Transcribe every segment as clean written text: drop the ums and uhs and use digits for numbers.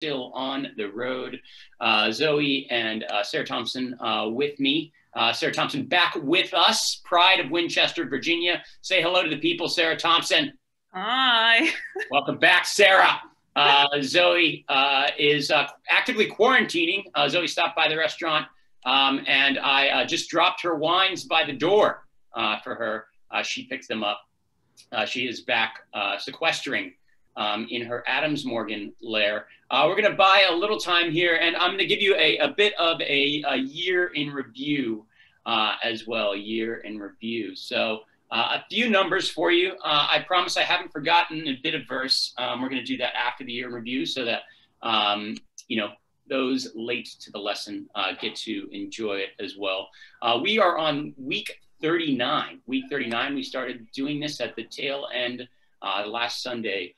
still on the road. Zoe and Sarah Thompson with me. Sarah Thompson back with us, Pride of Winchester, Virginia. Say hello to the people, Sarah Thompson. Hi. Welcome back, Sarah. Zoe is actively quarantining. Zoe stopped by the restaurant and I just dropped her wines by the door for her. She picked them up. She is back sequestering in her Adams Morgan lair. We're gonna buy a little time here, and I'm gonna give you a bit of a year in review as well, year in review. So a few numbers for you. I promise I haven't forgotten a bit of verse. We're gonna do that after the year in review so that, you know, those late to the lesson get to enjoy it as well. We are on week 39. We started doing this at the tail end last Sunday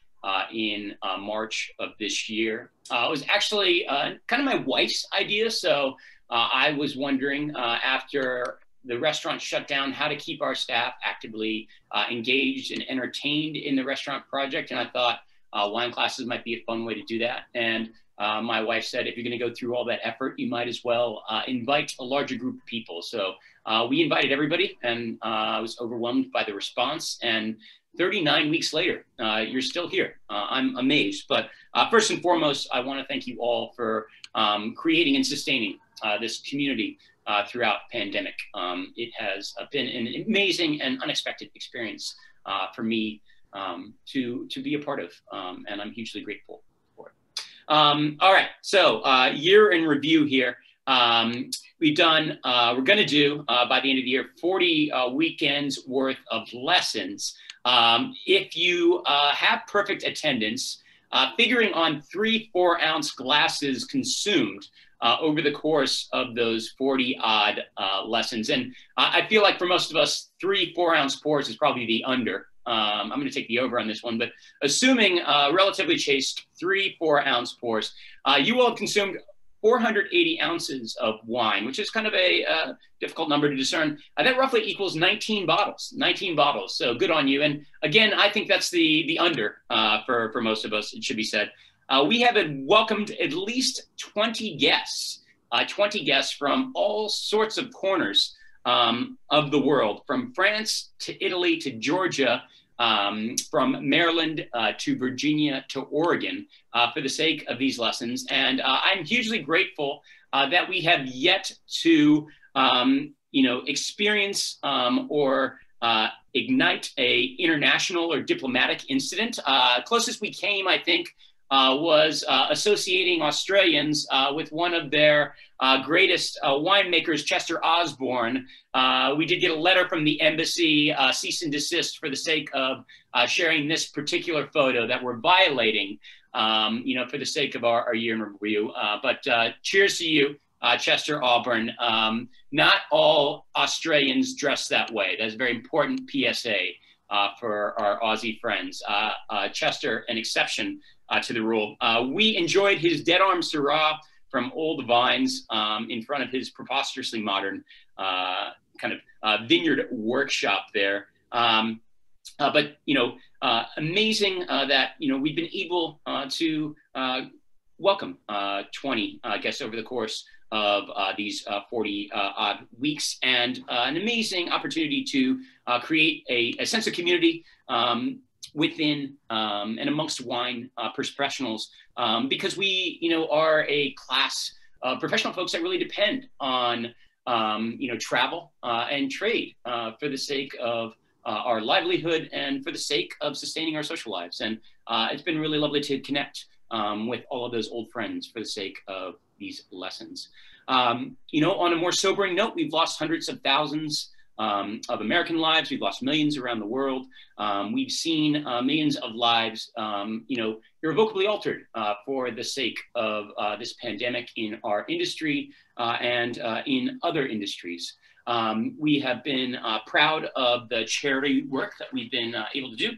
in March of this year. It was actually kind of my wife's idea. So I was wondering after the restaurant shut down, how to keep our staff actively engaged and entertained in the restaurant project. And I thought wine classes might be a fun way to do that. And my wife said, if you're going to go through all that effort, you might as well invite a larger group of people. So we invited everybody, and I was overwhelmed by the response. And 39 weeks later, you're still here. I'm amazed. But first and foremost, I want to thank you all for creating and sustaining this community throughout the pandemic. It has been an amazing and unexpected experience for me to be a part of, and I'm hugely grateful. All right, so year in review here. We've done, we're gonna do by the end of the year, 40 weekends worth of lessons. If you have perfect attendance, figuring on 3 4-ounce glasses consumed over the course of those 40 odd lessons. And I feel like for most of us, 3 4-ounce pours is probably the under. I'm going to take the over on this one, but assuming relatively chaste 3 4-ounce pours, you will have consumed 480 ounces of wine, which is kind of a difficult number to discern. That roughly equals 19 bottles. So good on you. And again, I think that's the under for most of us, it should be said. We have welcomed at least 20 guests from all sorts of corners of the world, from France to Italy to Georgia, from Maryland to Virginia to Oregon, for the sake of these lessons. And I'm hugely grateful that we have yet to, you know, experience or ignite an international or diplomatic incident. Closest we came, I think, was associating Australians with one of their greatest winemakers, Chester Osborne. We did get a letter from the embassy, cease and desist, for the sake of sharing this particular photo that we're violating, you know, for the sake of our year in review. But cheers to you, Chester Osborne. Not all Australians dress that way. That's a very important PSA for our Aussie friends. Chester, an exception to the rule. We enjoyed his Dead Arm Syrah from Old Vines in front of his preposterously modern kind of vineyard workshop there. But, you know, amazing that, you know, we've been able to welcome 20 guests over the course of these 40 odd weeks, and an amazing opportunity to create a sense of community within and amongst wine professionals, because we, you know, are a class of professional folks that really depend on, you know, travel and trade for the sake of our livelihood and for the sake of sustaining our social lives. And it's been really lovely to connect with all of those old friends for the sake of these lessons. You know, on a more sobering note, we've lost hundreds of thousands of American lives. We've lost millions around the world. We've seen millions of lives, you know, irrevocably altered for the sake of this pandemic in our industry and in other industries. We have been proud of the charity work that we've been able to do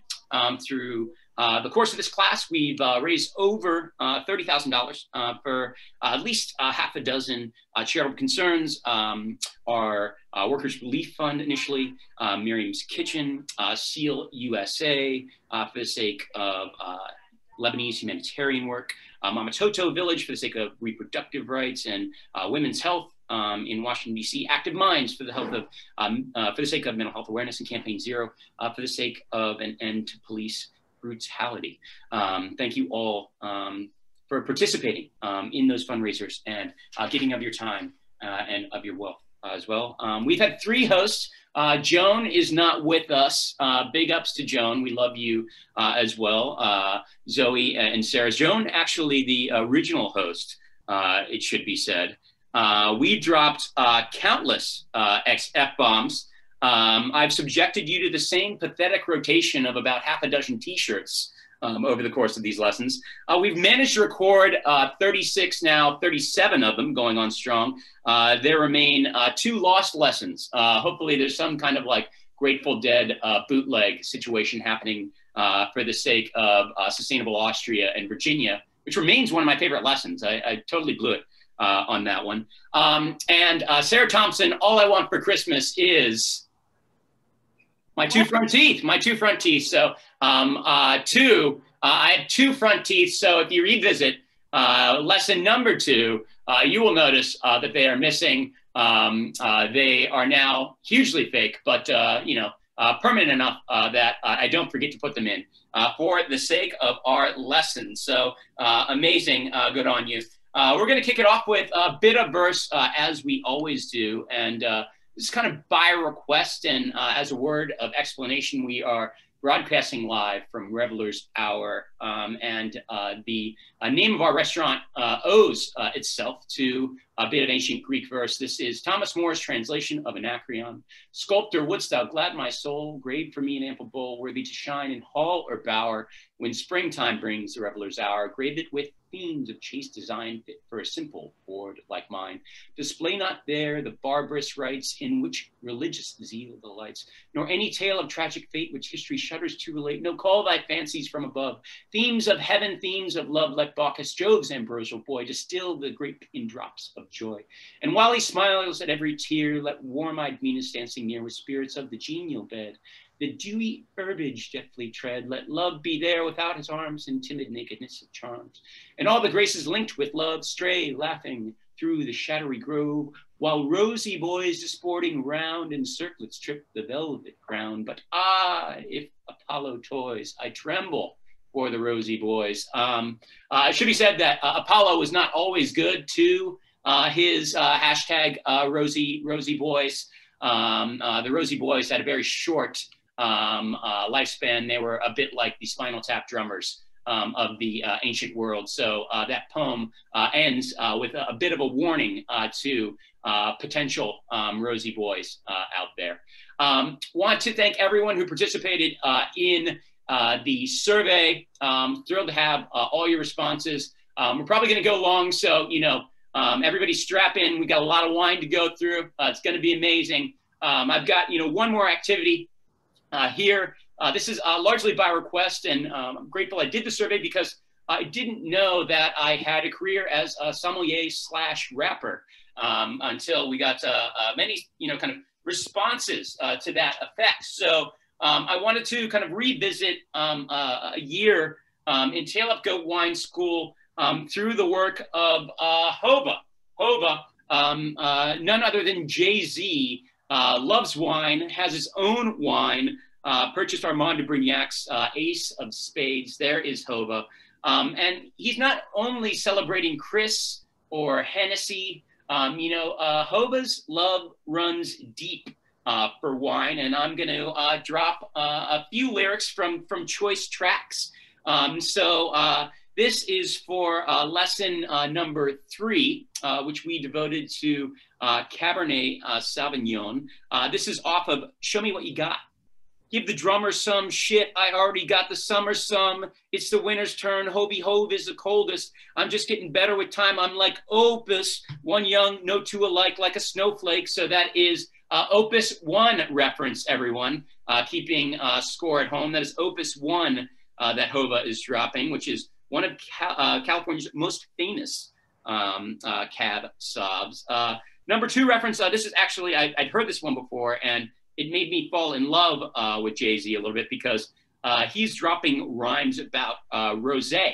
through the course of this class. We've raised over $30,000 for at least half a dozen charitable concerns, our Workers' Relief Fund initially, Miriam's Kitchen, Seal USA, for the sake of Lebanese humanitarian work. I'm a Toto Village for the sake of reproductive rights and women's health in Washington, D.C. Active Minds for the health of, for the sake of mental health awareness, and Campaign Zero for the sake of an end to police brutality. Thank you all for participating in those fundraisers and giving of your time and of your wealth as well. We've had three hosts. Joan is not with us. Big ups to Joan. We love you as well. Zoe and Sarah. Joan, actually the original host, it should be said. We dropped countless F-bombs. I've subjected you to the same pathetic rotation of about half a dozen t-shirts over the course of these lessons. We've managed to record 36 now, 37 of them going on strong. There remain two lost lessons. Hopefully there's some kind of like Grateful Dead bootleg situation happening for the sake of sustainable Austria and Virginia, which remains one of my favorite lessons. I totally blew it on that one. Sarah Thompson, all I want for Christmas is my two front teeth, my two front teeth. So I have two front teeth. So if you revisit lesson number two, you will notice that they are missing. They are now hugely fake, but you know, permanent enough that I don't forget to put them in for the sake of our lesson. So amazing, good on you. We're going to kick it off with a bit of verse as we always do. And this is kind of by request and as a word of explanation, we are broadcasting live from Reveler's Hour. The name of our restaurant owes itself to a bit of ancient Greek verse. This is Thomas More's translation of Anacreon. Sculptor, wouldst thou glad my soul, grave for me an ample bowl, worthy to shine in hall or bower. When springtime brings the Reveler's Hour, grave it with themes of chaste design fit for a simple board like mine. Display not there the barbarous rites in which religious zeal delights, nor any tale of tragic fate which history shudders to relate. No, call thy fancies from above. Themes of heaven, themes of love, let Bacchus, Jove's ambrosial boy, distill the grape in drops of joy. And while he smiles at every tear, let warm-eyed Venus dancing near with spirits of the genial bed, the dewy herbage deftly tread, let love be there without his arms in timid nakedness of charms. And all the graces linked with love stray laughing through the shadowy grove, while rosy boys disporting round in circlets trip the velvet crown. But ah, if Apollo toys, I tremble for the rosy boys. It should be said that Apollo was not always good to his hashtag rosy boys. The rosy boys had a very short lifespan. They were a bit like the Spinal Tap drummers of the ancient world. So that poem ends with a bit of a warning to potential rosy boys out there. Want to thank everyone who participated in the survey. Thrilled to have all your responses. We're probably going to go long, so you know, everybody strap in. We got a lot of wine to go through. It's going to be amazing. I've got, you know, one more activity here. This is largely by request, and I'm grateful I did the survey because I didn't know that I had a career as a sommelier / rapper until we got many, you know, kind of responses to that effect. So I wanted to kind of revisit a year in Tail Up Goat Wine School through the work of Hova, none other than Jay-Z, loves wine, has his own wine, purchased Armand de Brignac's Ace of Spades. There is Hova. And he's not only celebrating Chris or Hennessy, you know, Hova's love runs deep for wine, and I'm going to drop a few lyrics from choice tracks. This is for lesson number 3, which we devoted to Cabernet Sauvignon. This is off of Show Me What You Got. Give the drummer some shit. I already got the summer some. It's the winter's turn. Hobie Hove is the coldest. I'm just getting better with time. I'm like Opus. One young, no two alike, like a snowflake. So that is Opus One reference, everyone. Keeping score at home. That is Opus One that Hova is dropping, which is one of California's most famous cab sobs. Number 2 reference, this is actually, I'd heard this one before, and it made me fall in love with Jay-Z a little bit because he's dropping rhymes about rosé,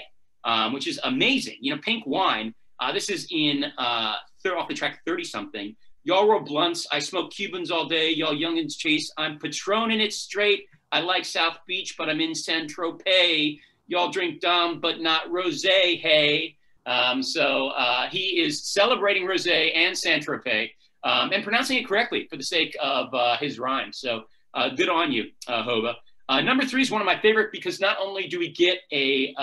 which is amazing. You know, pink wine. This is in off the track 30-something. Y'all roll blunts. I smoke Cubans all day. Y'all youngins chase. I'm Patronin it straight. I like South Beach, but I'm in Saint-Tropez. Y'all drink Dom, but not rosé. Hey. So he is celebrating rosé and Saint-Tropez and pronouncing it correctly for the sake of his rhyme. So good on you, Hova. Number three is one of my favorite because not only do we get a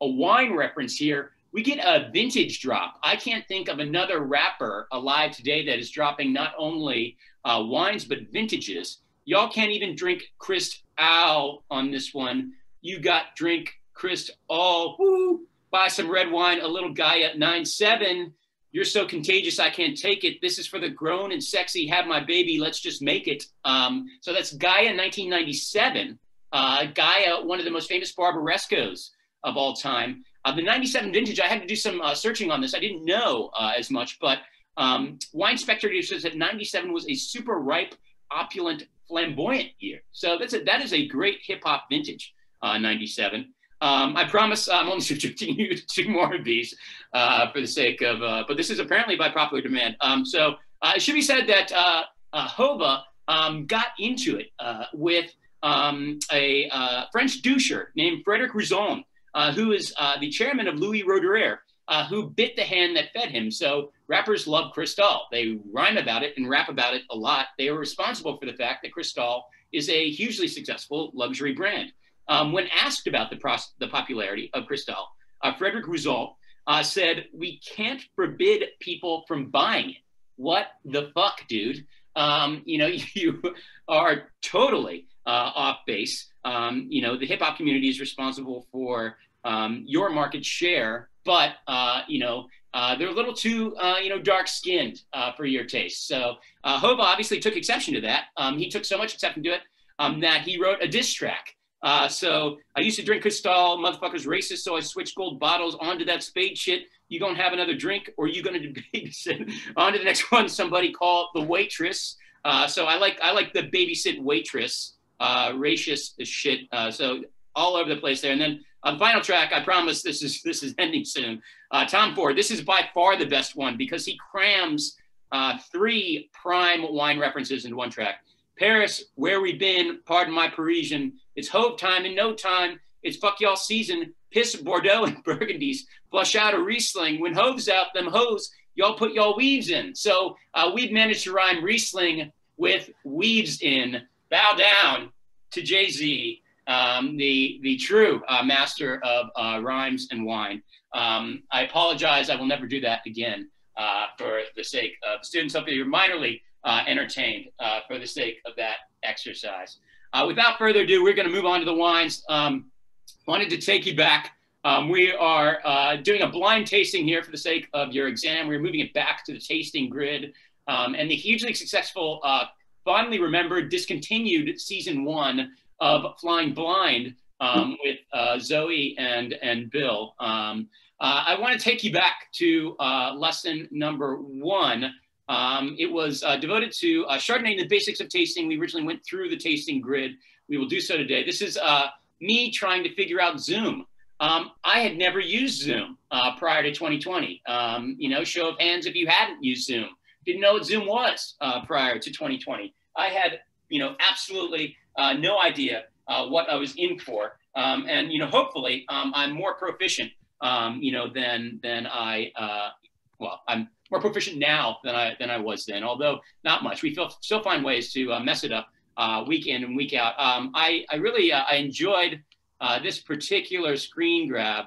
wine reference here, we get a vintage drop. I can't think of another rapper alive today that is dropping not only wines, but vintages. Y'all can't even drink Christ Owl on this one. You got drink Christ All. Woo! Buy some red wine, a little Gaia 9.7. You're so contagious, I can't take it. This is for the grown and sexy. Have my baby, let's just make it. So that's Gaia 1997. Gaia, one of the most famous barberescos of all time. The 97 vintage, I had to do some searching on this. I didn't know as much, but Wine Spectator says that 97 was a super ripe, opulent, flamboyant year. So that is a great hip-hop vintage, 97. I promise I'm only subjecting you to more of these for the sake of, but this is apparently by popular demand. So it should be said that Hova got into it with a French doucher named Frederic Rizon, who is the chairman of Louis Roederer, who bit the hand that fed him. So rappers love Cristal. They rhyme about it and rap about it a lot. They are responsible for the fact that Cristal is a hugely successful luxury brand. When asked about the popularity of Cristal, Frederic Rizon said, "We can't forbid people from buying it." What the fuck, dude? You know, you are totally off base. You know, the hip hop community is responsible for your market share, but you know, they're a little too you know, dark skinned for your taste. So Hova obviously took exception to that. He took so much exception to it that he wrote a diss track. So I used to drink Cristal, motherfuckers racist, so I switched gold bottles onto that Spade shit. You gonna have another drink or you gonna babysit? On to the next one, somebody call the waitress. So I like the babysit waitress, racist shit. So all over the place there. And then the final track, I promise this is ending soon. Tom Ford, this is by far the best one because he crams three prime wine references into one track. Paris, where we been, pardon my Parisian. It's Hove time in no time. It's fuck y'all season. Piss Bordeaux and Burgundies. Flush out a Riesling. When Hove's out, them hoes, y'all put y'all weaves in. So we've managed to rhyme Riesling with weaves in. Bow down to Jay-Z, the true master of rhymes and wine. I apologize. I will never do that again for the sake of students. Hopefully you're minorly entertained for the sake of that exercise. Without further ado, we're going to move on to the wines. Wanted to take you back. We are doing a blind tasting here for the sake of your exam. We're moving it back to the tasting grid. And the hugely successful, fondly remembered, discontinued season one of Flying Blind with Zoe and Bill. I want to take you back to lesson number one. It was devoted to Chardonnay and the basics of tasting. We originally went through the tasting grid. We will do so today. This is me trying to figure out Zoom. I had never used Zoom prior to 2020. You know, show of hands if you hadn't used Zoom. Didn't know what Zoom was prior to 2020. I had, you know, absolutely no idea what I was in for. And, you know, hopefully I'm more proficient, you know, than I, well, I'm more proficient now than I was then, although not much. We still find ways to mess it up week in and week out. I really I enjoyed this particular screen grab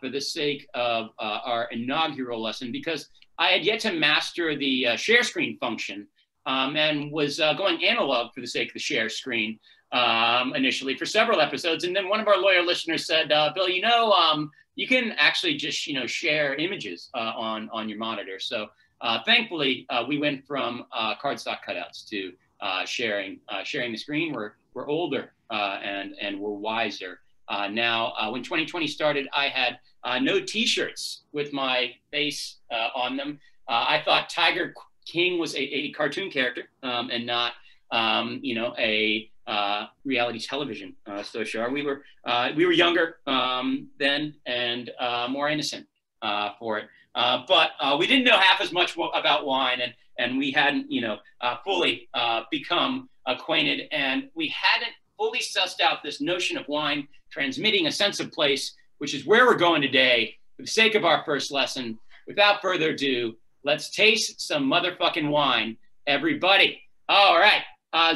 for the sake of our inaugural lesson because I had yet to master the share screen function and was going analog for the sake of the share screen initially for several episodes. And then one of our lawyer listeners said, Bill, you know, you can actually just, you know, share images on your monitor. So thankfully, we went from cardstock cutouts to sharing the screen. We're older and we're wiser now. When 2020 started, I had no T-shirts with my face on them. I thought Tiger King was a cartoon character and not, you know, a reality television. So sure, we were younger then and more innocent for it. But we didn't know half as much about wine, and we hadn't, fully become acquainted, and we hadn't fully sussed out this notion of wine transmitting a sense of place, which is where we're going today. For the sake of our first lesson, without further ado, let's taste some motherfucking wine, everybody. All right,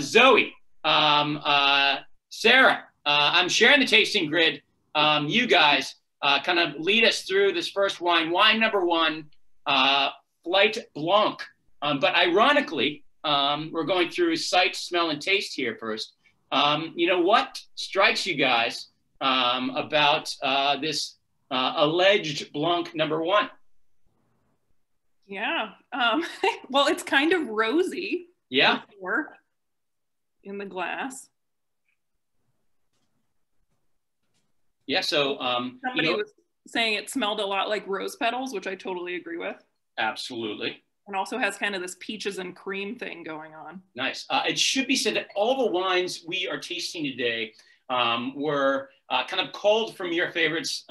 Zoe, Sarah, I'm sharing the tasting grid. You guys kind of lead us through this first wine. Wine number one, Flight Blanc. But ironically, we're going through sight, smell, and taste here first. You know, what strikes you guys about this alleged Blanc number one? Yeah, well, it's kind of rosy. Yeah. In the glass. Yeah, so somebody was saying it smelled a lot like rose petals, which I totally agree with. Absolutely. And also has kind of this peaches and cream thing going on. Nice. It should be said that all the wines we are tasting today were kind of culled from your favorites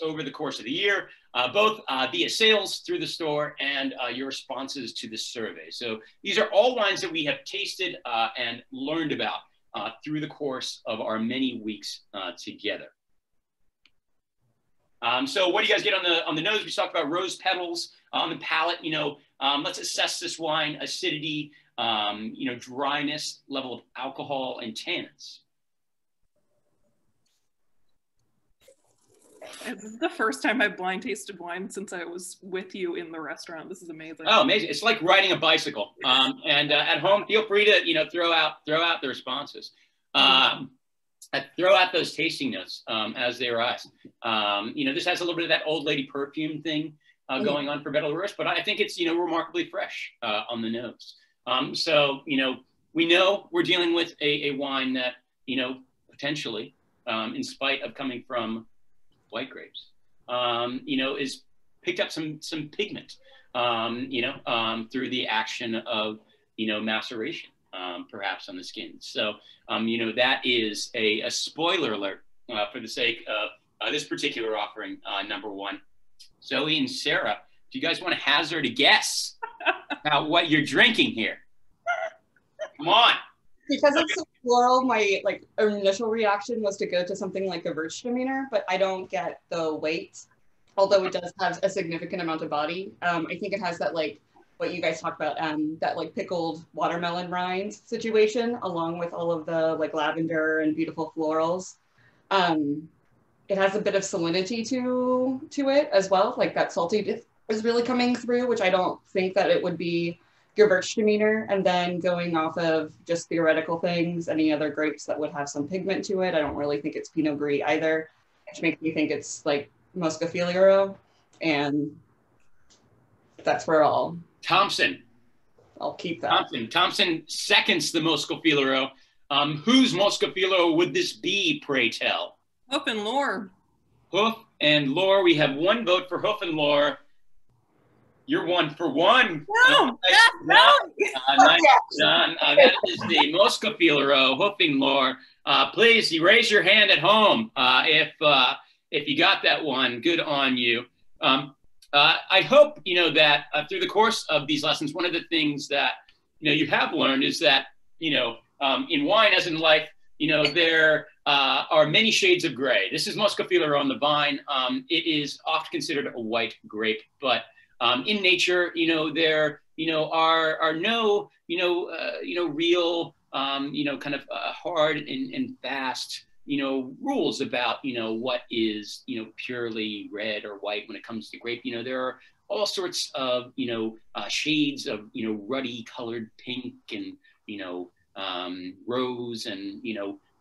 over the course of the year, both via sales through the store and your responses to the survey. So these are all wines that we have tasted and learned about through the course of our many weeks together. So what do you guys get on the nose? We talked about rose petals on the palate. Let's assess this wine: acidity, dryness, level of alcohol, and tannins. This is the first time I've blind tasted wine since I was with you in the restaurant. This is amazing. Oh, amazing! It's like riding a bicycle. And at home, feel free to throw out the responses. Throw out those tasting notes as they arise. This has a little bit of that old lady perfume thing going on for Belarus, but I think it's, remarkably fresh on the nose. So, we know we're dealing with a wine that, potentially, in spite of coming from white grapes, is picked up some pigment, through the action of, maceration. Perhaps on the skin. So, that is a spoiler alert for the sake of this particular offering, number one. Zoe and Sarah, do you guys want to hazard a guess about what you're drinking here? Come on. Because it's so floral, my initial reaction was to go to something like a Gewürztraminer, but I don't get the weight, although it does have a significant amount of body. I think it has that what you guys talked about, that pickled watermelon rind situation, along with all of the lavender and beautiful florals. It has a bit of salinity to it as well, that salty is really coming through, which I don't think that it would be Gewürztraminer. And then going off of just theoretical things, any other grapes that would have some pigment to it, I don't really think it's Pinot Gris either, which makes me think it's Moschofilero, and that's where I'll... Thompson. I'll keep that. Thompson seconds the Moschofilero. Whose Moschofilero would this be, pray tell? Hofenler. Hofenler. We have one vote for Hofenler. You're one for one. No, nice done. That is the Moschofilero, Hofenler. Please, you raise your hand at home if you got that one. Good on you. I hope, that through the course of these lessons, one of the things that, you have learned is that, in wine as in life, there are many shades of gray. This is Moschofilero on the vine. It is often considered a white grape, but in nature, there, are no, real, kind of hard and fast, rules about, what is, purely red or white when it comes to grape. There are all sorts of, shades of, ruddy colored pink and, rose and,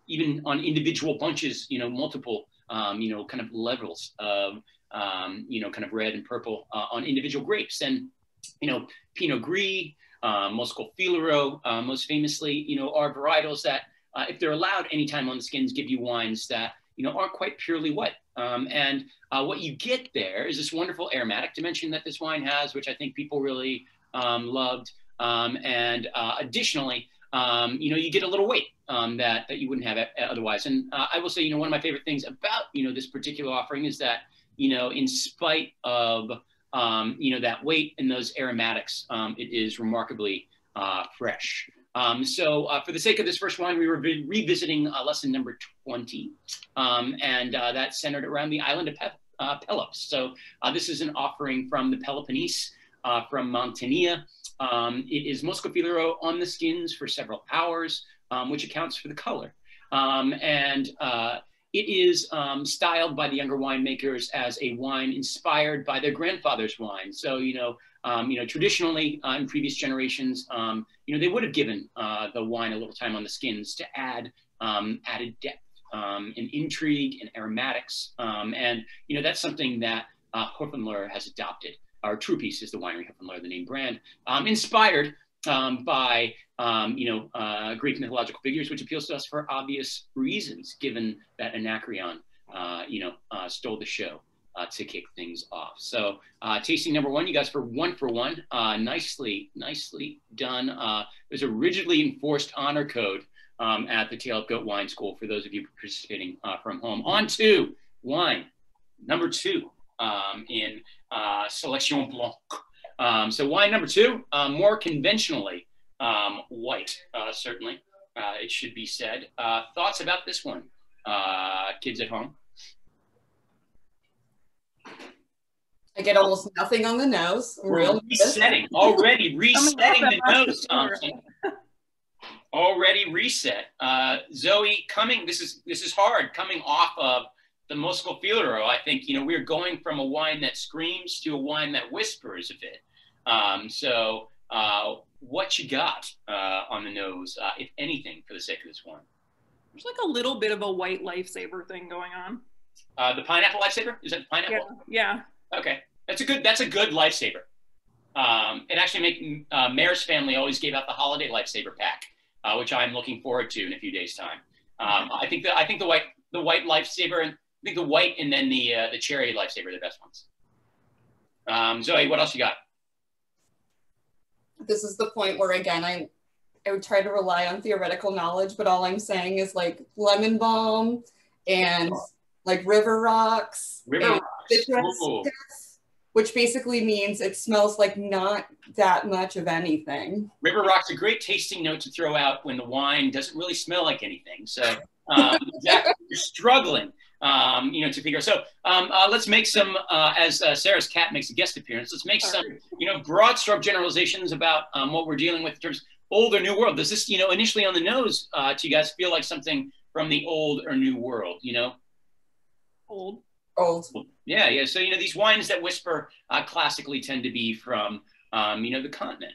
even on individual bunches, multiple, kind of levels of, kind of red and purple on individual grapes. And, Pinot Gris, Moschofilero, most famously, are varietals that, if they're allowed any time on the skins, give you wines that, aren't quite purely white. And what you get there is this wonderful aromatic dimension that this wine has, which I think people really loved. And additionally, you get a little weight that you wouldn't have otherwise. And I will say, one of my favorite things about, this particular offering is that, in spite of, that weight and those aromatics, it is remarkably fresh. So for the sake of this first wine, we were revisiting lesson number 20, and that's centered around the island of Pelops. So this is an offering from the Peloponnese, from Mantinea. It is Moschofilero on the skins for several hours, which accounts for the color. And it is styled by the younger winemakers as a wine inspired by their grandfather's wine. So, traditionally in previous generations, they would have given the wine a little time on the skins to add added depth and intrigue and aromatics. And that's something that Hofenler has adopted. Our true piece is the winery Hofenler, the name brand, inspired by, Greek mythological figures, which appeals to us for obvious reasons, given that Anacreon, stole the show to kick things off. So tasting number one, you guys, for one, nicely done. There's a rigidly enforced honor code at the Tail Up Goat Wine School for those of you participating from home. On to wine number two in Selection Blanc. So wine number two, more conventionally white, certainly, it should be said. Thoughts about this one, kids at home? I get almost nothing on the nose. We're resetting the nose, Thompson. Already reset. Zoe, this is hard, coming off of the Moschofilero. I think, we're going from a wine that screams to a wine that whispers a bit. So what you got on the nose, if anything, for the sake of this one? There's like a little bit of a white lifesaver thing going on. The pineapple lifesaver? Is that the pineapple? Yeah. Okay, that's a good lifesaver. It actually Mayor's family always gave out the holiday lifesaver pack, which I'm looking forward to in a few days' time. I think the white lifesaver, and I think the white and then the cherry lifesaver are the best ones. Zoe, what else you got? This is the point where again I would try to rely on theoretical knowledge, but all I'm saying is like lemon balm and like river rocks. Citrus, which basically means it smells like not that much of anything. River rock's a great tasting note to throw out when the wine doesn't really smell like anything. So exactly, you're struggling, to figure. So let's make some, as Sarah's cat makes a guest appearance, let's make some, broad stroke generalizations about what we're dealing with in terms of old or new world. Does this, initially on the nose to you guys feel like something from the old or new world, Old. Yeah. So, these wines that whisper classically tend to be from, the continent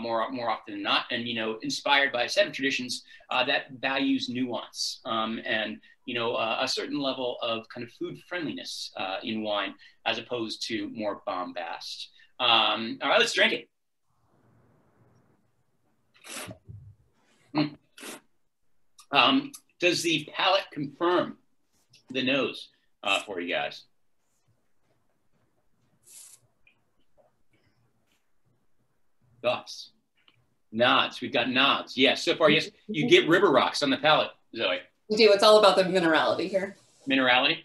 more often than not. And, inspired by a set of traditions that values nuance and, a certain level of kind of food friendliness in wine as opposed to more bombast. All right, let's drink it. Does the palate confirm the nose for you guys? Thoughts? Nods. We've got nods. Yes. So far, yes. You get river rocks on the palate, Zoe. We do. It's all about the minerality here. Minerality.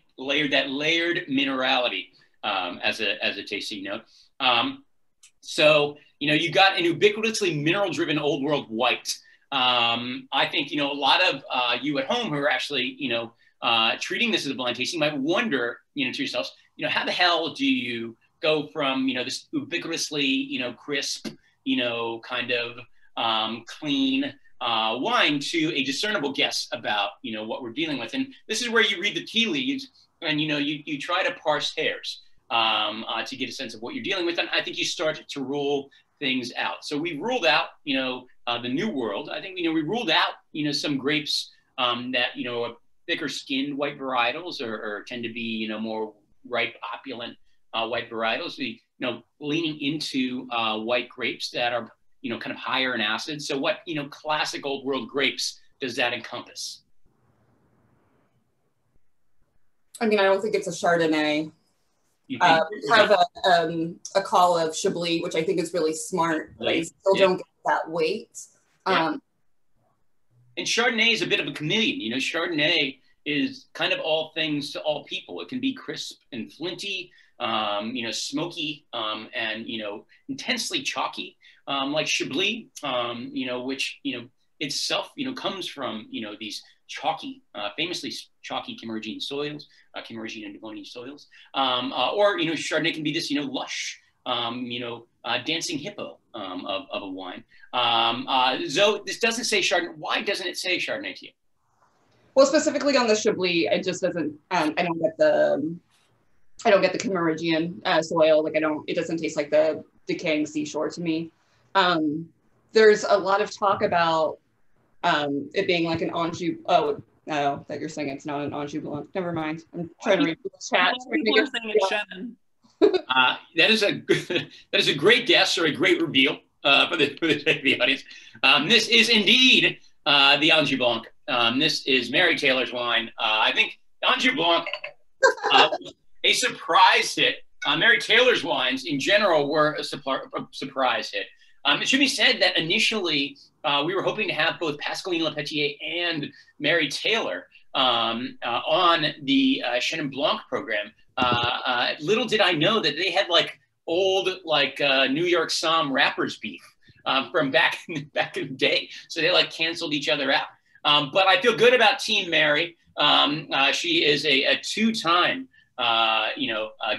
That layered minerality as a tasting note. So you got an ubiquitously mineral-driven old world white. I think, a lot of you at home who are actually, treating this as a blind tasting, you might wonder, to yourselves, how the hell do you go from, this ubiquitously, crisp, kind of clean wine to a discernible guess about, what we're dealing with. And this is where you read the tea leaves and, you try to parse hairs to get a sense of what you're dealing with. And I think you start to rule things out. So we ruled out, the new world. I think, we ruled out, some grapes that, thicker skinned white varietals or tend to be, more ripe, opulent white varietals, leaning into white grapes that are, kind of higher in acid. So what, classic old world grapes does that encompass? I mean, I don't think it's a Chardonnay. We have a call of Chablis, which I think is really smart, but I still don't get that weight. Yeah. And Chardonnay is a bit of a chameleon. You know, Chardonnay is kind of all things to all people. It can be crisp and flinty, you know, smoky, and, you know, intensely chalky, like Chablis, you know, which, you know, itself, you know, comes from, you know, these chalky, famously chalky Cameroonian soils, Cameroonian and Devonian soils, or, you know, Chardonnay can be this, you know, lush, you know, dancing hippo of a wine. So this doesn't say Chardonnay. Why doesn't it say Chardonnay to you? Well, specifically on the Chablis, it just doesn't, I don't get the Cameroonian soil. Like it doesn't taste like the decaying seashore to me. There's a lot of talk about it being like an Anjou. Oh, that you're saying it's not an Anjou Blanc. Never mind. I'm trying to read the chat. People are saying it's Chenin. That is a great guess or a great reveal for the sake of the audience. This is indeed the Anjou Blanc. This is Mary Taylor's wine. I think Anjou Blanc, a surprise hit. Mary Taylor's wines in general were a surprise hit. It should be said that initially we were hoping to have both Pascaline Lepetier and Mary Taylor on the Chenin Blanc program. Little did I know that they had like old like New York Psalm rappers beef from back in the day. So they like canceled each other out. But I feel good about Team Mary. She is a two-time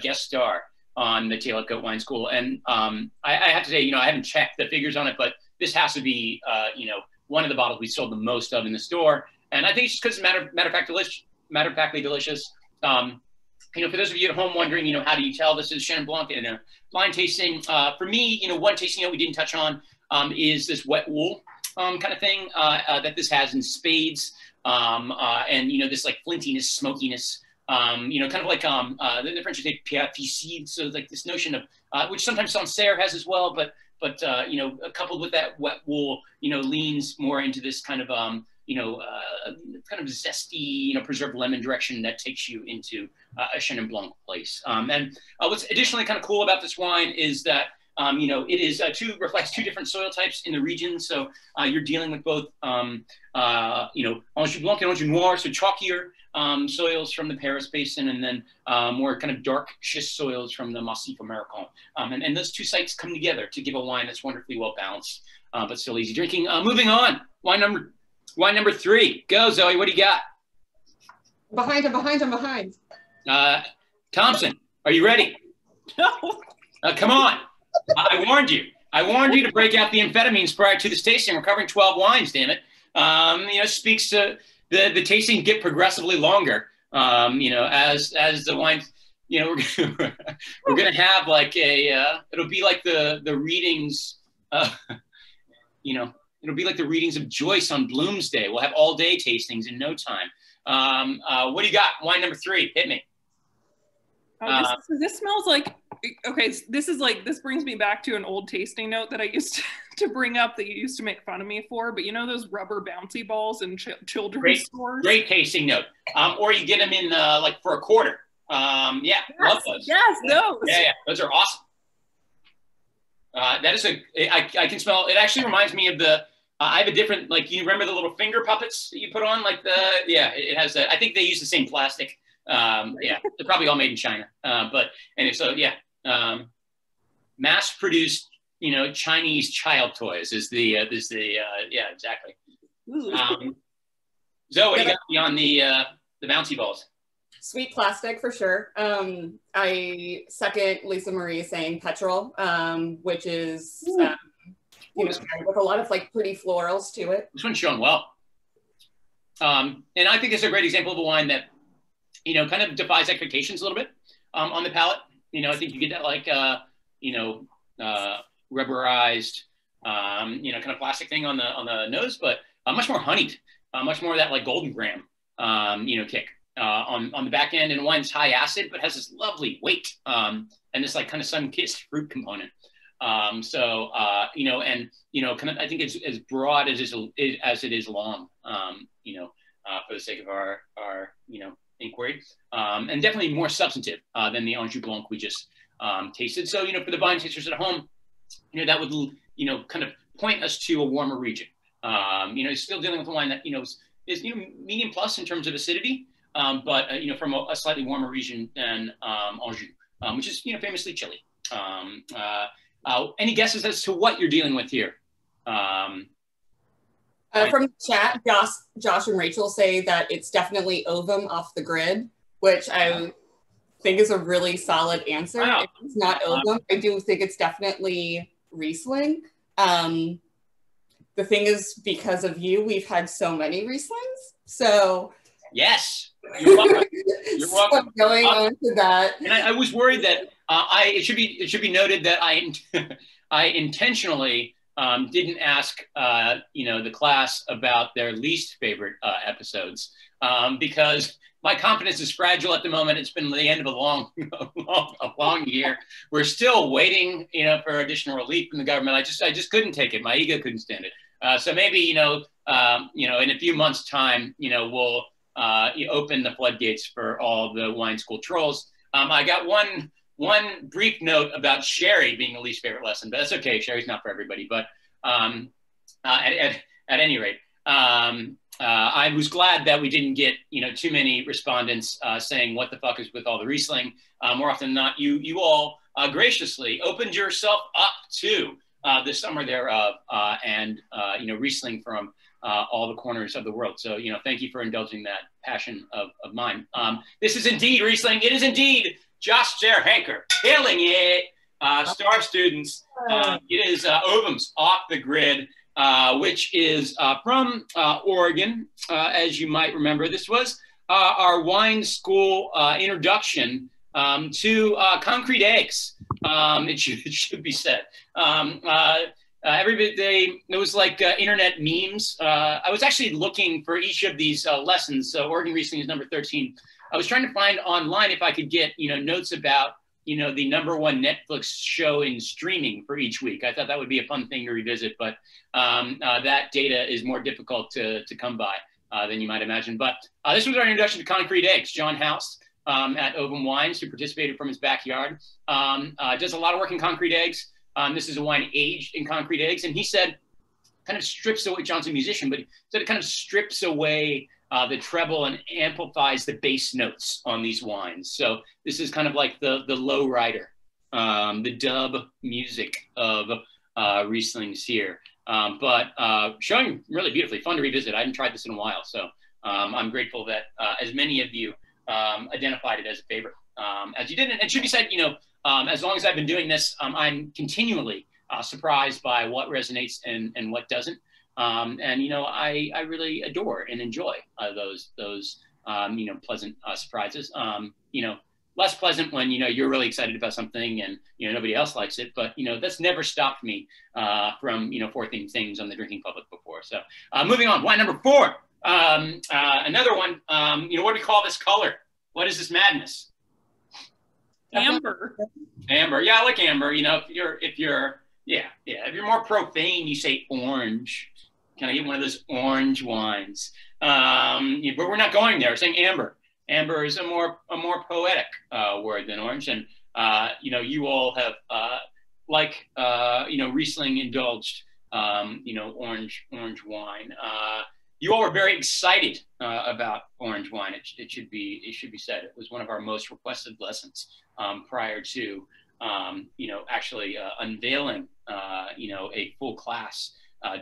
guest star on the Tail Up Goat Wine School, and I have to say, you know, I haven't checked the figures on it, but this has to be you know, one of the bottles we sold the most of in the store. And I think it's just because matter of factly delicious. You know, for those of you at home wondering, you know, how do you tell this is Chenin Blanc in a blind tasting? For me, you know, one tasting that we didn't touch on is this wet wool kind of thing that this has in spades, and you know, this like flintiness, smokiness. You know, kind of like the French would say "piafficide," so like this notion of which sometimes Sancerre has as well, but you know, coupled with that wet wool, you know, leans more into this kind of you know, kind of zesty, you know, preserved lemon direction that takes you into a Chenin Blanc place. And what's additionally kind of cool about this wine is that you know, it is reflects two different soil types in the region, so you're dealing with both you know, Anjou Blanc and Anjou Noir, so chalkier soils from the Paris Basin, and then more kind of dark schist soils from the Massif American. And those two sites come together to give a wine that's wonderfully well balanced, but still easy drinking. Moving on, wine number three. Go, Zoe, what do you got? I'm behind. Thompson, are you ready? No. Come on. I warned you to break out the amphetamines prior to this tasting. We're covering 12 wines, damn it. You know, speaks to the tasting get progressively longer. You know, as the wine, you know, we're gonna have like a it'll be like the readings, you know, it'll be like the readings of Joyce on Bloomsday. We'll have all day tastings in no time. What do you got? Wine number three, hit me. This smells like, okay, this is like, this brings me back to an old tasting note that I used to bring up that you used to make fun of me for, but you know those rubber bouncy balls in children's stores? Great tasting note. Or you get them in like for a quarter. Yeah, yes, love those. Yes, those. Yeah, those are awesome. That is I can smell, it actually reminds me of the, I have a different, like, you remember the little finger puppets that you put on? Like the, yeah, it has that. I think they use the same plastic. Yeah, they're probably all made in China, but and so yeah, mass-produced, you know, Chinese child toys is the yeah, exactly. Zoe, what do you got beyond the bouncy balls? Sweet plastic for sure. I second Lisa Marie saying petrol, which is you know, with a lot of like pretty florals to it. This one's shown well, and I think it's a great example of a wine that, you know, kind of defies expectations a little bit on the palate. You know, I think you get that like, you know, rubberized, you know, kind of plastic thing on the nose, but much more honeyed, much more of that like golden gram, you know, kick on the back end. And wine's high acid, but has this lovely weight and this like kind of sun-kissed fruit component. So you know, and you know, kind of, I think it's as broad as it is long, you know, for the sake of our you know, inquiry, and definitely more substantive than the Anjou Blanc we just tasted. So, you know, for the wine tasters at home, you know, that would, you know, kind of point us to a warmer region, Still dealing with a wine that, is medium plus in terms of acidity, but from a slightly warmer region than Anjou, which is, famously chilly. Any guesses as to what you're dealing with here? From the chat, Josh and Rachel say that it's definitely Ovum off the grid, which I think is a really solid answer. Wow. If it's not Ovum, I do think it's definitely Riesling. The thing is, because of you, we've had so many Rieslings, so. Yes, you're welcome. You're welcome. Going on to that. And I was worried that it should be noted that I intentionally didn't ask the class about their least favorite episodes because my confidence is fragile at the moment. It's been the end of a long year. We're still waiting, for additional relief from the government. I just couldn't take it. My ego couldn't stand it. So maybe in a few months' time, we'll open the floodgates for all the wine school trolls. I got one brief note about Sherry being the least favorite lesson, but that's okay. Sherry's not for everybody, but at any rate, I was glad that we didn't get too many respondents saying what the fuck is with all the Riesling. More often than not, you all graciously opened yourself up to the summer thereof and Riesling from all the corners of the world. So, thank you for indulging that passion of mine. This is indeed Riesling. It is indeed Josh Zerhanker, killing it, star students. It is Ovum's Off the Grid, which is from Oregon, as you might remember. This was our wine school introduction to concrete eggs, it should be said. It was like internet memes. I was actually looking for each of these lessons. So Oregon Riesling is number 13. I was trying to find online if I could get, notes about, the #1 Netflix show in streaming for each week. I thought that would be a fun thing to revisit, but that data is more difficult to come by than you might imagine. But this was our introduction to concrete eggs. John House at Ovum Wines, who participated from his backyard, does a lot of work in concrete eggs. This is a wine aged in concrete eggs. And he said, kind of strips away, John's a musician, but he said it kind of strips away the treble and amplifies the bass notes on these wines. So this is kind of like the low rider, the dub music of Rieslings here. But showing really beautifully, fun to revisit. I hadn't tried this in a while. So I'm grateful that as many of you identified it as a favorite, as you did. And it should be said, as long as I've been doing this, I'm continually surprised by what resonates and what doesn't. I really adore and enjoy those pleasant surprises. Less pleasant when, you're really excited about something and, nobody else likes it. But, that's never stopped me from, forcing things on the drinking public before. So moving on, wine number 4. Another one, what do we call this color? What is this madness? Amber. Amber, yeah, I like amber. If you're more profane, you say orange. Can I get one of those orange wines? But we're not going there. We're saying amber. Amber is a more poetic word than orange. And you all have Riesling indulged orange wine. You all were very excited about orange wine. It should be said. It was one of our most requested lessons prior to unveiling a full class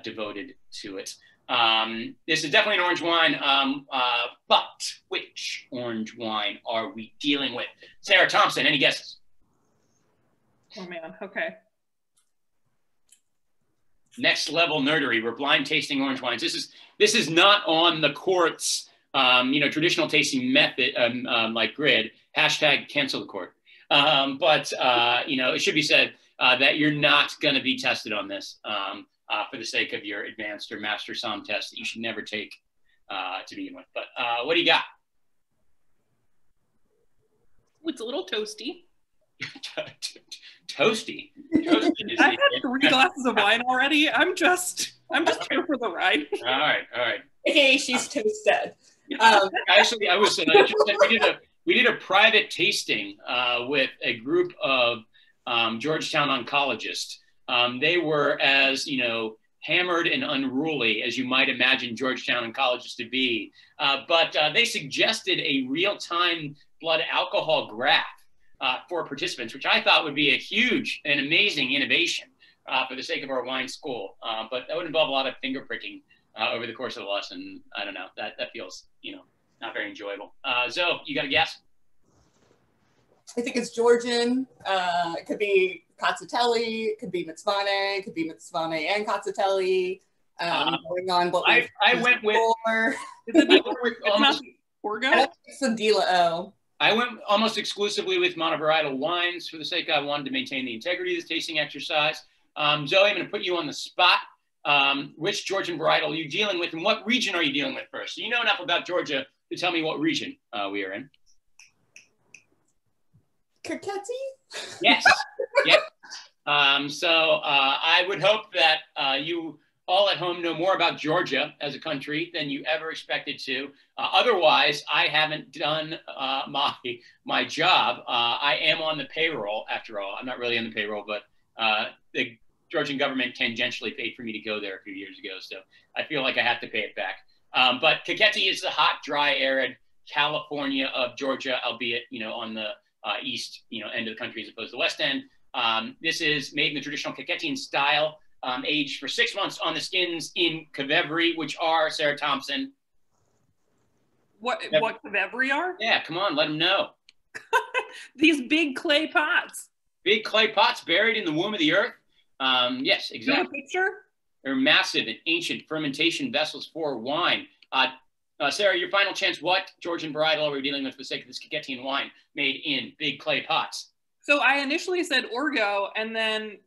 devoted to it. This is definitely an orange wine, but which orange wine are we dealing with? Sarah Thompson, any guesses? Oh man, okay. Next level nerdery. We're blind tasting orange wines. This is not on the court's traditional tasting method like grid. Hashtag cancel the court. It should be said that you're not going to be tested on this for the sake of your advanced or master som test that you should never take to begin with. But what do you got? It's a little toasty. Toasty. I had 3 glasses of wine already. I'm just here for the ride. All right. Okay, she's toasted. Actually, I was. We did a private tasting with a group of Georgetown oncologists. They were as hammered and unruly, as you might imagine Georgetown and colleges to be. But they suggested a real-time blood alcohol graph for participants, which I thought would be a huge and amazing innovation for the sake of our wine school. But that would involve a lot of finger pricking over the course of the lesson. I don't know, that feels, not very enjoyable. Zoe, you got a guess? I think it's Georgian. It could be Rkatsiteli, it could be Mtsvane, it could be Mtsvane and Rkatsiteli. Going on what I went with, I went almost exclusively with monovarietal wines for the sake I wanted to maintain the integrity of the tasting exercise. Zoe, I'm going to put you on the spot. Which Georgian varietal are you dealing with, and what region are you dealing with first? So you know enough about Georgia to tell me what region we are in. Kakheti? Yes. Yep. So I would hope that you all at home know more about Georgia as a country than you ever expected to. Otherwise, I haven't done my job. I am on the payroll, after all. I'm not really on the payroll, but the Georgian government tangentially paid for me to go there a few years ago, so I feel like I have to pay it back. But Kakheti is the hot, dry, arid California of Georgia, albeit, on the east, end of the country as opposed to the west end. This is made in the traditional Kakhetian style, aged for 6 months on the skins in qvevri, which are, Sarah Thompson. What qvevri are? Yeah, come on, let them know. These big clay pots. Big clay pots buried in the womb of the earth. Yes, exactly. You have a picture? They're massive and ancient fermentation vessels for wine. Sarah, your final chance. What Georgian varietal are we dealing with for the sake of this Kakhetian wine made in big clay pots? So I initially said Orgo, and then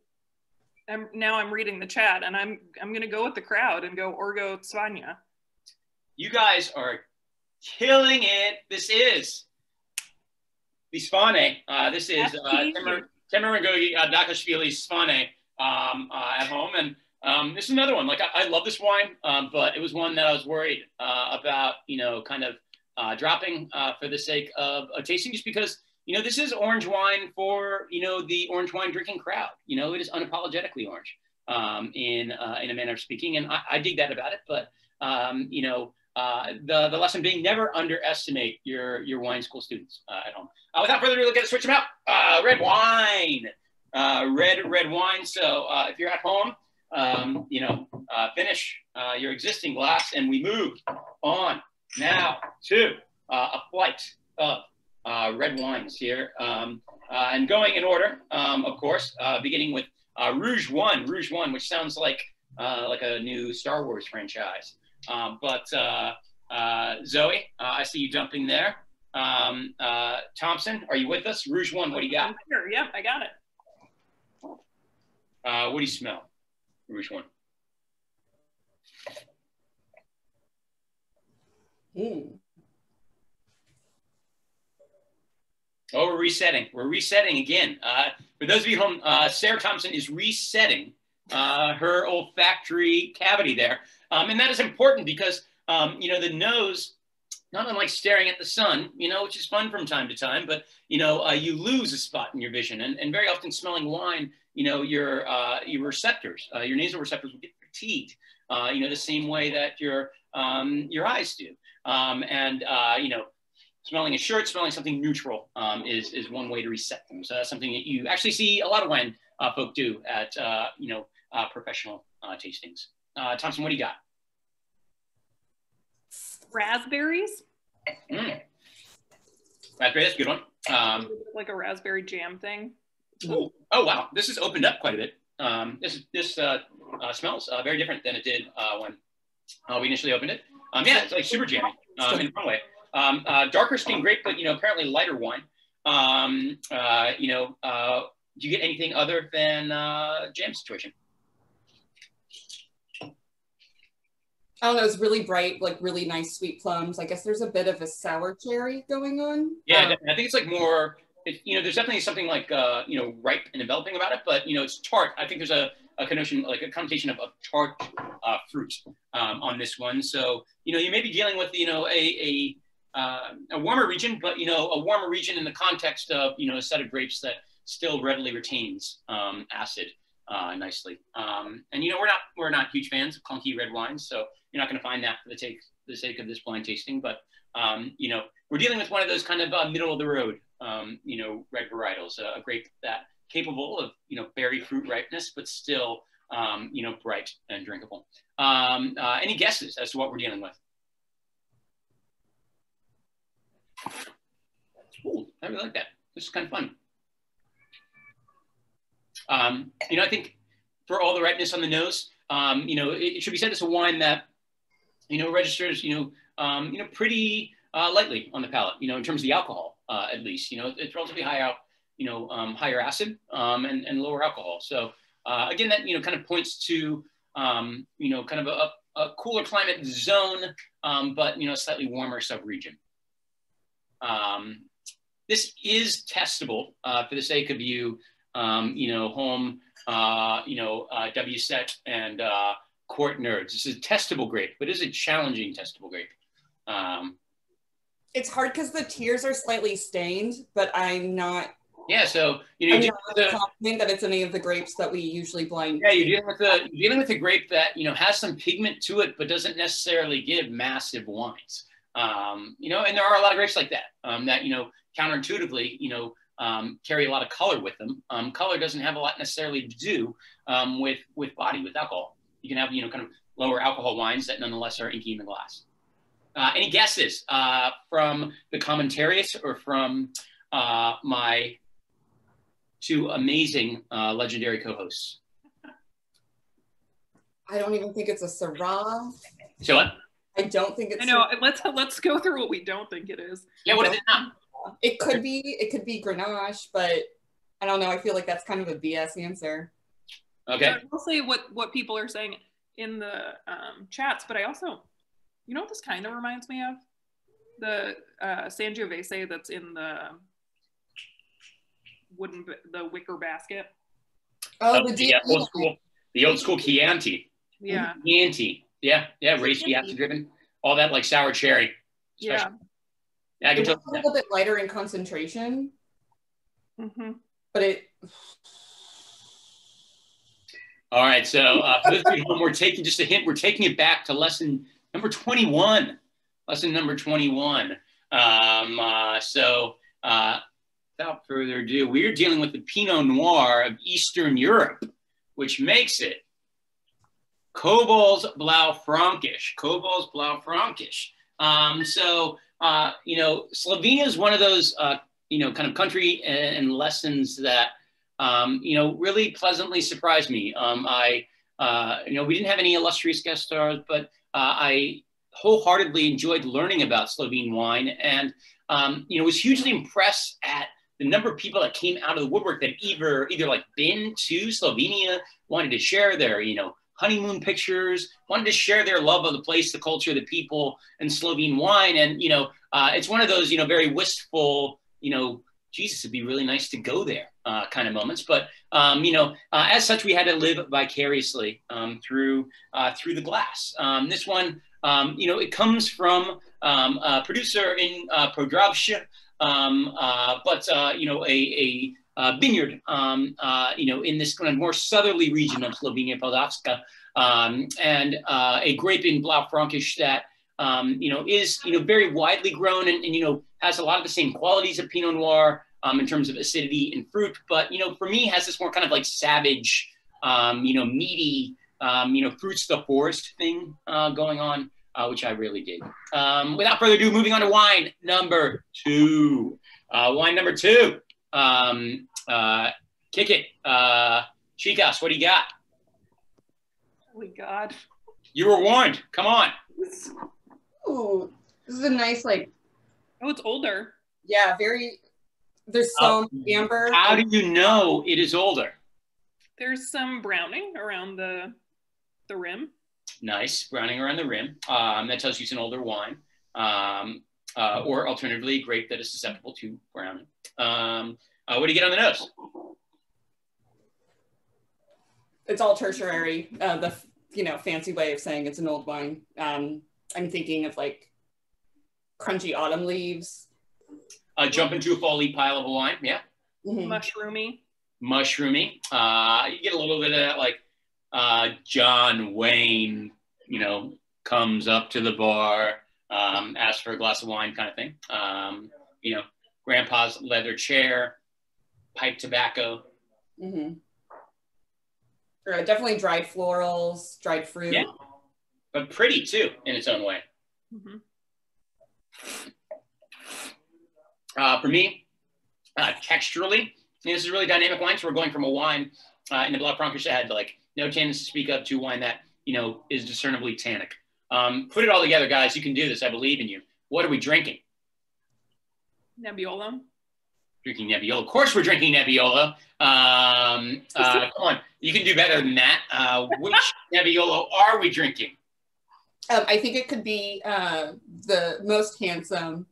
now I'm reading the chat, and I'm going to go with the crowd and go Orgo Tsvania. You guys are killing it. This is the Svane. This is Temeringogi Dakashvili's Svane at home, and this is another one. Like, I love this wine, but it was one that I was worried about, dropping for the sake of tasting, just because, this is orange wine for, the orange wine drinking crowd. It is unapologetically orange in a manner of speaking, and I dig that about it. But, the lesson being, never underestimate your wine school students at home. Without further ado, let's switch them out. Red wine, red wine. So if you're at home, finish your existing glass, and we move on now to a flight of red wines here, and going in order, of course, beginning with Rouge One, which sounds like a new Star Wars franchise. But Zoe, I see you jumping there. Thompson, are you with us? Rouge One, what do you got? Sure, yeah, I got it. What do you smell? Rouge One. Oh, we're resetting. We're resetting again. For those of you home, Sarah Thompson is resetting her olfactory cavity there. And that is important because, the nose, not unlike staring at the sun, which is fun from time to time, but, you lose a spot in your vision. And very often smelling wine, your receptors, your nasal receptors will get fatigued, the same way that your eyes do. Smelling a shirt, smelling something neutral is one way to reset them. So that's something that you actually see a lot of wine folk do at, professional tastings. Thompson, what do you got? Raspberries. Raspberry, that's a good one. Like a raspberry jam thing. Ooh. Oh, wow. This has opened up quite a bit. This smells very different than it did when we initially opened it. Yeah, it's like super jammy in one way. Darker skin grape, but apparently lighter wine. Do you get anything other than jam situation? I don't know, it's really bright, like really nice sweet plums. I guess there's a bit of a sour cherry going on. Yeah, I think it's like more, there's definitely something like, ripe and enveloping about it, but, it's tart. I think there's a connotation, like a connotation of tart fruit on this one. So, you may be dealing with, a warmer region, but, a warmer region in the context of, a set of grapes that still readily retains acid nicely. And you know, we're not huge fans of clunky red wines, so you're not going to find that for the sake of this blind tasting. But you know, we're dealing with one of those kind of middle of the road, you know, red varietals, a grape that capable of, you know, berry fruit ripeness, but still, you know, bright and drinkable. Any guesses as to what we're dealing with? Ooh, I really like that. This is kind of fun. You know, I think for all the ripeness on the nose, you know, it should be said it's a wine that, you know, registers, you know, pretty lightly on the palate, you know, in terms of the alcohol, at least, you know, it's relatively high out, you know, higher acid and lower alcohol. So again, that, you know, kind of points to, you know, kind of a cooler climate zone, but, you know, slightly warmer sub-region. This is testable for the sake of you, you know, home, you know, WSET and court nerds. This is a testable grape, but it is a challenging testable grape. It's hard because the tears are slightly stained, but I'm not. Yeah, so you know, I'm not confident that it's any of the grapes that we usually blind. Yeah, you're dealing with a grape that, you know, has some pigment to it, but doesn't necessarily give massive wines. You know, and there are a lot of grapes like that, that, you know, counterintuitively, you know, carry a lot of color with them. Color doesn't have a lot necessarily to do with body, with alcohol. You can have, you know, kind of lower alcohol wines that nonetheless are inky in the glass. Any guesses from the commentariats or from my two amazing legendary co-hosts? I don't even think it's a Syrah. So what? I don't think it's. I know. Let's go through what we don't think it is. Yeah, what is it not? It could be Grenache, but I don't know. I feel like that's kind of a BS answer. Okay. So I will say what people are saying in the chats, but I also, you know what this kind of reminds me of? The Sangiovese that's in the wicker basket. Oh, the old school Chianti. Yeah. Chianti. Yeah, yeah, racy, acid driven, all that, like sour cherry. Especially. Yeah, I can tell. It's a little bit lighter in concentration, but it. All right, so for those of you home, we're taking just a hint. We're taking it back to lesson number 21. Lesson number 21. So without further ado, we're dealing with the Pinot Noir of Eastern Europe, which makes it Kobal's Blaufrankisch. Kobal's Blaufrankisch. So you know, Slovenia is one of those, you know, kind of country and lessons that, you know, really pleasantly surprised me. I you know, we didn't have any illustrious guest stars, but I wholeheartedly enjoyed learning about Slovene wine and, you know, was hugely impressed at the number of people that came out of the woodwork that either like been to Slovenia, wanted to share their, you know, honeymoon pictures, wanted to share their love of the place, the culture, the people, and Slovene wine. And, you know, it's one of those, you know, very wistful, you know, Jesus, it'd be really nice to go there kind of moments. But, you know, as such, we had to live vicariously through the glass. This one, you know, it comes from a producer in Podravska, but, you know, a vineyard, you know, in this kind of more southerly region of Slovenia, Podravska, and a grape in Blaufrankisch that, you know, is, you know, very widely grown and, you know, has a lot of the same qualities of Pinot Noir in terms of acidity and fruit, but, you know, for me has this more kind of like savage, you know, meaty, you know, fruits of the forest thing going on, which I really dig. Without further ado, moving on to wine number two. Wine number two. Kick it. Chicas, what do you got? Holy God. You were warned. Come on. Ooh, this is a nice, like. Oh, it's older. Yeah, very. There's some amber. How do you know it is older? There's some browning around the rim. Nice. Browning around the rim. That tells you it's an older wine. Or alternatively, a grape that is susceptible to browning. What do you get on the nose? It's all tertiary. The you know, fancy way of saying it's an old wine. I'm thinking of like crunchy autumn leaves. Jump into a fall leaf pile of a wine, yeah. Mm-hmm. Mushroomy. mushroomy. You get a little bit of that, like John Wayne, you know, comes up to the bar, asks for a glass of wine kind of thing. You know, grandpa's leather chair, pipe tobacco. Mm-hmm. Definitely dried florals, dried fruit. Yeah. But pretty too, in its own way. Mm-hmm. For me, texturally, this is a really dynamic wine. So we're going from a wine in the Blaufrankisch that had like no tannins to speak of to wine that, you know, is discernibly tannic. Put it all together, guys. You can do this. I believe in you. What are we drinking? Nebbiolo. Drinking Nebbiolo. Of course we're drinking Nebbiolo. Come on. You can do better than that. Which Nebbiolo are we drinking? I think it could be the most handsome,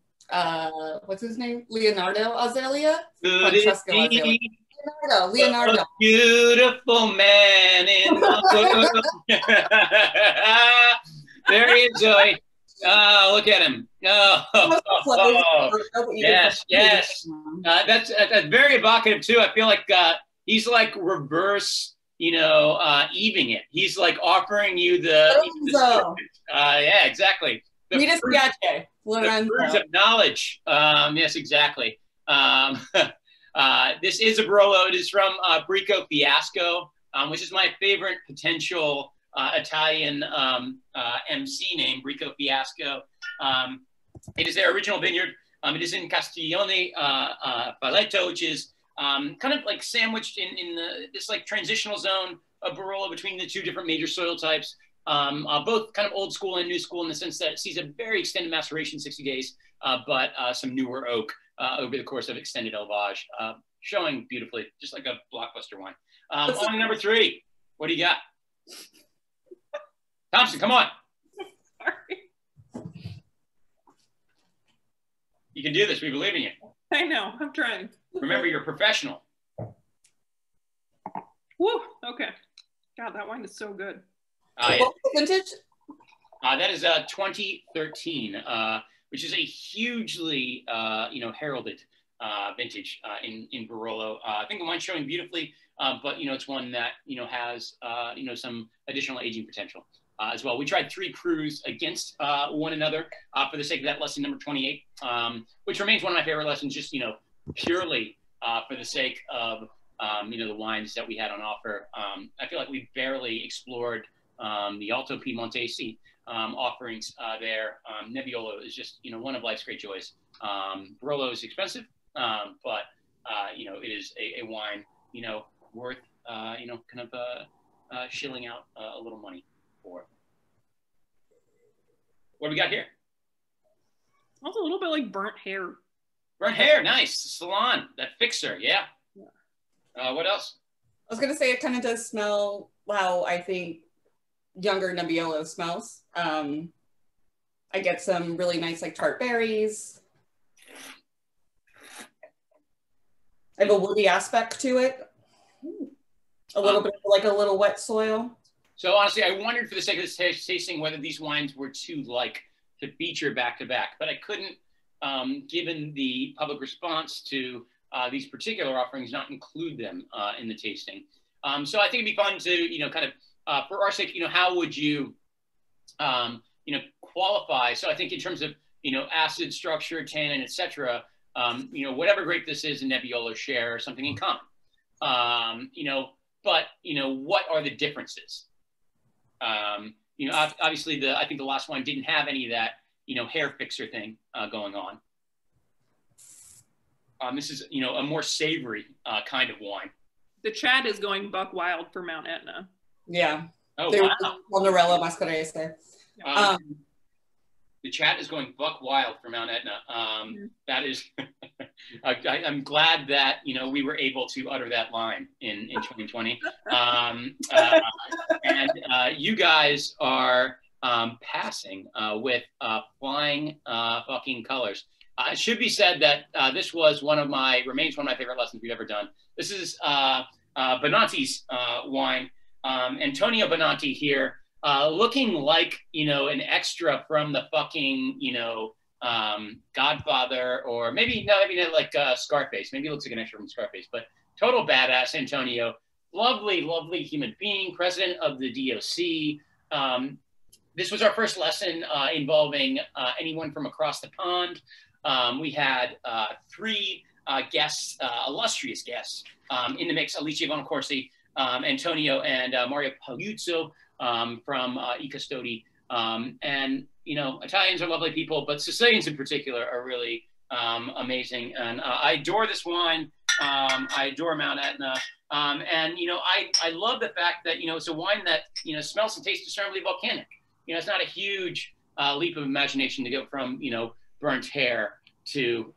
what's his name? Leonardo Azalea? Francesco Azalea. Leonardo. The beautiful man in the world. There he is, Zoe. Oh, look at him. Oh. Yes, yes. That's very evocative, too. I feel like he's like reverse, you know, evening it. He's like offering you the yeah, exactly. The fruits of knowledge. Yes, exactly. This is a Barolo. It is from Brico Fiasco, which is my favorite potential Italian MC name, Brico Fiasco. It is their original vineyard. It is in Castiglione Falletto, which is kind of like sandwiched in this like transitional zone of Barolo between the two different major soil types, both kind of old school and new school in the sense that it sees a very extended maceration, 60 days, but some newer oak over the course of extended élevage, showing beautifully, just like a blockbuster wine. On number three, what do you got? Thompson, come on. Sorry. You can do this. We believe in you. I know. I'm trying. Remember, you're a professional. Woo. Okay. God, that wine is so good. What vintage? That is 2013, which is a hugely, you know, heralded vintage in Barolo. I think the wine's showing beautifully, but, you know, it's one that, you know, has, you know, some additional aging potential as well. We tried three crews against one another for the sake of that lesson number 28, which remains one of my favorite lessons, just, you know, purely for the sake of, you know, the wines that we had on offer. I feel like we barely explored the Alto Piemontese offerings there. Nebbiolo is just, you know, one of life's great joys. Barolo is expensive, but, you know, it is a wine, you know, worth, you know, kind of shilling out a little money for. What do we got here? Smells a little bit like burnt hair. Burnt hair, nice. Salon, that fixer, yeah. What else? I was going to say it kind of does smell how I think younger Nebbiolo smells. I get some really nice like tart berries. I have a woody aspect to it. A little bit of, like a little wet soil. So honestly, I wondered for the sake of this tasting whether these wines were too like to feature back to back, but I couldn't, given the public response to these particular offerings, not include them in the tasting. So I think it'd be fun to, you know, kind of, for our sake, you know, how would you, you know, qualify? So I think in terms of, you know, acid, structure, tannin, et cetera, you know, whatever grape this is, a Nebbiolo share something in common, you know, but, you know, what are the differences? You know, obviously, I think the last one didn't have any of that, you know, hair fixer thing going on. This is, you know, a more savory kind of wine. The chat is going buck wild for Mount Etna. Yeah. Oh, they wow. Ponderella Mascarese. The chat is going buck wild for Mount Etna. That is, I'm glad that, you know, we were able to utter that line in 2020. And you guys are passing with flying fucking colors. It should be said that this was one of my favorite lessons we've ever done. This is Benanti's wine. Antonio Benanti here, looking like, you know, an extra from the fucking, you know, Godfather, or maybe not like Scarface. Maybe he looks like an extra from Scarface, but total badass, Antonio. Lovely, lovely human being, president of the DOC. This was our first lesson involving anyone from across the pond. We had three guests, illustrious guests in the mix: Alicia Von Corsi, Antonio, and Mario Pagliuzzo from eCustodi. And, you know, Italians are lovely people, but Sicilians in particular are really amazing. And I adore this wine. I adore Mount Etna. And, you know, I love the fact that, you know, it's a wine that, you know, smells and tastes discernibly volcanic. You know, it's not a huge leap of imagination to go from, you know, burnt hair to,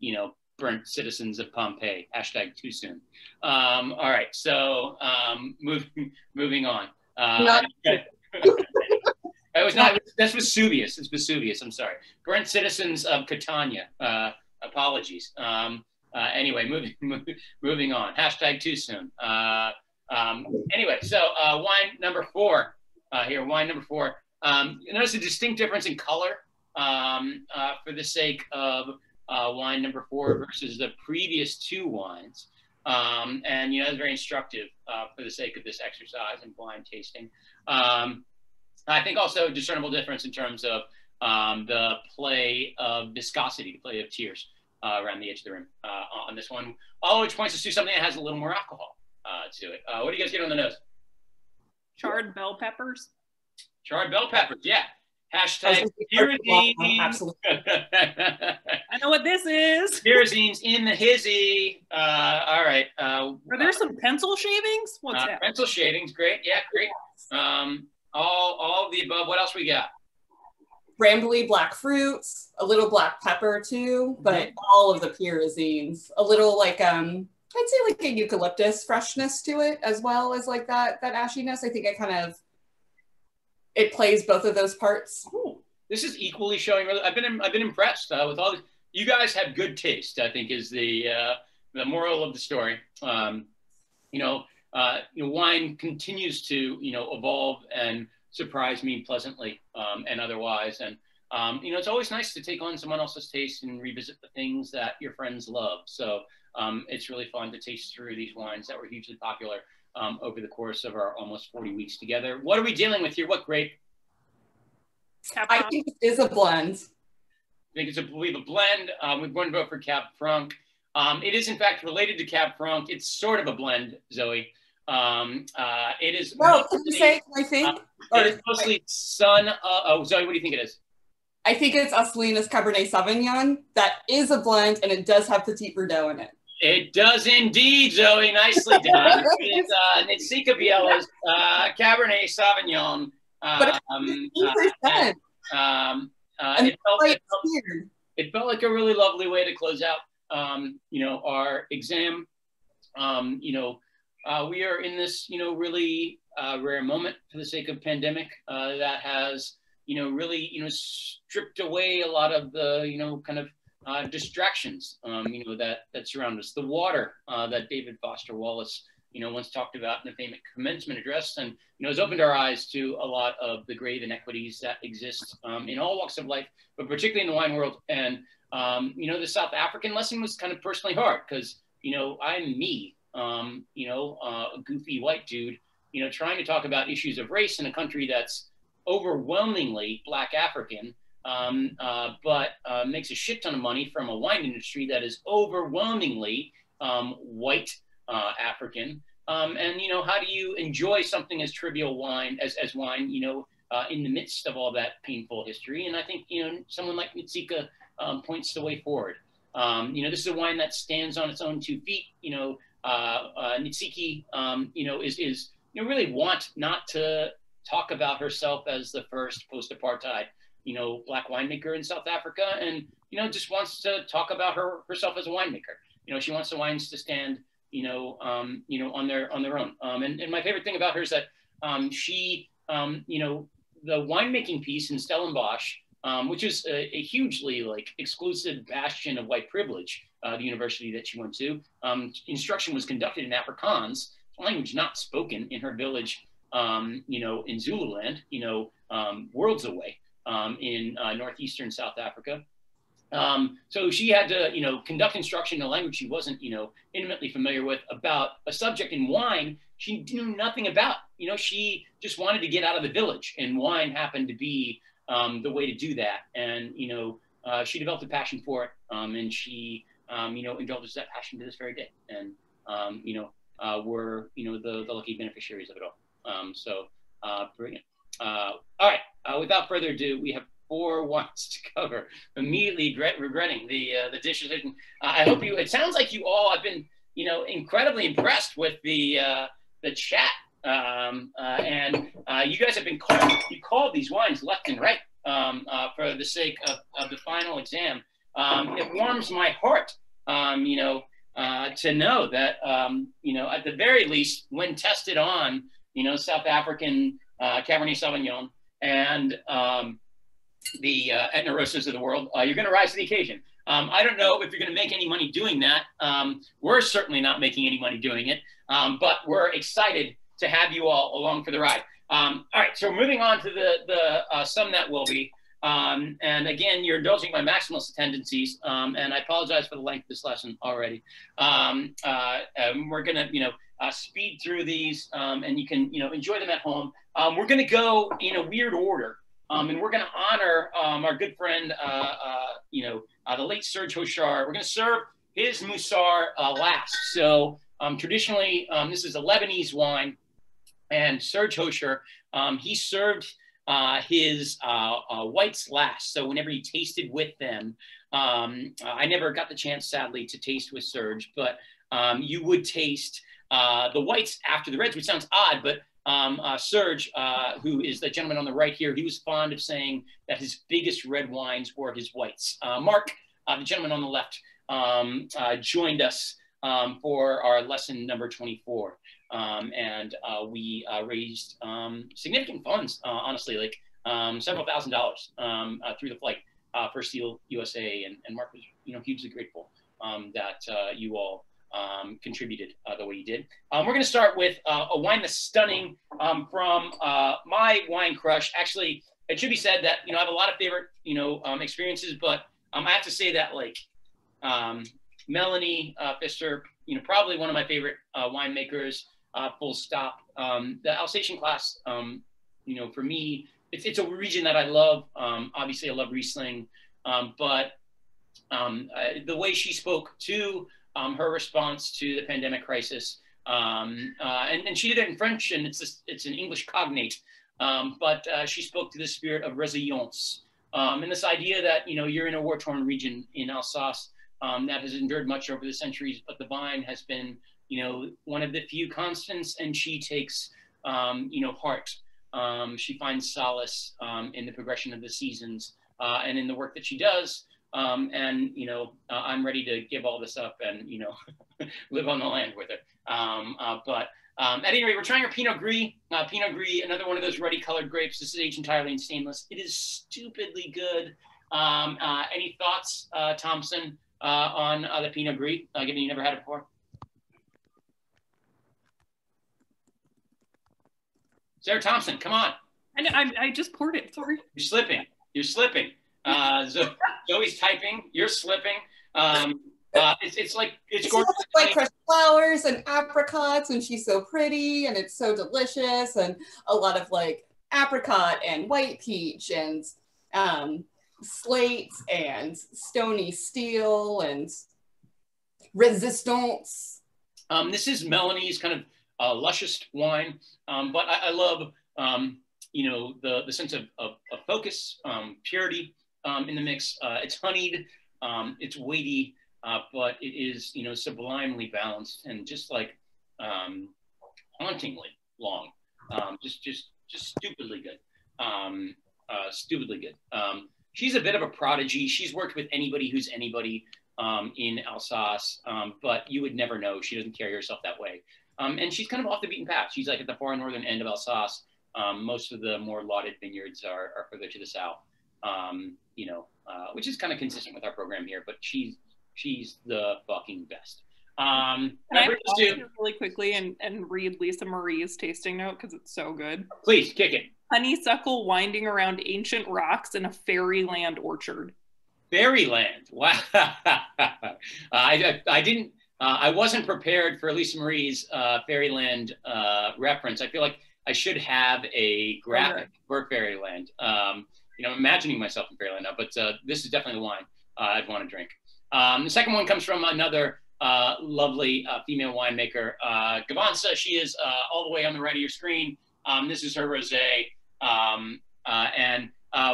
you know, burnt citizens of Pompeii. Hashtag too soon. All right. So moving on. It was not, that's Vesuvius. It's Vesuvius. I'm sorry. Burnt citizens of Catania. Apologies. Anyway, moving on. Hashtag too soon. Anyway, so wine number four here. Wine number four. You notice a distinct difference in color for the sake of wine number four versus the previous two wines. And, you know, it's very instructive for the sake of this exercise and blind tasting. I think also a discernible difference in terms of the play of viscosity, the play of tears around the edge of the rim on this one. All of which points us to something that has a little more alcohol to it. What do you guys get on the nose? Charred bell peppers. Charred bell peppers, yeah. Hashtag pyrazines. I know what this is. Pyrazines in the hizzy. All right. Are there some pencil shavings? What's that? Pencil shavings, great. Yeah, great. All of the above. What else we got? Rambly black fruits, a little black pepper too, but all of the pyrazines. A little like I'd say like a eucalyptus freshness to it, as well as like that ashiness. I think it kind of plays both of those parts. Ooh, this is equally showing. I've been impressed with all this. You guys have good taste, I think, is the moral of the story. You know, wine continues to, you know, evolve and surprise me pleasantly and otherwise. And, you know, it's always nice to take on someone else's taste and revisit the things that your friends love. So it's really fun to taste through these wines that were hugely popular over the course of our almost 40 weeks together. What are we dealing with here? What grape? I think it is a blend. I think it's a blend. We've won vote for Cab Franc. It is, in fact, related to Cab Franc. It's sort of a blend, Zoe. It is. Well, can you say? I think. Or it's mostly son. Oh, Zoe, what do you think it is? I think it's Aslinas Cabernet Sauvignon. That is a blend, and it does have Petit Verdot in it. It does indeed, Zoe. Nicely done. It's Nitsika Biela's Cabernet Sauvignon. But 15%. It felt like a really lovely way to close out, you know, our exam. You know. We are in this, you know, really rare moment for the sake of pandemic that has, you know, really, you know, stripped away a lot of the, you know, kind of distractions, you know, that surround us. The water that David Foster Wallace, you know, once talked about in the famous commencement address, and, you know, has opened our eyes to a lot of the grave inequities that exist in all walks of life, but particularly in the wine world. And, you know, the South African lesson was kind of personally hard because, you know, I'm me. You know, a goofy white dude, you know, trying to talk about issues of race in a country that's overwhelmingly black African, but makes a shit ton of money from a wine industry that is overwhelmingly white African. And, you know, how do you enjoy something as trivial wine as wine, you know, in the midst of all that painful history? And I think, you know, someone like Nitsika points the way forward. You know, this is a wine that stands on its own two feet, you know. Nitsiki, you know, is you know, really want not to talk about herself as the first post-apartheid, you know, black winemaker in South Africa, and, you know, just wants to talk about herself as a winemaker. You know, she wants the wines to stand, you know, on their own. And my favorite thing about her is that she, you know, the winemaking piece in Stellenbosch, which is a hugely like exclusive bastion of white privilege, the university that she went to. Instruction was conducted in Afrikaans, language not spoken in her village, you know, in Zululand, you know, worlds away in northeastern South Africa. So she had to, conduct instruction in a language she wasn't, intimately familiar with, about a subject in wine she knew nothing about. She just wanted to get out of the village, and wine happened to be the way to do that. And, she developed a passion for it, and she, indulges that passion to this very day. And, we're, the lucky beneficiaries of it all. So brilliant. All right, without further ado, we have 4 wines to cover. Immediately regretting the decision. I hope you, it sounds like you all have been, incredibly impressed with the chat. And you guys have been called these wines left and right for the sake of the final exam. It warms my heart, to know that, at the very least, when tested on, South African Cabernet Sauvignon and the Etna Rosas of the world, you're going to rise to the occasion. I don't know if you're going to make any money doing that. We're certainly not making any money doing it, but we're excited to have you all along for the ride. All right, so moving on to the some that will be. And again, you're indulging my maximalist tendencies, and I apologize for the length of this lesson already. We're gonna, speed through these, and you can, enjoy them at home. We're gonna go in a weird order, and we're gonna honor our good friend, the late Serge Hochar. We're gonna serve his Musar last. So traditionally, this is a Lebanese wine, and Serge Hochar, he served his whites last. So whenever he tasted with them, I never got the chance, sadly, to taste with Serge, but you would taste the whites after the reds, which sounds odd, but Serge, who is the gentleman on the right here, he was fond of saying that his biggest red wines were his whites. Mark, the gentleman on the left, joined us for our lesson number 24. And we raised significant funds, honestly, like several $1000s through the flight for Seal USA, and Mark was, hugely grateful that you all contributed the way you did. We're going to start with a wine that's stunning from my wine crush. Actually, it should be said that I have a lot of favorite experiences, but I have to say that like Melanie Pfister, probably one of my favorite winemakers. Full stop. The Alsatian class, for me, it's a region that I love. Obviously, I love Riesling, but the way she spoke to her response to the pandemic crisis, and she did it in French, and it's an English cognate, but she spoke to the spirit of résilience, and this idea that you're in a war-torn region in Alsace that has endured much over the centuries, but the vine has been one of the few constants, and she takes, heart. She finds solace in the progression of the seasons and in the work that she does. And I'm ready to give all this up and, live on the land with her. But at any rate, we're trying our Pinot Gris. Pinot Gris, another one of those ruddy-colored grapes. This is aged entirely in stainless. It is stupidly good. Any thoughts, Thompson, on the Pinot Gris, given you never had it before? Sarah Thompson, come on. I just poured it, sorry. You're slipping, you're slipping. Zoe's typing, you're slipping. It's like, it's gorgeous. Like fresh flowers and apricots, and she's so pretty, and it's so delicious, and a lot of like apricot and white peach and slate and stony steel and resistance. This is Melanie's kind of luscious wine, but I love, the sense of focus, purity in the mix. It's honeyed, it's weighty, but it is, sublimely balanced and just like hauntingly long, just stupidly good, stupidly good. She's a bit of a prodigy. She's worked with anybody who's anybody in Alsace, but you would never know. She doesn't carry herself that way. And she's kind of off the beaten path. She's like at the far northern end of Alsace. Most of the more lauded vineyards are further to the south, which is kind of consistent with our program here, but she's the fucking best. Can I pause here really quickly and read Lisa Marie's tasting note because it's so good? Please, kick it. Honeysuckle winding around ancient rocks in a fairyland orchard. Fairyland. Wow. I wasn't prepared for Lisa Marie's Fairyland reference. I feel like I should have a graphic for Fairyland. You know, I'm imagining myself in Fairyland now, but this is definitely the wine I'd want to drink. The second one comes from another lovely female winemaker, Gvantsa. She is all the way on the right of your screen. This is her rosé.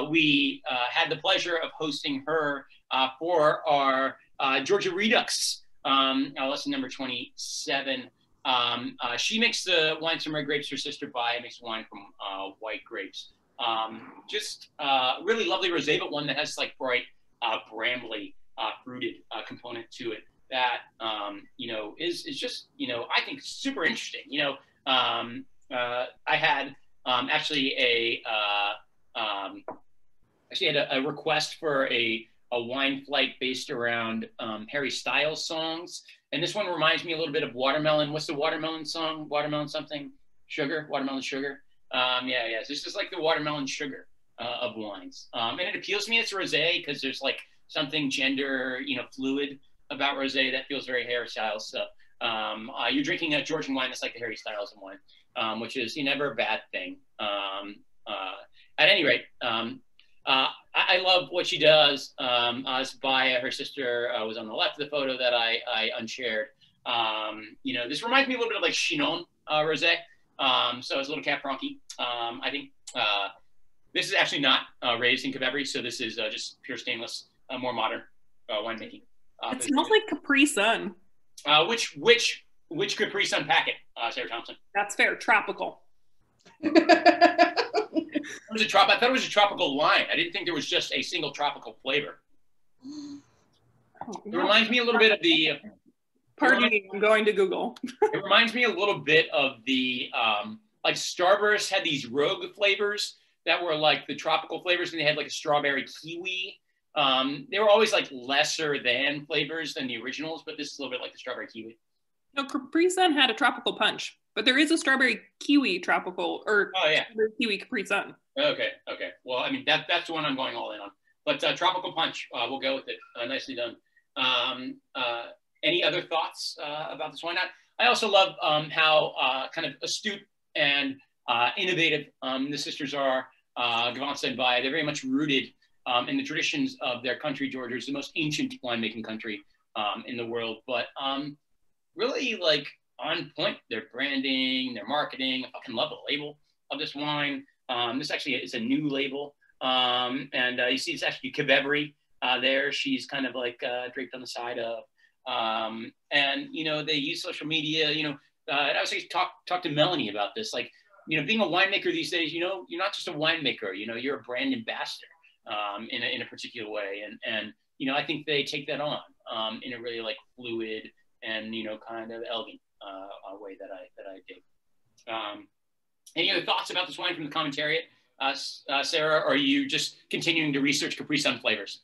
We had the pleasure of hosting her for our Georgia Redux, lesson number 27. She makes the wines from red grapes. Her sister Gaia makes wine from white grapes. Really lovely rosé, but one that has like bright, brambly, fruited component to it that, you know, is just, you know, I think super interesting. You know, I had actually a request for a wine flight based around Harry Styles songs. And this one reminds me a little bit of Watermelon. What's the Watermelon song? Watermelon something? Sugar? Watermelon Sugar? Yeah. So this is like the Watermelon Sugar of wines. And it appeals to me. It's rosé because there's like something gender, you know, fluid about rosé that feels very Harry Styles. So you're drinking a Georgian wine that's like the Harry Styles wine, which is never a bad thing. At any rate, I love what she does. Gaia, her sister, was on the left of the photo that I unshared. You know, this reminds me a little bit of like Chenin Rosé. So it's a little Cab Franc-y. I think this is actually not raised in qvevri, so this is just pure stainless, more modern winemaking. It smells like Capri Sun. Which Capri Sun packet, Sarah Thompson? That's fair. Tropical. I thought it was a tropical wine. I didn't think there was just a single tropical flavor. It reminds me a little bit of the... Pardon me, I'm going to Google. It reminds me a little bit of the, like Starburst had these rogue flavors that were like the tropical flavors, and they had like a strawberry kiwi. They were always like lesser than flavors than the originals, but this is a little bit like the strawberry kiwi. No, Capri Sun had a tropical punch, but there is a strawberry kiwi tropical, or strawberry kiwi Capri Sun. Okay. Well, I mean, that's the one I'm going all in on. But tropical punch, we'll go with it. Nicely done. Any other thoughts about this wine? I also love how kind of astute and innovative the sisters are, Gvantsa and Gaia. They're very much rooted in the traditions of their country. Georgia is the most ancient winemaking country in the world, but really like on point. Their branding, their marketing. I fucking love the label of this wine. This actually is a new label. You see it's actually qvevri there. She's kind of like draped on the side of. You know, they use social media, you know, I was like, talk to Melanie about this. Like, you know, being a winemaker these days, you know, you're not just a winemaker, you know, you're a brand ambassador in a particular way. And you know, I think they take that on in a really like fluid and, you know, kind of elegant way that I dig. Any other thoughts about this wine from the commentariat, Sarah, or are you just continuing to research Capri Sun flavors?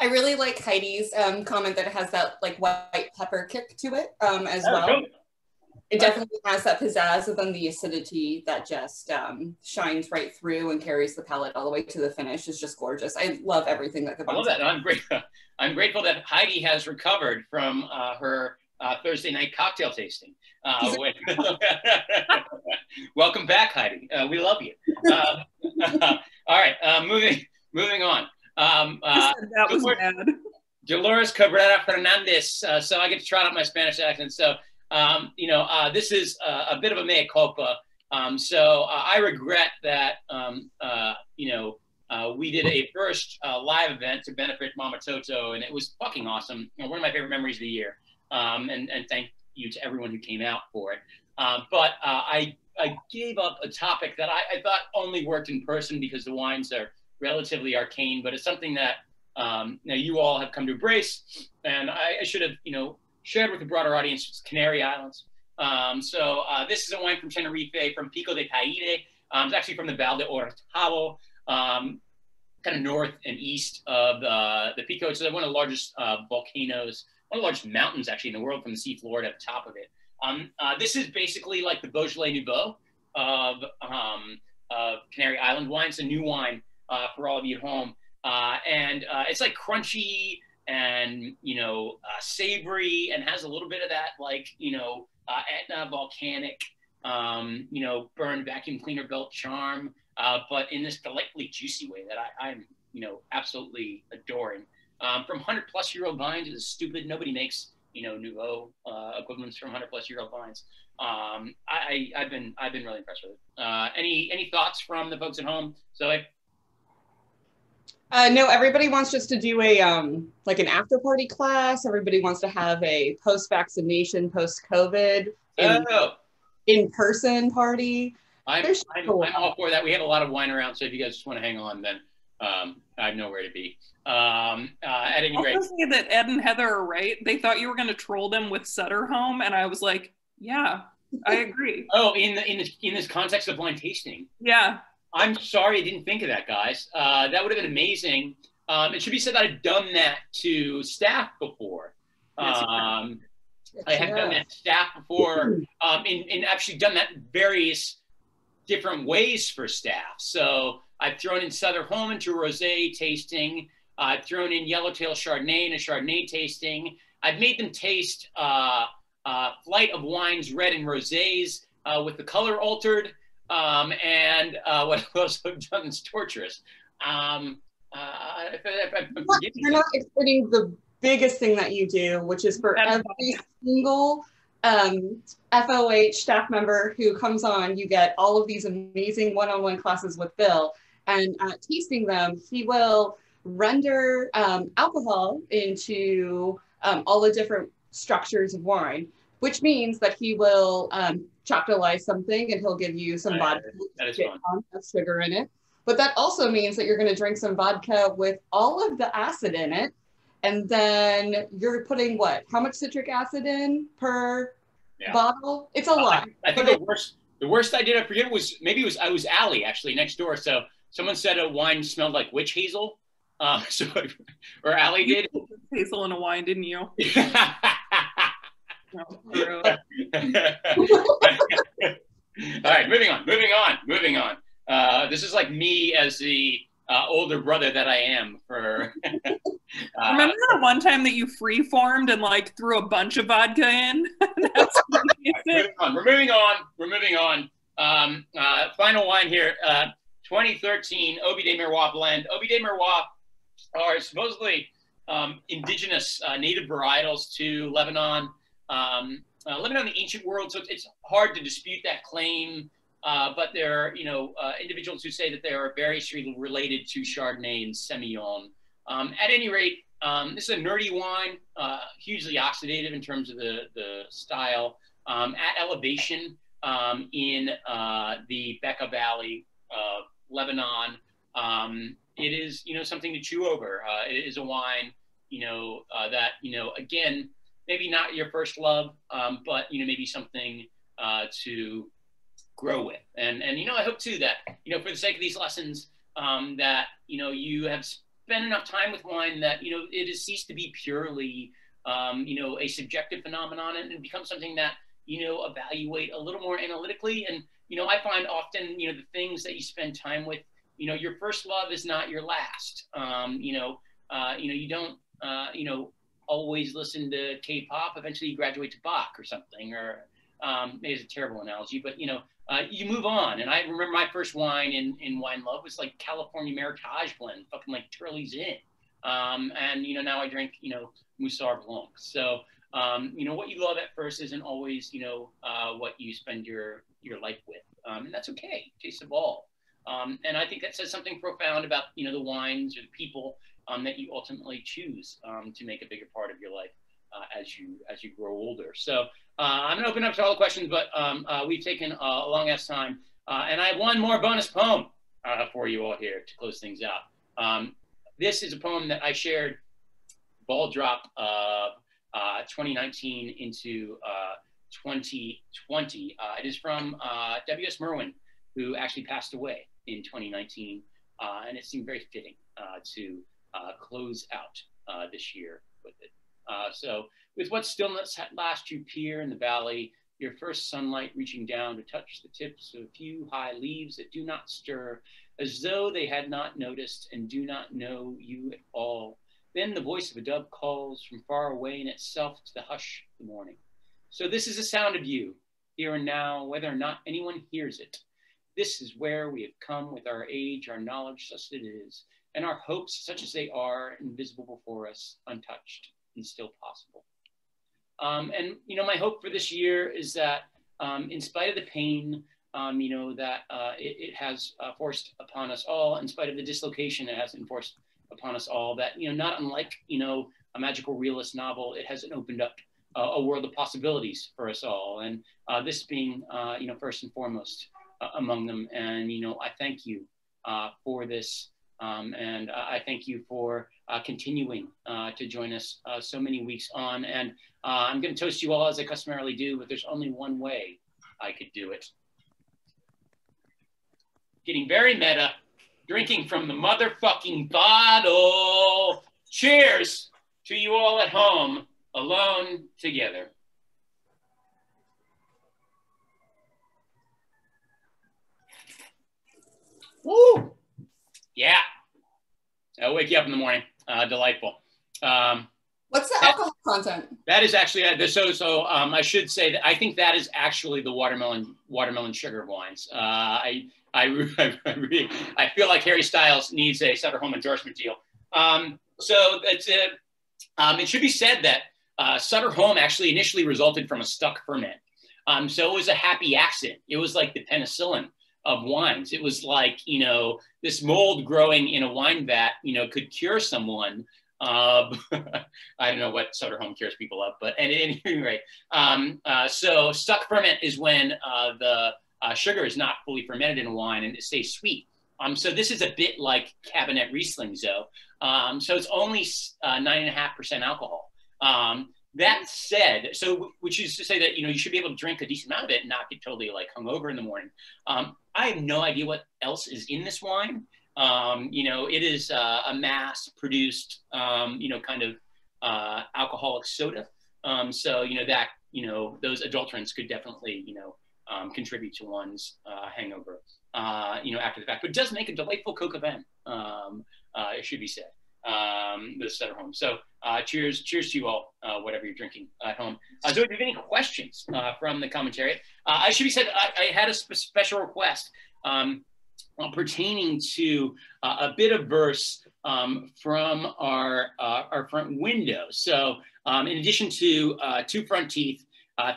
I really like Heidi's comment that it has that like white pepper kick to it as well. Cool. It definitely has that pizzazz within the acidity that just shines right through and carries the palate all the way to the finish. It's just gorgeous. I love everything that I love that. I'm grateful that Heidi has recovered from her Thursday night cocktail tasting. Welcome back, Heidi. We love you. All right, moving on. That was bad. Dolores Cabrera Fernandez. So I get to try out my Spanish accent. So, you know, this is a bit of a mea culpa. I regret that, you know, we did a first live event to benefit Mama Toto, and it was fucking awesome. You know, one of my favorite memories of the year. And thank you to everyone who came out for it. I gave up a topic that I thought only worked in person because the wines are relatively arcane, but it's something that now you all have come to embrace. And I should have, you know, shared with the broader audience. It's Canary Islands. This is a wine from Tenerife, from Pico de Paire. It's actually from the Val de Orotavo, kind of north and east of the Pico. It's one of the largest volcanoes, one of the largest mountains actually in the world, from the sea floor to the top of it. This is basically like the Beaujolais Nouveau of Canary Island wine. It's a new wine for all of you at home. And it's like crunchy and, savory, and has a little bit of that, Etna volcanic, burned vacuum cleaner belt charm, but in this delightfully juicy way that I'm, absolutely adoring. From 100-plus-year-old vines is stupid. Nobody makes, nouveau equivalents from 100-plus-year-old vines. I've been really impressed with it. Any thoughts from the folks at home, Zoe? No, everybody wants just to do a, like an after party class. Everybody wants to have a post-vaccination, post-COVID, in-person party. I'm all for that. We have a lot of wine around, so if you guys just want to hang on, then I have nowhere to be. At any rate. I was saying that Ed and Heather are right. They thought you were going to troll them with Sutter Home, and I was like, yeah, I agree. Oh, in this context of wine tasting. Yeah. I'm sorry I didn't think of that, guys. That would have been amazing. It should be said that I've done that to staff before. I have done that to staff before, and actually done that in various different ways for staff. So I've thrown in Southern Home into rosé tasting. I've thrown in Yellowtail Chardonnay in a Chardonnay tasting. I've made them taste flight of wines, red and rosés, with the color altered. And what else I've done is torturous. You're not explaining the biggest thing that you do, which is for every single FOH staff member who comes on, you get all of these amazing one-on-one classes with Bill. And at tasting them, he will render alcohol into all the different structures of wine, which means that he will choctolize something and he'll give you some vodka with sugar in it. But that also means that you're going to drink some vodka with all of the acid in it. And then you're putting what? How much citric acid in per bottle? It's a lot. I think the worst I did, I forget, I was Allie actually next door. So someone said a wine smelled like witch hazel. Or Allie did. You put hazel in a wine, didn't you? All right, moving on. This is like me as the older brother that I am. For remember that one time that you free-formed and like threw a bunch of vodka in? That's We're moving on. Final wine here, 2013 Obi de Miroir blend. Obi de Miroir are supposedly indigenous native varietals to Lebanon. Living on the ancient world, so it's hard to dispute that claim, but there are, individuals who say that they are very strictly related to Chardonnay and Semillon. At any rate, this is a nerdy wine, hugely oxidative in terms of the style, at elevation in the Bekaa Valley of Lebanon. It is, something to chew over. It is a wine, that, again, maybe not your first love, but, maybe something to grow with. And I hope, too, that, for the sake of these lessons, that, you have spent enough time with wine that, it has ceased to be purely, a subjective phenomenon and become something that, evaluate a little more analytically. And, I find often, the things that you spend time with, your first love is not your last. You don't, always listen to K-pop, eventually you graduate to Bach or something, or maybe it's a terrible analogy, but you move on. And I remember my first wine in wine love was like California Meritage blend, fucking like Turley's Inn. And now I drink, Moussard Blanc. So, what you love at first isn't always, what you spend your life with. And that's okay, taste of all. And I think that says something profound about, the wines or the people that you ultimately choose to make a bigger part of your life as you grow older. So I'm gonna open up to all the questions, but we've taken a long ass time. And I have one more bonus poem for you all here to close things out. This is a poem that I shared, ball drop of 2019 into 2020. It is from W.S. Merwin, who actually passed away in 2019. And it seemed very fitting to close out this year with it. So, with what stillness at last you peer in the valley, your first sunlight reaching down to touch the tips of a few high leaves that do not stir, as though they had not noticed and do not know you at all. Then the voice of a dove calls from far away in itself to the hush of the morning. So this is the sound of you, here and now, whether or not anyone hears it. This is where we have come with our age, our knowledge such as it is, and our hopes such as they are, invisible before us, untouched, and still possible. And, you know, my hope for this year is that in spite of the pain, you know, that it has forced upon us all, in spite of the dislocation it has enforced upon us all, that, you know, not unlike, you know, a magical realist novel, it hasn't opened up a world of possibilities for us all. And this being, you know, first and foremost among them. And, you know, I thank you for this. And I thank you for continuing to join us so many weeks on. And I'm going to toast you all as I customarily do, but there's only one way I could do it. Getting very meta, drinking from the motherfucking bottle. Cheers to you all at home, alone, together. Woo! Yeah. I'll wake you up in the morning. Delightful. What's the alcohol content? That is actually, I should say that I think that is actually the watermelon sugar wines. I feel like Harry Styles needs a Sutter Home endorsement deal. So that's it. It should be said that Sutter Home actually initially resulted from a stuck ferment. So it was a happy accident. It was like the penicillin of wines. It was like, you know, this mold growing in a wine vat, you know, could cure someone. I don't know what Sutter Home cures people of, but at any rate, so stuck ferment is when the sugar is not fully fermented in wine and it stays sweet. So this is a bit like Cabernet Riesling, though. So it's only 9.5% alcohol. That said, so which is to say that, you know, you should be able to drink a decent amount of it and not get totally like hungover in the morning. I have no idea what else is in this wine. You know, it is a mass-produced, you know, kind of alcoholic soda. So, you know, that, you know, those adulterants could definitely, you know, contribute to one's hangover, you know, after the fact. But it does make a delightful Coq au Vin, it should be said. The Sutter Home. So cheers to you all, whatever you're drinking at home. Zoe, do you have any questions from the commentariat? I should be said, I had a special request pertaining to a bit of verse from our front window. So in addition to 2 front teeth,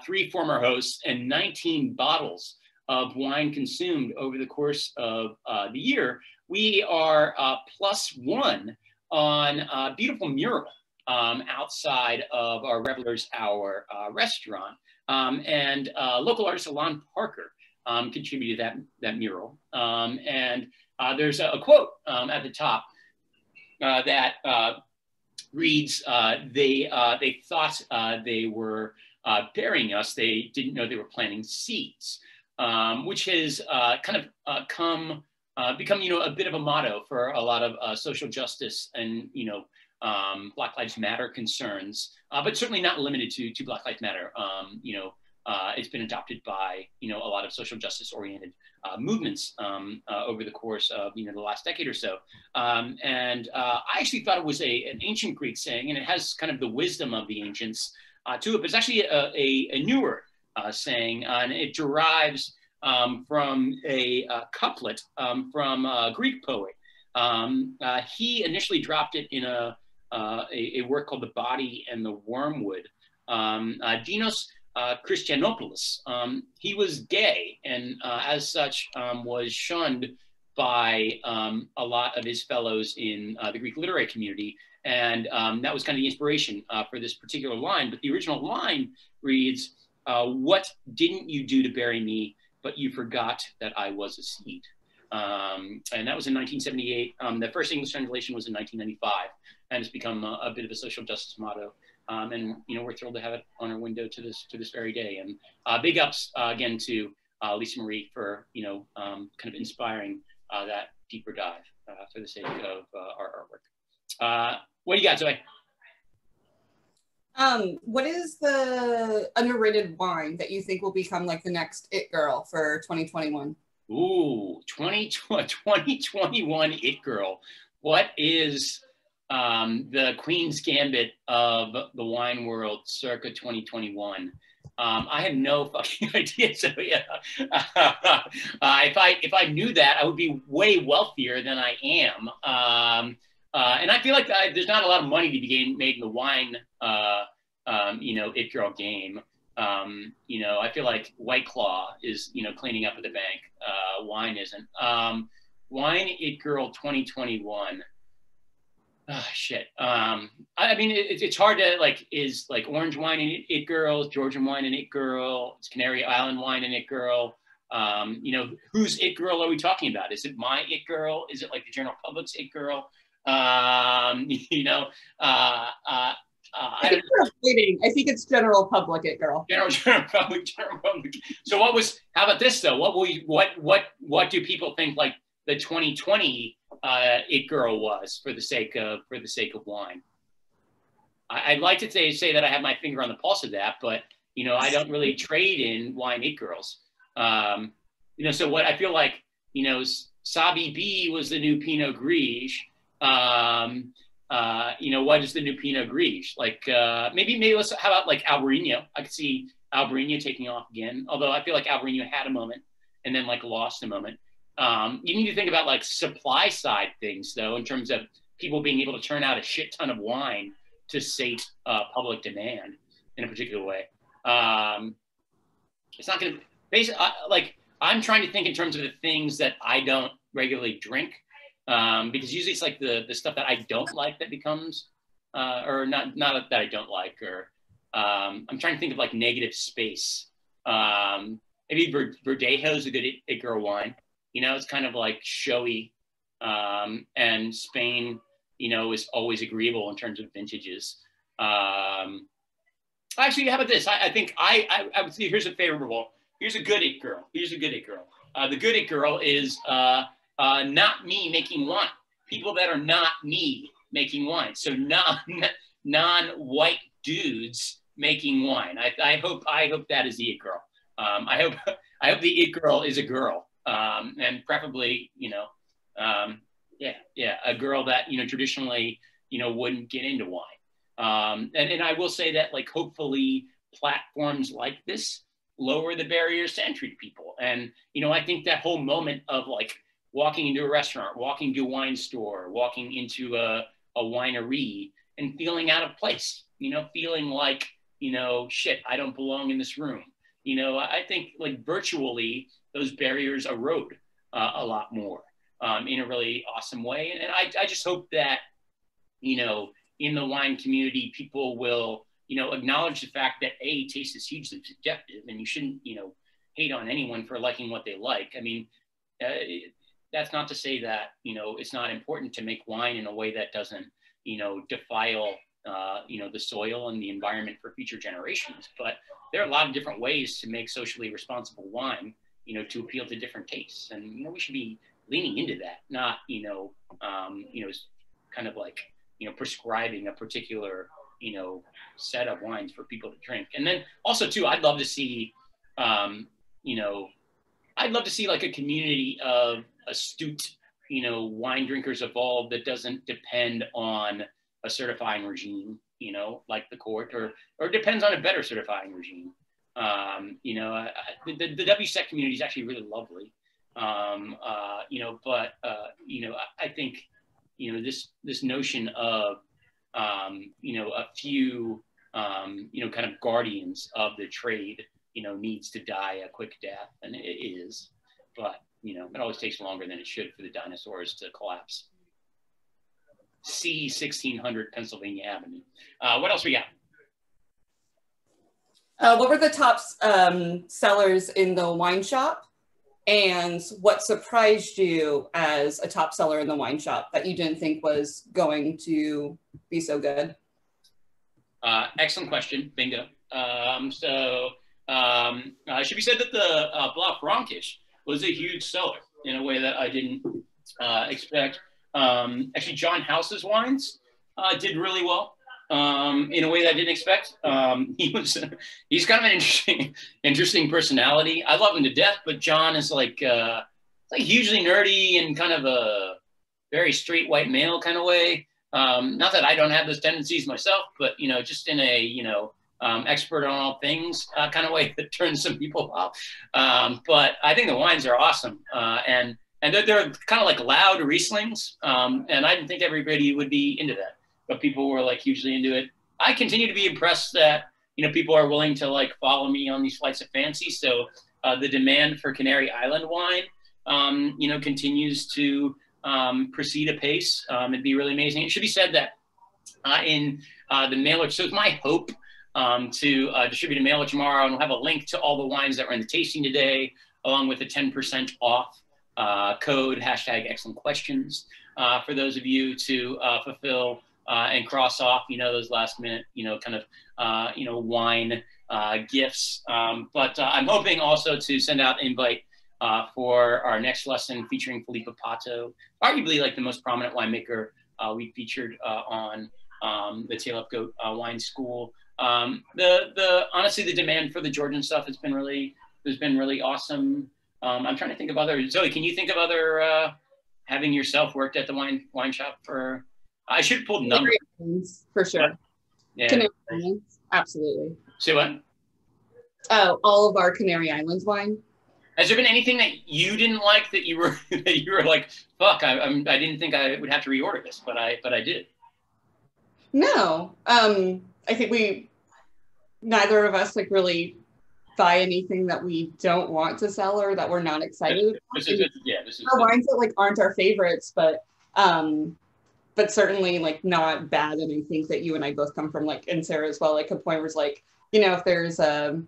3 former hosts, and 19 bottles of wine consumed over the course of the year, we are +1 on a beautiful mural outside of our Reveler's Hour restaurant. And local artist Alon Parker contributed that mural. And there's a quote at the top that reads, they thought they were burying us. They didn't know they were planting seeds, which has kind of become, you know, a bit of a motto for a lot of social justice and, you know, Black Lives Matter concerns, but certainly not limited to Black Lives Matter. You know, it's been adopted by, you know, a lot of social justice oriented movements over the course of, you know, the last decade or so. And I actually thought it was an ancient Greek saying, and it has kind of the wisdom of the ancients to it, but it's actually a newer saying, and it derives from a couplet from a Greek poet. He initially dropped it in a work called The Body and the Wormwood. Dinos Christianopoulos, he was gay and as such was shunned by a lot of his fellows in the Greek literary community. And that was kind of the inspiration for this particular line. But the original line reads, what didn't you do to bury me? But you forgot that I was a seed. And that was in 1978. The first English translation was in 1995, and it's become a bit of a social justice motto. And, you know, we're thrilled to have it on our window to this very day. And big ups again to Lisa Marie for, you know, kind of inspiring that deeper dive for the sake of our artwork. What do you got, Zoe? What is the underrated wine that you think will become like the next It Girl for 2021? Ooh, 2021 It Girl. What is the Queen's Gambit of the wine world circa 2021? I have no fucking idea. So yeah, if I knew that, I would be way wealthier than I am. And I feel like there's not a lot of money to be made in the wine, It Girl game. I feel like White Claw is, cleaning up at the bank. Wine isn't. Wine It Girl 2021. Oh, shit. It's hard to is orange wine and It Girl, Georgian wine and It Girl, it's Canary Island wine and It Girl. Whose It Girl are we talking about? Is it my It Girl? Is it like the general public's It Girl? I think it's general public It Girl. General public. So what was? How about this though? What do people think like the 2020? It Girl was for the sake of wine. I'd like to say that I have my finger on the pulse of that, but I don't really trade in wine It Girls. So what I feel like Sabi B was the new Pinot Grigio. What is the new Pinot Grigio? Maybe how about like Albarino? I could see Albarino taking off again, although I feel like Albarino had a moment and then lost a moment. You need to think about supply side things though, in terms of people being able to turn out a shit ton of wine to sate public demand in a particular way. It's not going to basically I'm trying to think in terms of the things that I don't regularly drink, because usually it's the stuff that I don't like that becomes or not that I don't like, or I'm trying to think of negative space. Maybe Verdejo is a good It Girl wine. It's kind of showy, and Spain, is always agreeable in terms of vintages. Actually, how about this? I think I would say here's a good It Girl. The good It Girl is not me making wine. People that are not me making wine. So non-white dudes making wine. I hope that is the It Girl. I hope the It Girl is a girl. And preferably, a girl that, traditionally, wouldn't get into wine. And I will say that, hopefully platforms like this lower the barriers to entry to people. And, I think that whole moment of walking into a restaurant, walking into a wine store, walking into a winery and feeling out of place, feeling shit, I don't belong in this room. I think virtually those barriers erode a lot more in a really awesome way. And I just hope that, in the wine community, people will, acknowledge the fact that taste is hugely subjective and you shouldn't, hate on anyone for liking what they like. I mean, that's not to say that, it's not important to make wine in a way that doesn't, defile the soil and the environment for future generations. But there are a lot of different ways to make socially responsible wine, to appeal to different tastes. And, we should be leaning into that, not, prescribing a particular, set of wines for people to drink. And then also too, I'd love to see, a community of astute, wine drinkers evolve that doesn't depend on a certifying regime, like the court, or depends on a better certifying regime. The WSET community is actually really lovely. I think, this notion of, a few, kind of guardians of the trade, needs to die a quick death. And it is, but, it always takes longer than it should for the dinosaurs to collapse. C 1600 Pennsylvania Avenue. What else we got? What were the top sellers in the wine shop, and what surprised you as a top seller in the wine shop that you didn't think was going to be so good? Excellent question, bingo. It should be said that the Blaufrankisch was a huge seller in a way that I didn't expect. Actually, John House's wines did really well. in a way that I didn't expect. He's kind of an interesting personality. I love him to death, but John is like hugely nerdy and kind of a very straight white male kind of way. Not that I don't have those tendencies myself, but, you know, just in a, you know, expert on all things kind of way that turns some people off. But I think the wines are awesome. And they're kind of like loud Rieslings. And I didn't think everybody would be into that, but people were like hugely into it. I continue to be impressed that, you know, people are willing to like follow me on these flights of fancy. So the demand for Canary Island wine, you know, continues to proceed apace. It'd be really amazing. It should be said that in the mailer, so it's my hope to distribute a mailer tomorrow, and we'll have a link to all the wines that were in the tasting today, along with a 10% off code, hashtag excellent questions, for those of you to fulfill and cross off, you know, those last minute, you know, kind of, you know, wine gifts. But I'm hoping also to send out an invite for our next lesson featuring Filippo Pato, arguably like the most prominent winemaker we featured on the Tail Up Goat Wine School. Honestly, the demand for the Georgian stuff has been really awesome. I'm trying to think of other, Zoe, can you think of other, having yourself worked at the wine shop for, I should pull numbers. For sure. Yeah. Canary Islands, absolutely. Say what? Oh, all of our Canary Islands wine. Has there been anything that you didn't like that you were like, fuck, I didn't think I would have to reorder this, but I did. No, I think neither of us like really buy anything that we don't want to sell or that we're not excited about. Yeah, our wines that like aren't our favorites, but certainly like not bad. And I think that you and I both come from like, and Sarah as well, like a point where it's like, you know, if there's a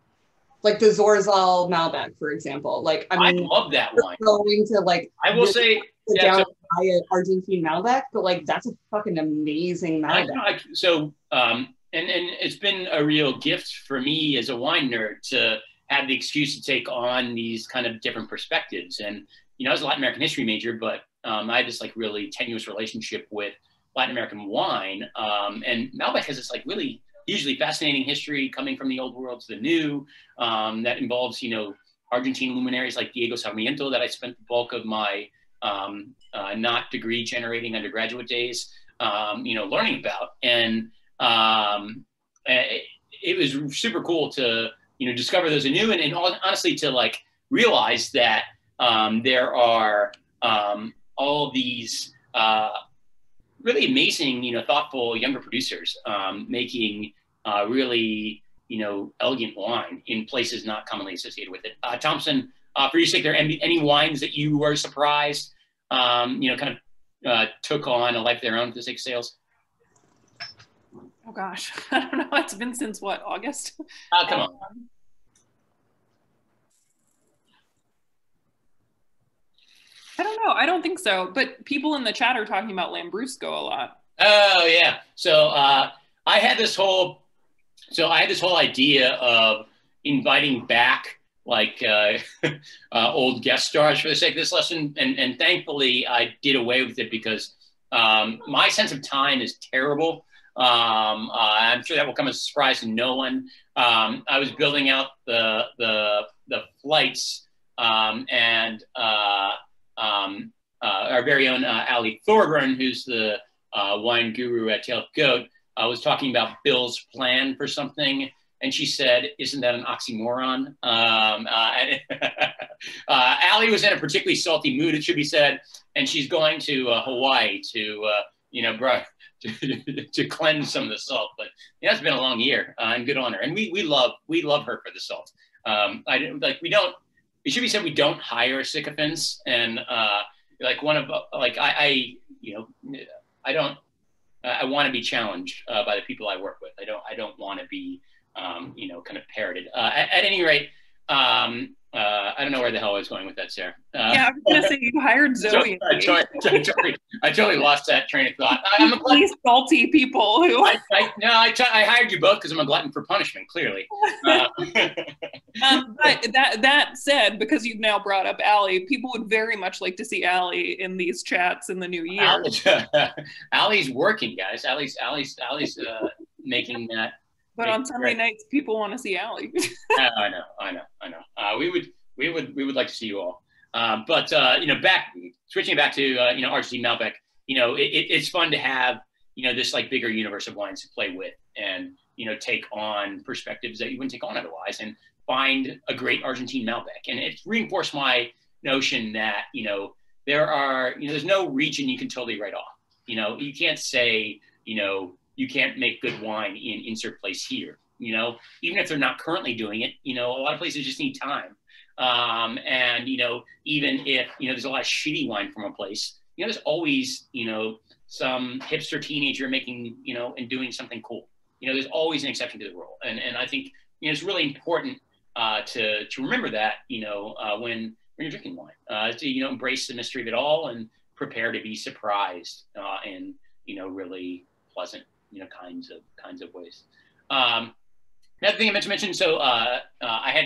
like the Zorzal Malbec, for example. Like, I mean, I love that wine. Going to like, I will say, down Gaia Argentine Malbec, but like that's a fucking amazing Malbec. And it's been a real gift for me as a wine nerd to have the excuse to take on these kind of different perspectives. And you know, I was a Latin American history major, but I had this like really tenuous relationship with Latin American wine. And Malbec has this like really usually fascinating history coming from the old world to the new, that involves, you know, Argentine luminaries like Diego Sarmiento that I spent the bulk of my not degree generating undergraduate days, you know, learning about. And it was super cool to, you know, discover those anew and honestly to like realize that there are all these really amazing, you know, thoughtful younger producers making really, you know, elegant wine in places not commonly associated with it. Thompson, for your sake, there any wines that you were surprised, you know, kind of took on a life of their own for the sake of sales? Oh gosh, I don't know. It's been since what, August? Come on. I don't know. I don't think so. But people in the chat are talking about Lambrusco a lot. Oh yeah. So I had this whole idea of inviting back like old guest stars for the sake of this lesson, and thankfully I did away with it because my sense of time is terrible. I'm sure that will come as a surprise to no one. I was building out the flights and. Our very own Ali Thorburn, who's the wine guru at Tail Up Goat, was talking about Bill's plan for something, and she said, "Isn't that an oxymoron?" Ali was in a particularly salty mood, it should be said, and she's going to Hawaii to, you know, to cleanse some of the salt. But you know, it's been a long year, and good on her. And we love her for the salt. It should be said we don't hire sycophants, and like one of like I want to be challenged by the people I work with. I don't want to be you know, kind of parroted. At any rate, I don't know where the hell I was going with that, Sarah. Yeah, I was gonna say you hired Zoe. I totally lost that train of thought. I'm a glutton. These salty people who. I hired you both because I'm a glutton for punishment, clearly. But that said, because you've now brought up Allie, people would very much like to see Allie in these chats in the new year. Allie's working, guys. Allie's making that. But on Sunday nights, people want to see Allie. I know. We would like to see you all. But switching back to RCC Malbec, it's fun to have, this like bigger universe of wines to play with and, take on perspectives that you wouldn't take on otherwise and find a great Argentine Malbec. And it's reinforced my notion that, there's no region you can totally write off. You can't say, you can't make good wine in insert place here, even if they're not currently doing it, a lot of places just need time. Even if, there's a lot of shitty wine from a place, there's always, some hipster teenager making, and doing something cool. There's always an exception to the rule. And I think, it's really important, to remember that, when you're drinking wine, to embrace the mystery of it all and prepare to be surprised, in really pleasant, kinds of ways. Another thing I meant to mention, I had,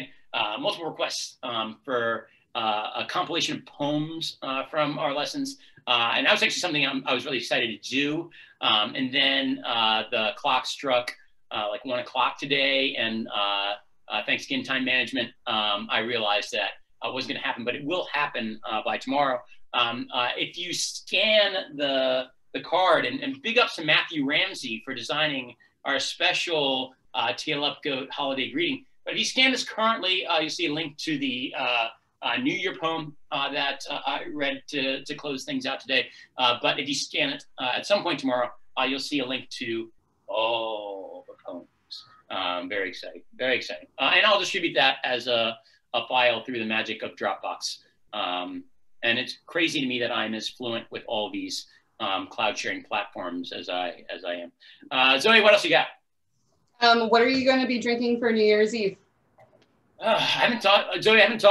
multiple requests for a compilation of poems from our lessons. And that was actually something I was really excited to do. And then the clock struck 1 o'clock today, and thanks again, time management. I realized that it wasn't gonna happen, but it will happen by tomorrow. If you scan the card and big ups to Matthew Ramsey for designing our special Tail Up Goat holiday greeting. But if you scan this currently, you see a link to the New Year poem that I read to close things out today. But if you scan it at some point tomorrow, you'll see a link to all the poems. Very exciting, very exciting. And I'll distribute that as a file through the magic of Dropbox. And it's crazy to me that I'm as fluent with all these cloud sharing platforms as I am. Zoe, what else you got? What are you going to be drinking for New Year's Eve? I haven't thought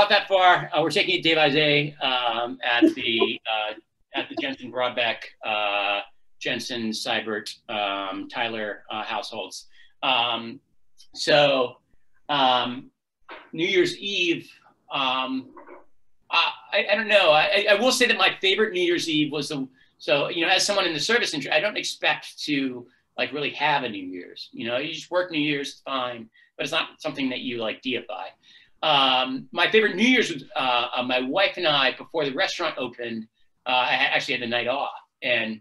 that far. We're taking it day by day at the Jensen Broadbeck, Jensen Seibert, Tyler households. New Year's Eve, I don't know. I will say that my favorite New Year's Eve was as someone in the service industry, I don't expect to really have a New Year's, you just work New Year's, it's fine, but it's not something that you deify. My favorite New Year's was my wife and I, before the restaurant opened, I actually had the night off and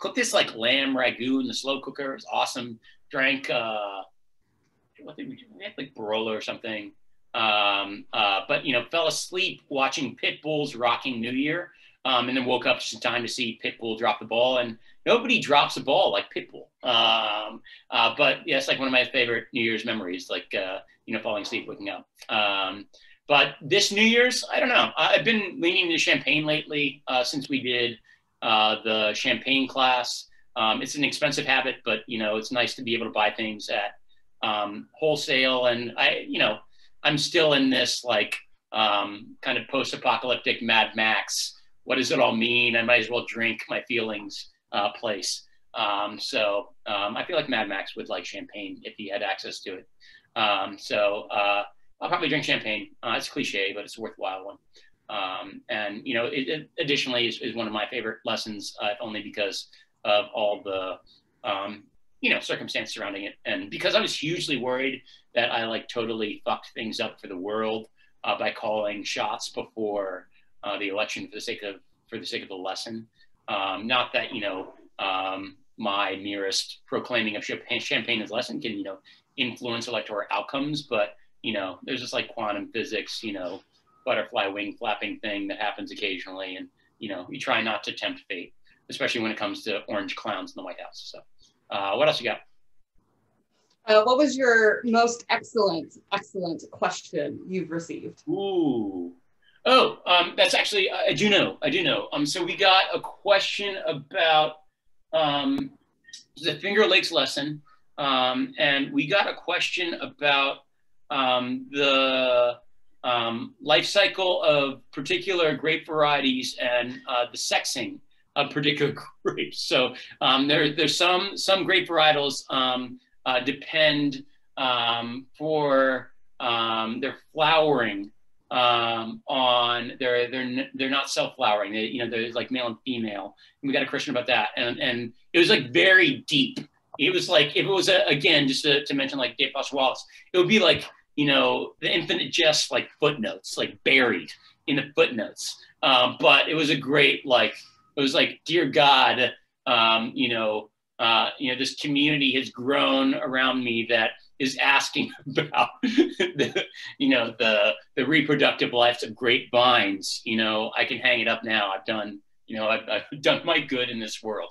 cooked this lamb ragu in the slow cooker. It was awesome. Drank, what did we do? We had Barolo or something. But fell asleep watching Pit Bulls rocking New Year. And then woke up just in time to see Pitbull drop the ball, and nobody drops the ball like Pitbull. But yeah, it's one of my favorite New Year's memories, falling asleep, waking up. But this New Year's, I don't know. I've been leaning into champagne lately since we did the champagne class. It's an expensive habit, but it's nice to be able to buy things at wholesale. And I'm still in this kind of post-apocalyptic Mad Max. What does it all mean? I might as well drink my feelings place. I feel like Mad Max would like champagne if he had access to it. I'll probably drink champagne. It's cliche, but it's a worthwhile one. It additionally is one of my favorite lessons, only because of all the, circumstance surrounding it. And because I was hugely worried that I totally fucked things up for the world by calling shots before the election for the sake of the lesson. Not that, my merest proclaiming of champagne as lesson can, influence electoral outcomes, but, there's this quantum physics, butterfly wing flapping thing that happens occasionally. And, you try not to tempt fate, especially when it comes to orange clowns in the White House. So what else you got? What was your most excellent question you've received? Ooh. Oh, that's actually, I do know. So we got a question about the Finger Lakes lesson, and we got a question about the life cycle of particular grape varieties and the sexing of particular grapes. So there's some grape varietals depend for their flowering on they're not self-flowering. They're male and female. And we got a question about that, and it was very deep It was like, if it was, again, just to mention like Dave Foster Wallace, it would be like, you know, the infinite jest, like footnotes, like buried in the footnotes. But it was a great, like, it was like, dear God, this community has grown around me that is asking about, the reproductive lives of grape vines. You know, I can hang it up now. I've done my good in this world.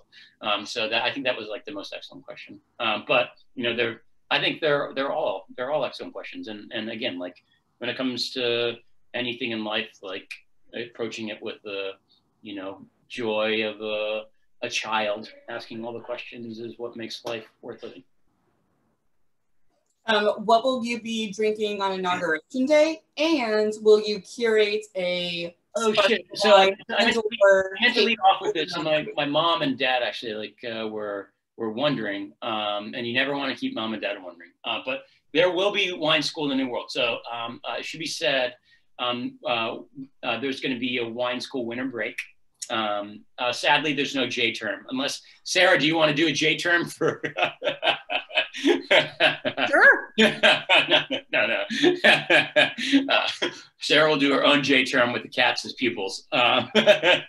So that, I think that was like the most excellent question. But you know, I think they're all excellent questions. And again, like when it comes to anything in life, like approaching it with the, you know, joy of a child, asking all the questions is what makes life worth living. What will you be drinking on Inauguration Day? And will you curate a... Oh, shit. So I had to lead off with this. So my mom and dad actually were wondering, and you never want to keep mom and dad wondering, but there will be wine school in the New World. So it should be said, there's going to be a wine school winter break. Sadly, there's no J term, unless Sarah, do you want to do a J term for? Sure. No. Sarah will do her own J term with the cats as pupils. But the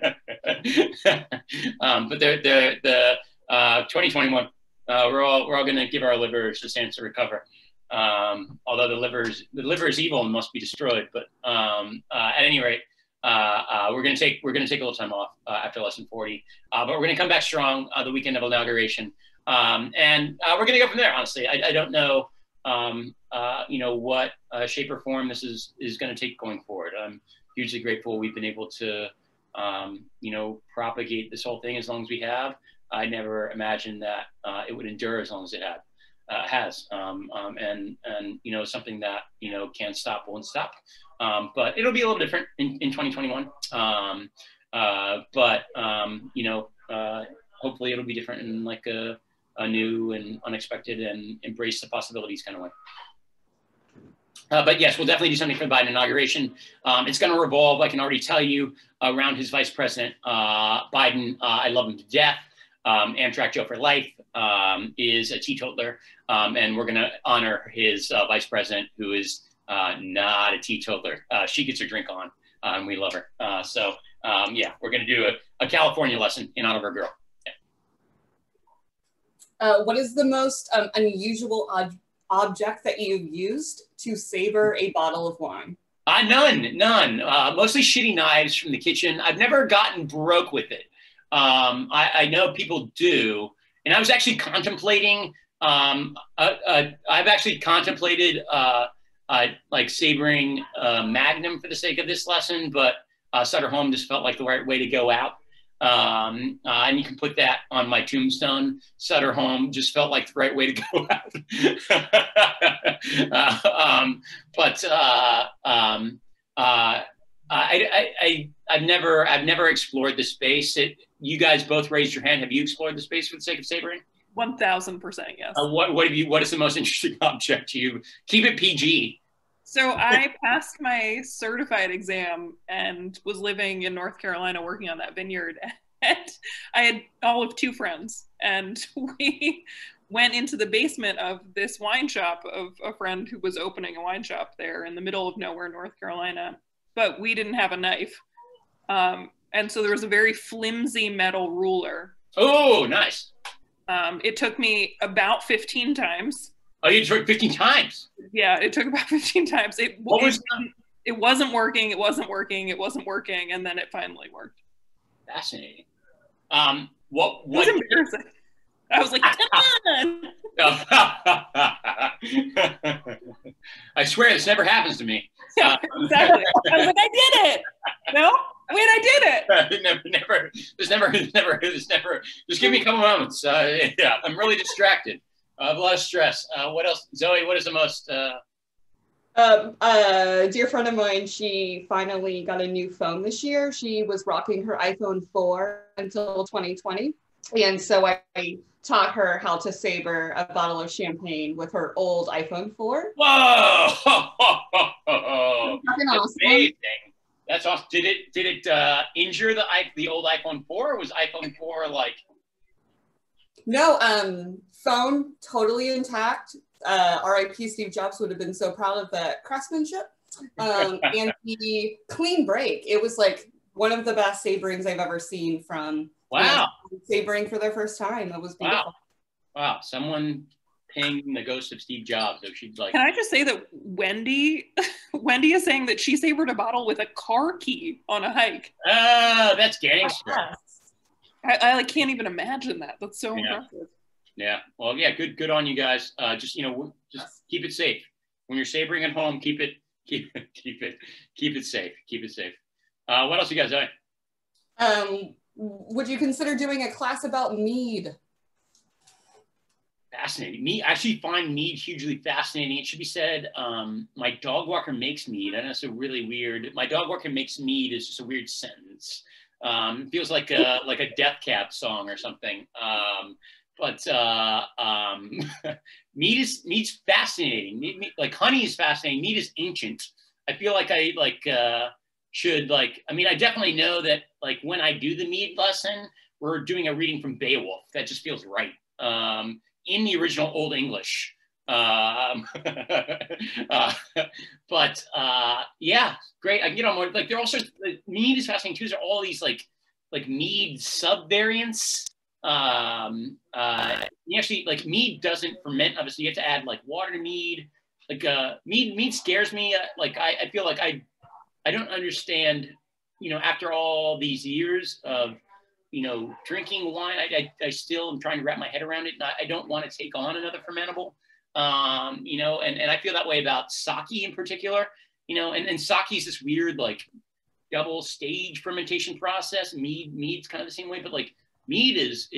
2021, we're all going to give our livers a chance to recover. Although the liver is evil and must be destroyed. But at any rate. We're gonna take a little time off after lesson 40, but we're gonna come back strong the weekend of inauguration, and we're gonna go from there. Honestly, I don't know, what shape or form this is gonna take going forward. I'm hugely grateful we've been able to, propagate this whole thing as long as we have. I never imagined that it would endure as long as it had. And something that, can't stop, won't stop. But it'll be a little different in 2021. Hopefully it'll be different in like a new and unexpected and embrace the possibilities kind of way. But yes, we'll definitely do something for the Biden inauguration. It's going to revolve, I can already tell you, around his vice president, Biden. I love him to death. Amtrak Joe for Life is a teetotaler, and we're going to honor his vice president, who is not a teetotaler. She gets her drink on, and we love her. So we're going to do a California lesson in honor of our girl. Yeah. What is the most unusual object that you've used to savor a bottle of wine? None. Mostly shitty knives from the kitchen. I've never gotten broke with it. I know people do, and I was actually contemplating. I've actually contemplated savoring Magnum for the sake of this lesson, but Sutter Home just felt like the right way to go out. And you can put that on my tombstone. Sutter Home just felt like the right way to go out. I've never explored the space. You guys both raised your hand. Have you explored the space for the sake of savoring? 1000%, yes. What is the most interesting object you keep it PG? So I passed my certified exam and was living in North Carolina working on that vineyard. And I had all of two friends, and we went into the basement of this wine shop of a friend who was opening a wine shop there in the middle of nowhere, North Carolina. But we didn't have a knife. And so there was a very flimsy metal ruler. Oh, nice. It took me about 15 times. Oh, you took 15 times? Yeah, it took about 15 times. It wasn't working, and then it finally worked. Fascinating. What it was embarrassing. I was like, come on! I swear this never happens to me. Yeah, exactly. I was like, I did it. No, I mean, I did it. There's never. Just give me a couple moments. Yeah, I'm really distracted. I have a lot of stress. What else, Zoe? What is the most? A dear friend of mine, she finally got a new phone this year. She was rocking her iPhone 4 until 2020, and so I taught her how to savor a bottle of champagne with her old iPhone 4. Whoa! That's awesome. Amazing. That's awesome. Did it injure the old iPhone 4? Or was iPhone 4 like? No, phone totally intact. R.I.P. Steve Jobs would have been so proud of that craftsmanship. And the clean break. It was like one of the best saberings I've ever seen from wow. Sabering for their first time. That was beautiful. Wow. Wow. Someone pinged the ghost of Steve Jobs. So she's like, can I just say that Wendy is saying that she sabered a bottle with a car key on a hike. Oh, that's gangster. I can't even imagine that. That's so impressive. Yeah. Well, yeah. Good on you guys. Just, you know, just keep it safe when you're sabering at home. Keep it safe. What else you guys doing? Would you consider doing a class about mead? Fascinating. Me, I actually find mead hugely fascinating. It should be said, my dog walker makes mead. And that's a really weird, my dog walker makes mead is just a weird sentence. Feels like a Death Cab song or something. Mead's fascinating. Mead, like honey is fascinating. Mead is ancient. I feel like I I definitely know that like when I do the mead lesson, we're doing a reading from Beowulf. That just feels right. In the original Old English. Yeah, great. I can get on more, like there are also, like, mead is fascinating too. There are all these like mead subvariants. You actually, like mead doesn't ferment, obviously you have to add like water to mead. Like mead scares me. Like I feel like I don't understand, you know, after all these years of, you know, drinking wine, I still am trying to wrap my head around it. And I don't want to take on another fermentable, you know, and I feel that way about sake in particular, you know, and sake is this weird, like double stage fermentation process. Mead's kind of the same way, but like mead is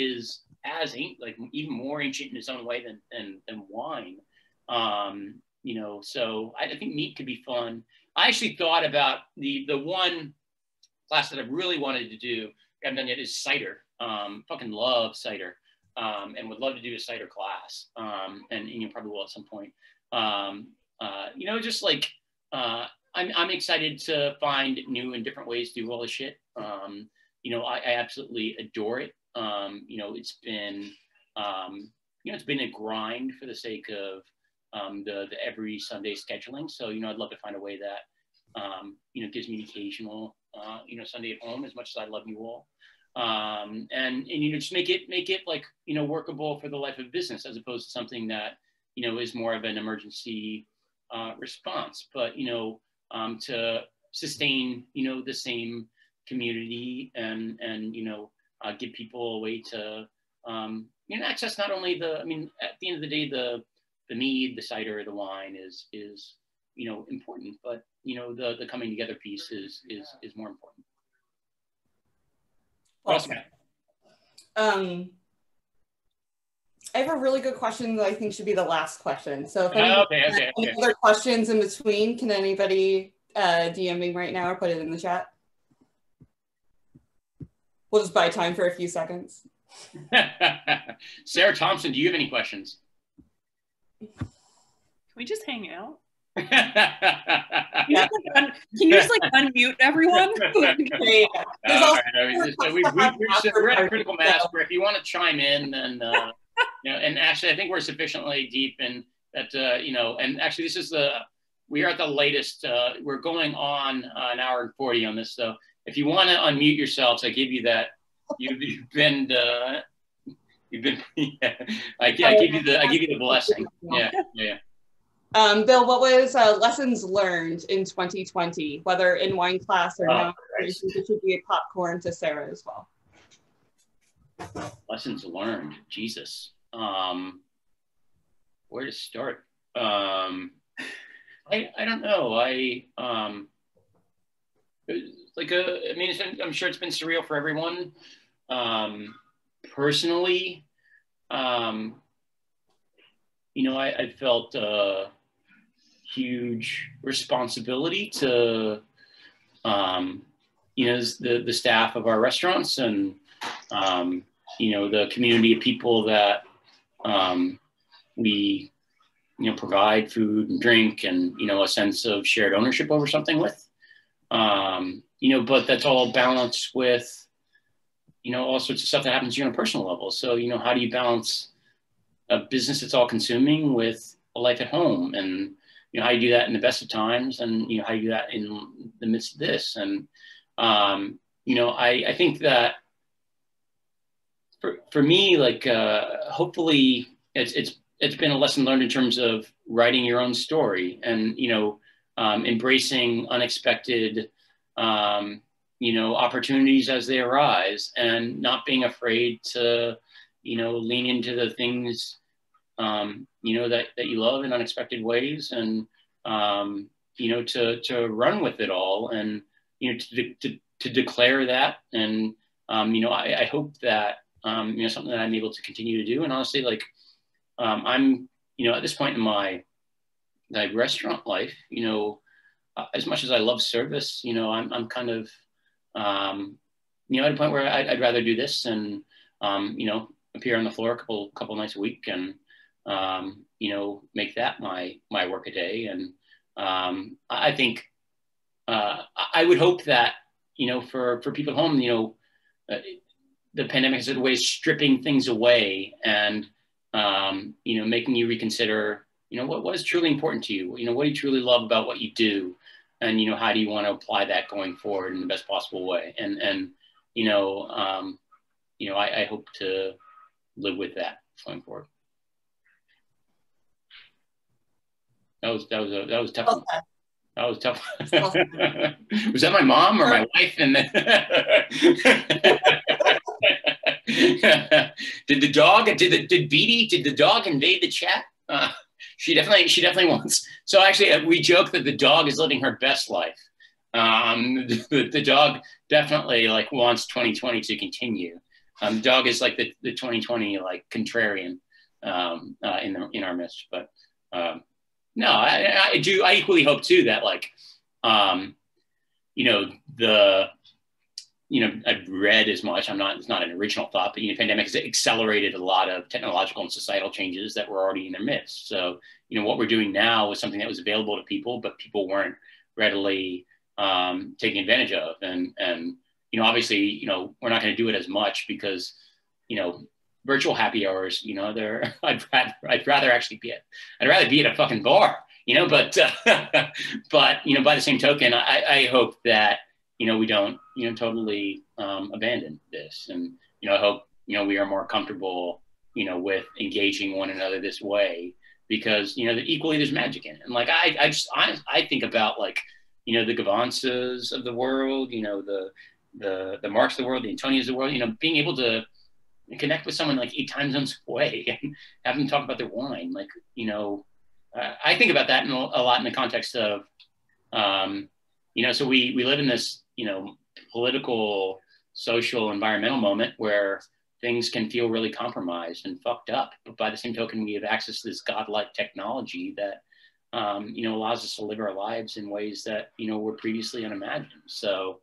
as like even more ancient in its own way than wine. You know, so I think mead could be fun. I actually thought about the one class that I really wanted to do, I haven't done yet, is cider. Fucking love cider, and would love to do a cider class, and you probably will at some point. You know, just like I'm excited to find new and different ways to do all this shit. You know, I absolutely adore it. You know, it's been a grind for the sake of the every Sunday scheduling. So, you know, I'd love to find a way that, you know, gives me an occasional, you know, Sunday at home as much as I love you all. And, you know, just make it like, you know, workable for the life of business as opposed to something that, you know, is more of an emergency response, but, you know, to sustain, you know, the same community and, you know, give people a way to, you know, access not only at the end of the day, the mead, the cider, the wine is you know important, but you know the coming together piece is more important. Awesome. I have a really good question that I think should be the last question. So if any other questions in between, can anybody DM me right now or put it in the chat? We'll just buy time for a few seconds. Sarah Thompson, do you have any questions? Can we just hang out? Can you just unmute everyone? Okay. We're at a critical mass where if you want to chime in, then you know, and actually I think we're sufficiently deep in that, you know, and actually this is we are at the latest, we're going on an hour and 40 on this, so if you want to unmute yourselves, I give you that. You've been I give you the blessing. Yeah. Bill, what was lessons learned in 2020, whether in wine class or not? It should be a popcorn to Sarah as well. Lessons learned, Jesus. Where to start? I don't know. I'm sure it's been surreal for everyone. Personally, you know, I felt a huge responsibility to, you know, the staff of our restaurants and, you know, the community of people that we, you know, provide food and drink and, you know, a sense of shared ownership over something with, you know, but that's all balanced with, you know, all sorts of stuff that happens to you on a personal level. So, you know, how do you balance a business that's all consuming with a life at home, and, you know, how you do that in the best of times, and, you know, how you do that in the midst of this. And, you know, I think that for me, like, hopefully it's been a lesson learned in terms of writing your own story and, you know, embracing unexpected, you know, opportunities as they arise, and not being afraid to, you know, lean into the things, you know, that you love in unexpected ways, and, you know, to run with it all, and, you know, to declare that. And, you know, I hope that, you know, something that I'm able to continue to do. And honestly, like, I'm, you know, at this point in my restaurant life, you know, as much as I love service, you know, I'm kind of, you know, at a point where I'd rather do this and, you know, appear on the floor a couple nights a week, and, you know, make that my work a day. And I think, I would hope that, you know, for people at home, you know, the pandemic is a way of stripping things away and, you know, making you reconsider, you know, what is truly important to you? You know, what do you truly love about what you do? And, you know, how do you want to apply that going forward in the best possible way? And you know, I hope to live with that going forward. That was tough. Okay. That was tough. Was that my mom or my wife? And then did the dog invade the chat? She definitely wants. So actually, we joke that the dog is living her best life. The dog definitely like wants 2020 to continue. The dog is like the 2020 like contrarian in our midst, but. No, I do. I equally hope too that, like, you know, I've read as much. It's not an original thought, but, you know, pandemic has accelerated a lot of technological and societal changes that were already in their midst. So, you know, what we're doing now is something that was available to people, but people weren't readily taking advantage of. And you know, obviously, you know, we're not going to do it as much because, you know. Virtual happy hours, you know, I'd rather be at a fucking bar, you know, but, you know, by the same token, I hope that, you know, we don't, you know, totally abandon this. And, you know, I hope, you know, we are more comfortable, you know, with engaging one another this way, because, you know, equally there's magic in it. And like, I think about, like, you know, the Gvantsas of the world, you know, the Marks of the world, the Antonios of the world, you know, being able to connect with someone like 8 time zones away and have them talk about their wine. Like, you know, I think about that a lot in the context of, you know, so we live in this, you know, political, social, environmental moment where things can feel really compromised and fucked up. But by the same token, we have access to this godlike technology that, you know, allows us to live our lives in ways that, you know, were previously unimagined. So,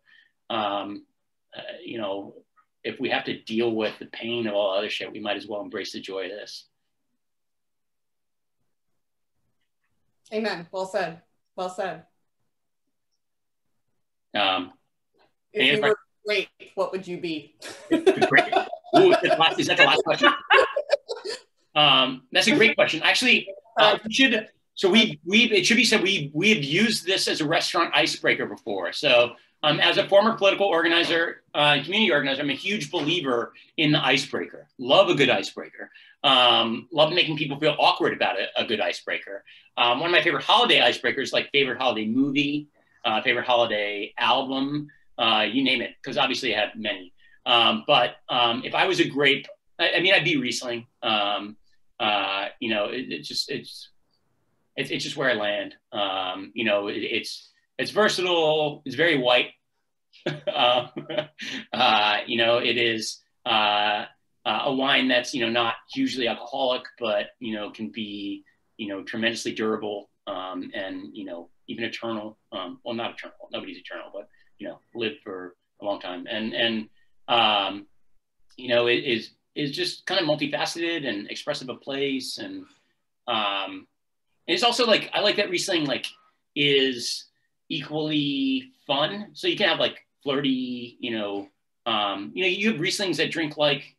you know, if we have to deal with the pain of all other shit, we might as well embrace the joy of this. Amen. Well said. Well said. If you were great, what would you be? Ooh, is that the last question? That's a great question. Actually, it should be said we have used this as a restaurant icebreaker before. So. As a former political organizer, community organizer, I'm a huge believer in the icebreaker. Love a good icebreaker. Love making people feel awkward about a good icebreaker. One of my favorite holiday icebreakers, like favorite holiday movie, favorite holiday album, you name it, because obviously I have many. But if I was a grape, I mean, I'd be Riesling. You know, it's just where I land. You know, it's versatile. It's very white. You know, it is a wine that's, you know, not hugely alcoholic, but, you know, can be, you know, tremendously durable, and, you know, even eternal. Well, not eternal. Nobody's eternal, but, you know, live for a long time. And you know, it is just kind of multifaceted and expressive of place. And it's also like, I like that Riesling like is equally fun. So you can have like flirty, you know, You have Rieslings that drink like,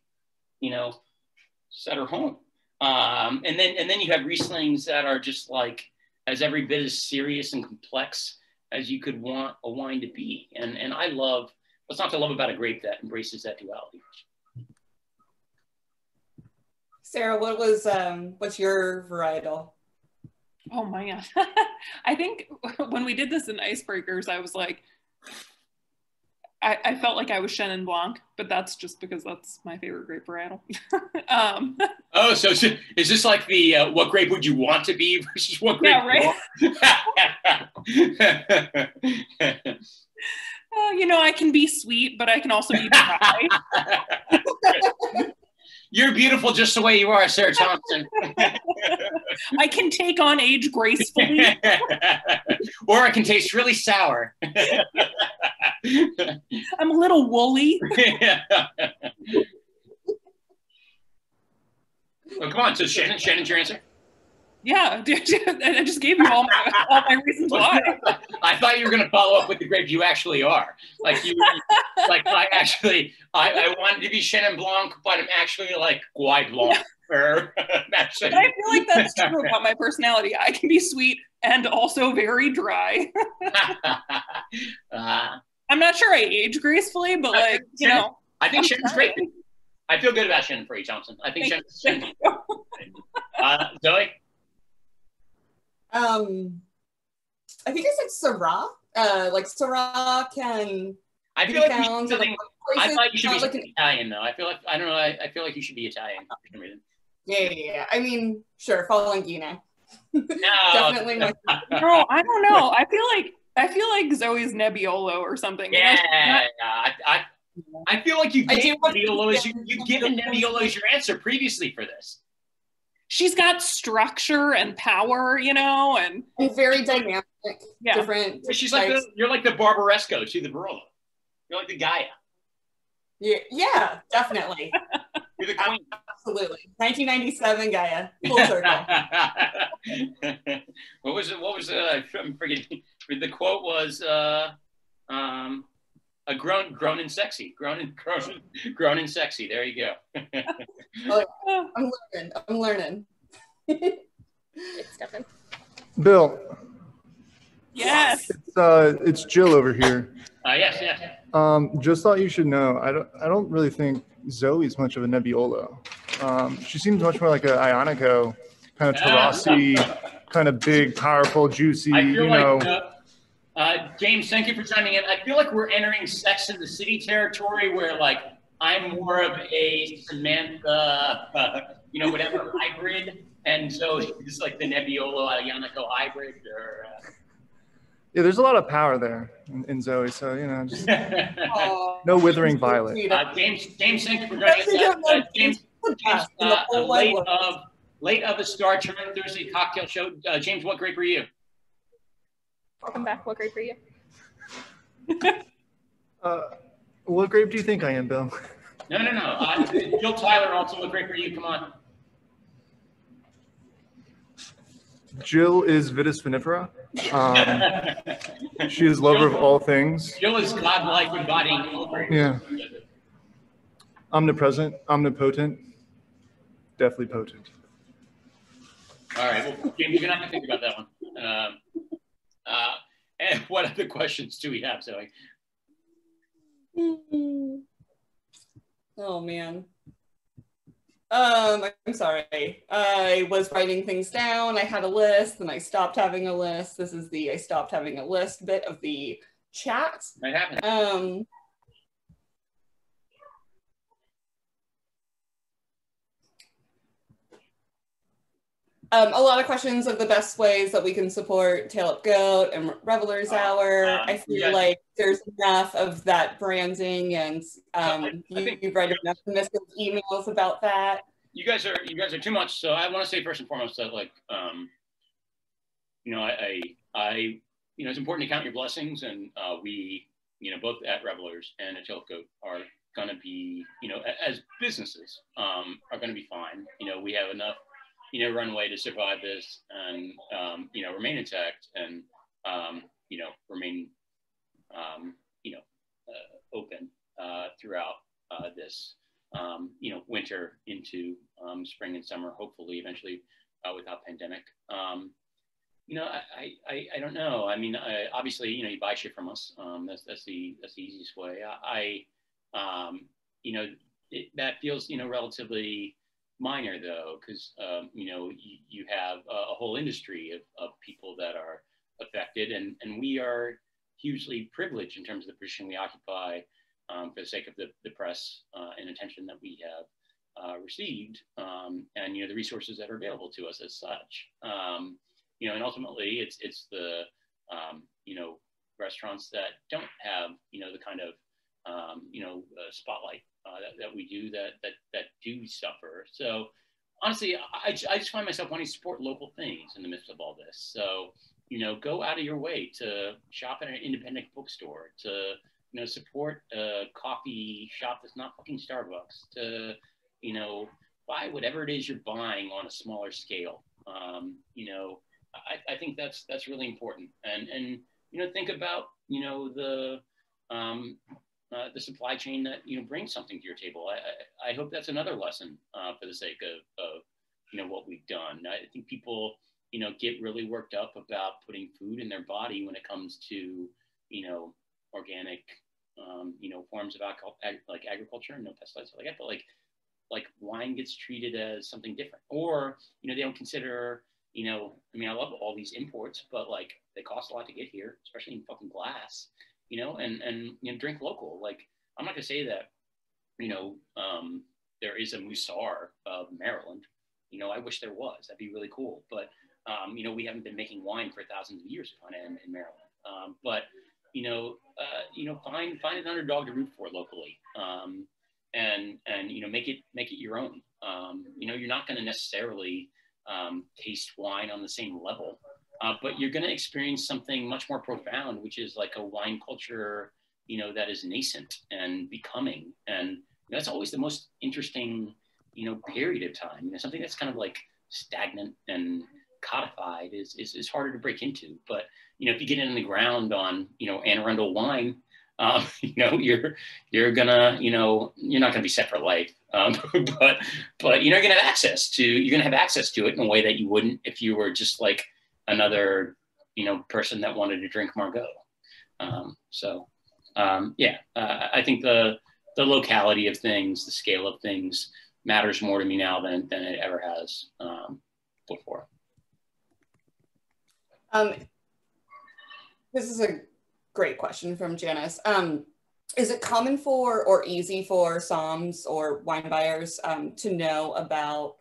Sederholm. And then you have Rieslings that are just like as every bit as serious and complex as you could want a wine to be. And I love, what's not to love about a grape that embraces that duality. Sarah, what was, what's your varietal? Oh my God. I think when we did this in Icebreakers, I was like, I felt like I was Chenin Blanc, but that's just because that's my favorite grape varietal. Oh, so is this like the what grape would you want to be versus what grape? Yeah, right. I can be sweet, but I can also be dry. You're beautiful just the way you are, Sarah Thompson. I can take on age gracefully. Or I can taste really sour. I'm a little woolly. Oh, come on. So Shannon's your answer? Yeah. I just gave you all my reasons why. I thought you were going to follow up with the grape you actually are. Like you, like I wanted to be Chenin Blanc, but I'm actually like Guai Blanc. Or actually. But I feel like that's true about my personality. I can be sweet and also very dry. I'm not sure I age gracefully, but like, I think Shannon's great. I feel good about Chenin for E. Thompson. I think Shannon's great. Zoe? I think I said Syrah. Like Syrah can. I feel like you should be Italian, though. I feel like you should be Italian for some reason. Yeah. I mean, sure, following Gina. No. Definitely. No, I don't know. I feel like Zoe's Nebbiolo or something. I feel like you gave Nebbiolo as you've given Nebbiolo as your answer previously for this. She's got structure and power, and very dynamic. Yeah. Different. She's like you're like the Barberesco to the Barolo. You're like the Gaia. Yeah, definitely. You're the queen. Absolutely. 1997 Gaia. Full circle. What was it? What was I'm forgetting. The quote was a grown and sexy. Grown and sexy. There you go. Oh, I'm learning. Bill. Yes. It's Jill over here. Yes. Just thought you should know. I don't really think Zoe's much of a Nebbiolo. She seems much more like an Ionico, kind of terracey, kind of big, powerful, juicy. James, thank you for chiming in. I feel like we're entering Sex in the City territory, where like I'm more of a Samantha, whatever hybrid, and Zoe is like the Nebbiolo Ionico hybrid, or. Yeah, there's a lot of power there in Zoe, so, just no withering violet. James, thank you for joining us. James, late of a star, Toronto Thursday cocktail show. James, what grape are you? Welcome back. What grape are you? What grape do you think I am, Bill? No. Jill Tyler, also, what grape are you? Come on. Jill is Vitis vinifera. She is lover of all things. Jill is godlike embodying all grape. Yeah. Omnipresent, omnipotent, definitely potent. All right, well, James, you're gonna have to think about that one. And what other questions do we have, Zoe? Oh man. I'm sorry. I was writing things down. I had a list, then I stopped having a list. This is the I stopped having a list bit of the chat. That happened. A lot of questions of the best ways that we can support Tail Up Goat and Reveler's Hour. I feel like there's enough of that branding, and you've read enough submissive emails about that. You guys are too much. So I want to say first and foremost that it's important to count your blessings, and we both at Revelers and at Tail Up Goat are going to be as businesses are going to be fine. We have enough runway to survive this and, remain intact and, remain, open throughout this winter into spring and summer, hopefully eventually without pandemic. I don't know. I mean, obviously, you buy shit from us. That's the easiest way. That feels, relatively minor though, because, you have a whole industry of people that are affected, and we are hugely privileged in terms of the position we occupy for the sake of the press and attention that we have received, and, the resources that are available to us as such. And ultimately it's the, restaurants that don't have, the kind of, spotlight that we do that do suffer. So honestly, I just find myself wanting to support local things in the midst of all this. So, go out of your way to shop at an independent bookstore, to, support a coffee shop that's not fucking Starbucks, to, buy whatever it is you're buying on a smaller scale. I think that's really important. And think about, the supply chain that, brings something to your table. I hope that's another lesson for the sake of, what we've done. I think people, get really worked up about putting food in their body when it comes to, organic, forms of alcohol, like agriculture, no pesticides, like that, but like wine gets treated as something different, or, they don't consider, I mean, I love all these imports, but like they cost a lot to get here, especially in fucking glass, and drink local. Like, I'm not gonna say that, there is a Musar of Maryland, I wish there was, that'd be really cool. But, we haven't been making wine for thousands of years upon end in Maryland. But, find an underdog to root for locally. And make it your own. You're not going to necessarily taste wine on the same level, but you're going to experience something much more profound, which is like a wine culture, that is nascent and becoming. And that's always the most interesting, period of time. Something that's kind of like stagnant and codified is harder to break into. But if you get in the ground on Anne Arundel wine, you're gonna, you're not gonna be set for life, but you're gonna have access to, it in a way that you wouldn't if you were just like another, person that wanted to drink Margot. I think the locality of things, the scale of things matters more to me now than it ever has, before. This is a great question from Janice. Is it common for or easy for somms or wine buyers to know about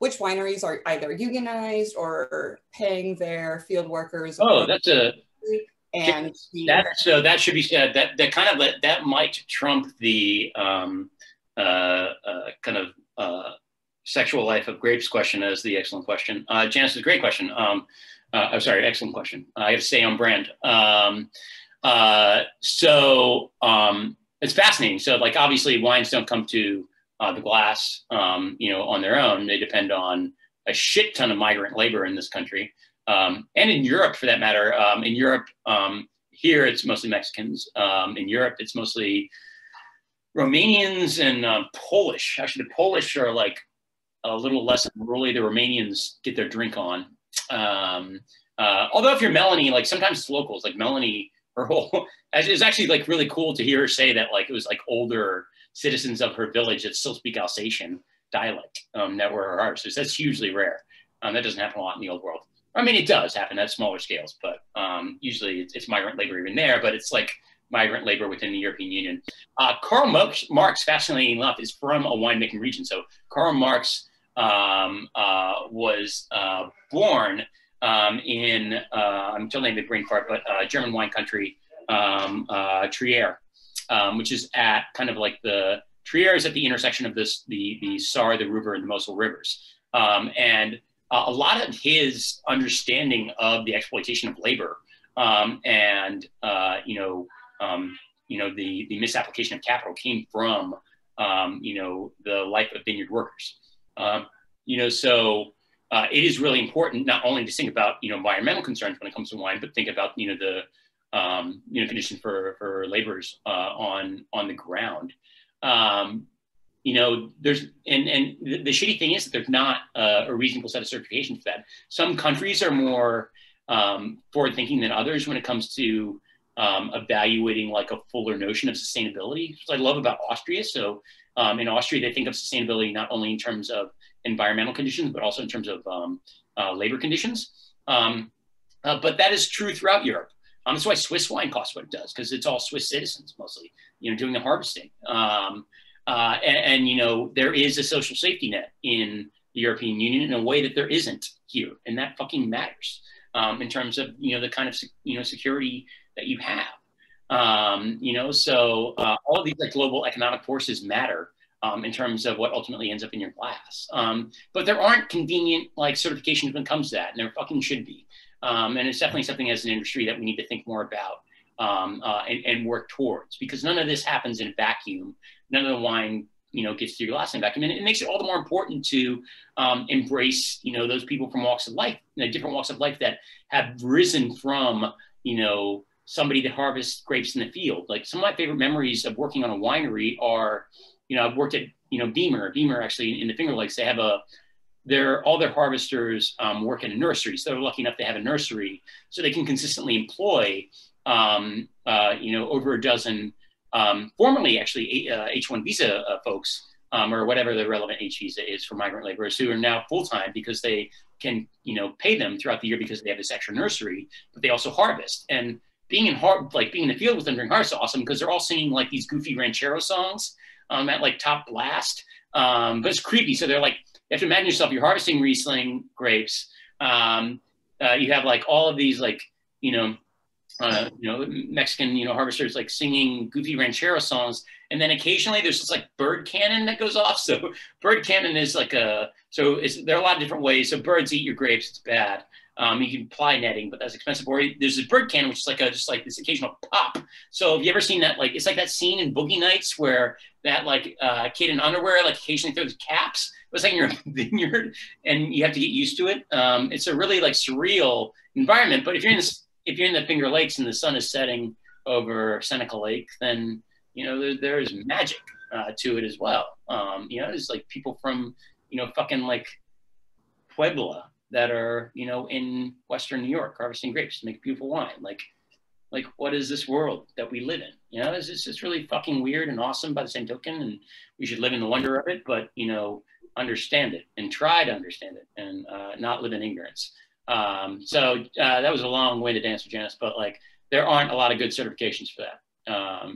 which wineries are either unionized or paying their field workers? Oh, that's a... And so that should be said. That kind of that might trump the sexual life of grapes question as the excellent question. Janice, is a great question. I'm sorry, excellent question. I have to stay on brand. It's fascinating. So like, obviously wines don't come to the glass, on their own. They depend on a shit ton of migrant labor in this country. And in Europe for that matter, here it's mostly Mexicans. In Europe, it's mostly Romanians and Polish. Actually, the Polish are like a little less rurally. The Romanians get their drink on. Although if you're Melanie, like sometimes it's locals, like Melanie, her whole, it's actually like really cool to hear her say that like it was like older citizens of her village that still speak Alsatian dialect that were her artists. That's hugely rare. That doesn't happen a lot in the old world. I mean, it does happen at smaller scales, but usually it's migrant labor even there, but it's like migrant labor within the European Union. Karl Marx, fascinatingly enough, is from a winemaking region. So Karl Marx was born in, I'm still naming the brain fart, but German wine country, Trier, which is at kind of like Trier is at the intersection of the Saar, the Ruhr, and the Mosel rivers. A lot of his understanding of the exploitation of labor the misapplication of capital came from, the life of vineyard workers. It is really important not only to think about, environmental concerns when it comes to wine, but think about, condition for laborers on the ground. There's the shitty thing is that there's not a reasonable set of certifications for that. Some countries are more forward thinking than others when it comes to evaluating like a fuller notion of sustainability. What I love about Austria. So in Austria, they think of sustainability not only in terms of environmental conditions, but also in terms of labor conditions. But that is true throughout Europe. That's why Swiss wine costs what it does, because it's all Swiss citizens mostly, doing the harvesting. There is a social safety net in the European Union in a way that there isn't here. And that fucking matters in terms of, the kind of, security that you have. So all of these like global economic forces matter in terms of what ultimately ends up in your glass. But there aren't convenient like certifications when it comes to that, and there fucking should be. And it's definitely something as an industry that we need to think more about and work towards, because none of this happens in a vacuum. None of the wine, gets through your glass in a vacuum. And it makes it all the more important to embrace, those people from walks of life, different walks of life that have risen from, somebody that harvests grapes in the field. Like some of my favorite memories of working on a winery are, I've worked at, Beamer actually in the Finger Lakes. They have all their harvesters work in a nursery. So they're lucky enough to have a nursery so they can consistently employ, over a dozen, formerly actually H1 visa folks or whatever the relevant H visa is for migrant laborers who are now full-time because they can, pay them throughout the year because they have this extra nursery, but they also harvest. And being in the field with them during harvest is awesome because they're all singing like these goofy ranchero songs at like top blast, but it's creepy. So they're like, you have to imagine yourself, you're harvesting Riesling grapes. You have like all of these like, Mexican, harvesters like singing goofy ranchero songs. And then occasionally there's this like bird cannon that goes off. So bird cannon is like there are a lot of different ways. So birds eat your grapes, it's bad. You can apply netting, but that's expensive. Or there's a bird cannon, which is like just like this occasional pop. So have you ever seen that? Like, it's like that scene in Boogie Nights where that like kid in underwear, like occasionally throws caps. It's like you're in your vineyard and you have to get used to it. It's a really like surreal environment. But if you're in the Finger Lakes and the sun is setting over Seneca Lake, then there is magic to it as well. There's like people from fucking like Puebla that are in Western New York harvesting grapes to make beautiful wine. Like what is this world that we live in? It's just really fucking weird and awesome by the same token, and we should live in the wonder of it. But understand it and try to understand it and not live in ignorance. So that was a long-winded answer, Janice, but like there aren't a lot of good certifications for that.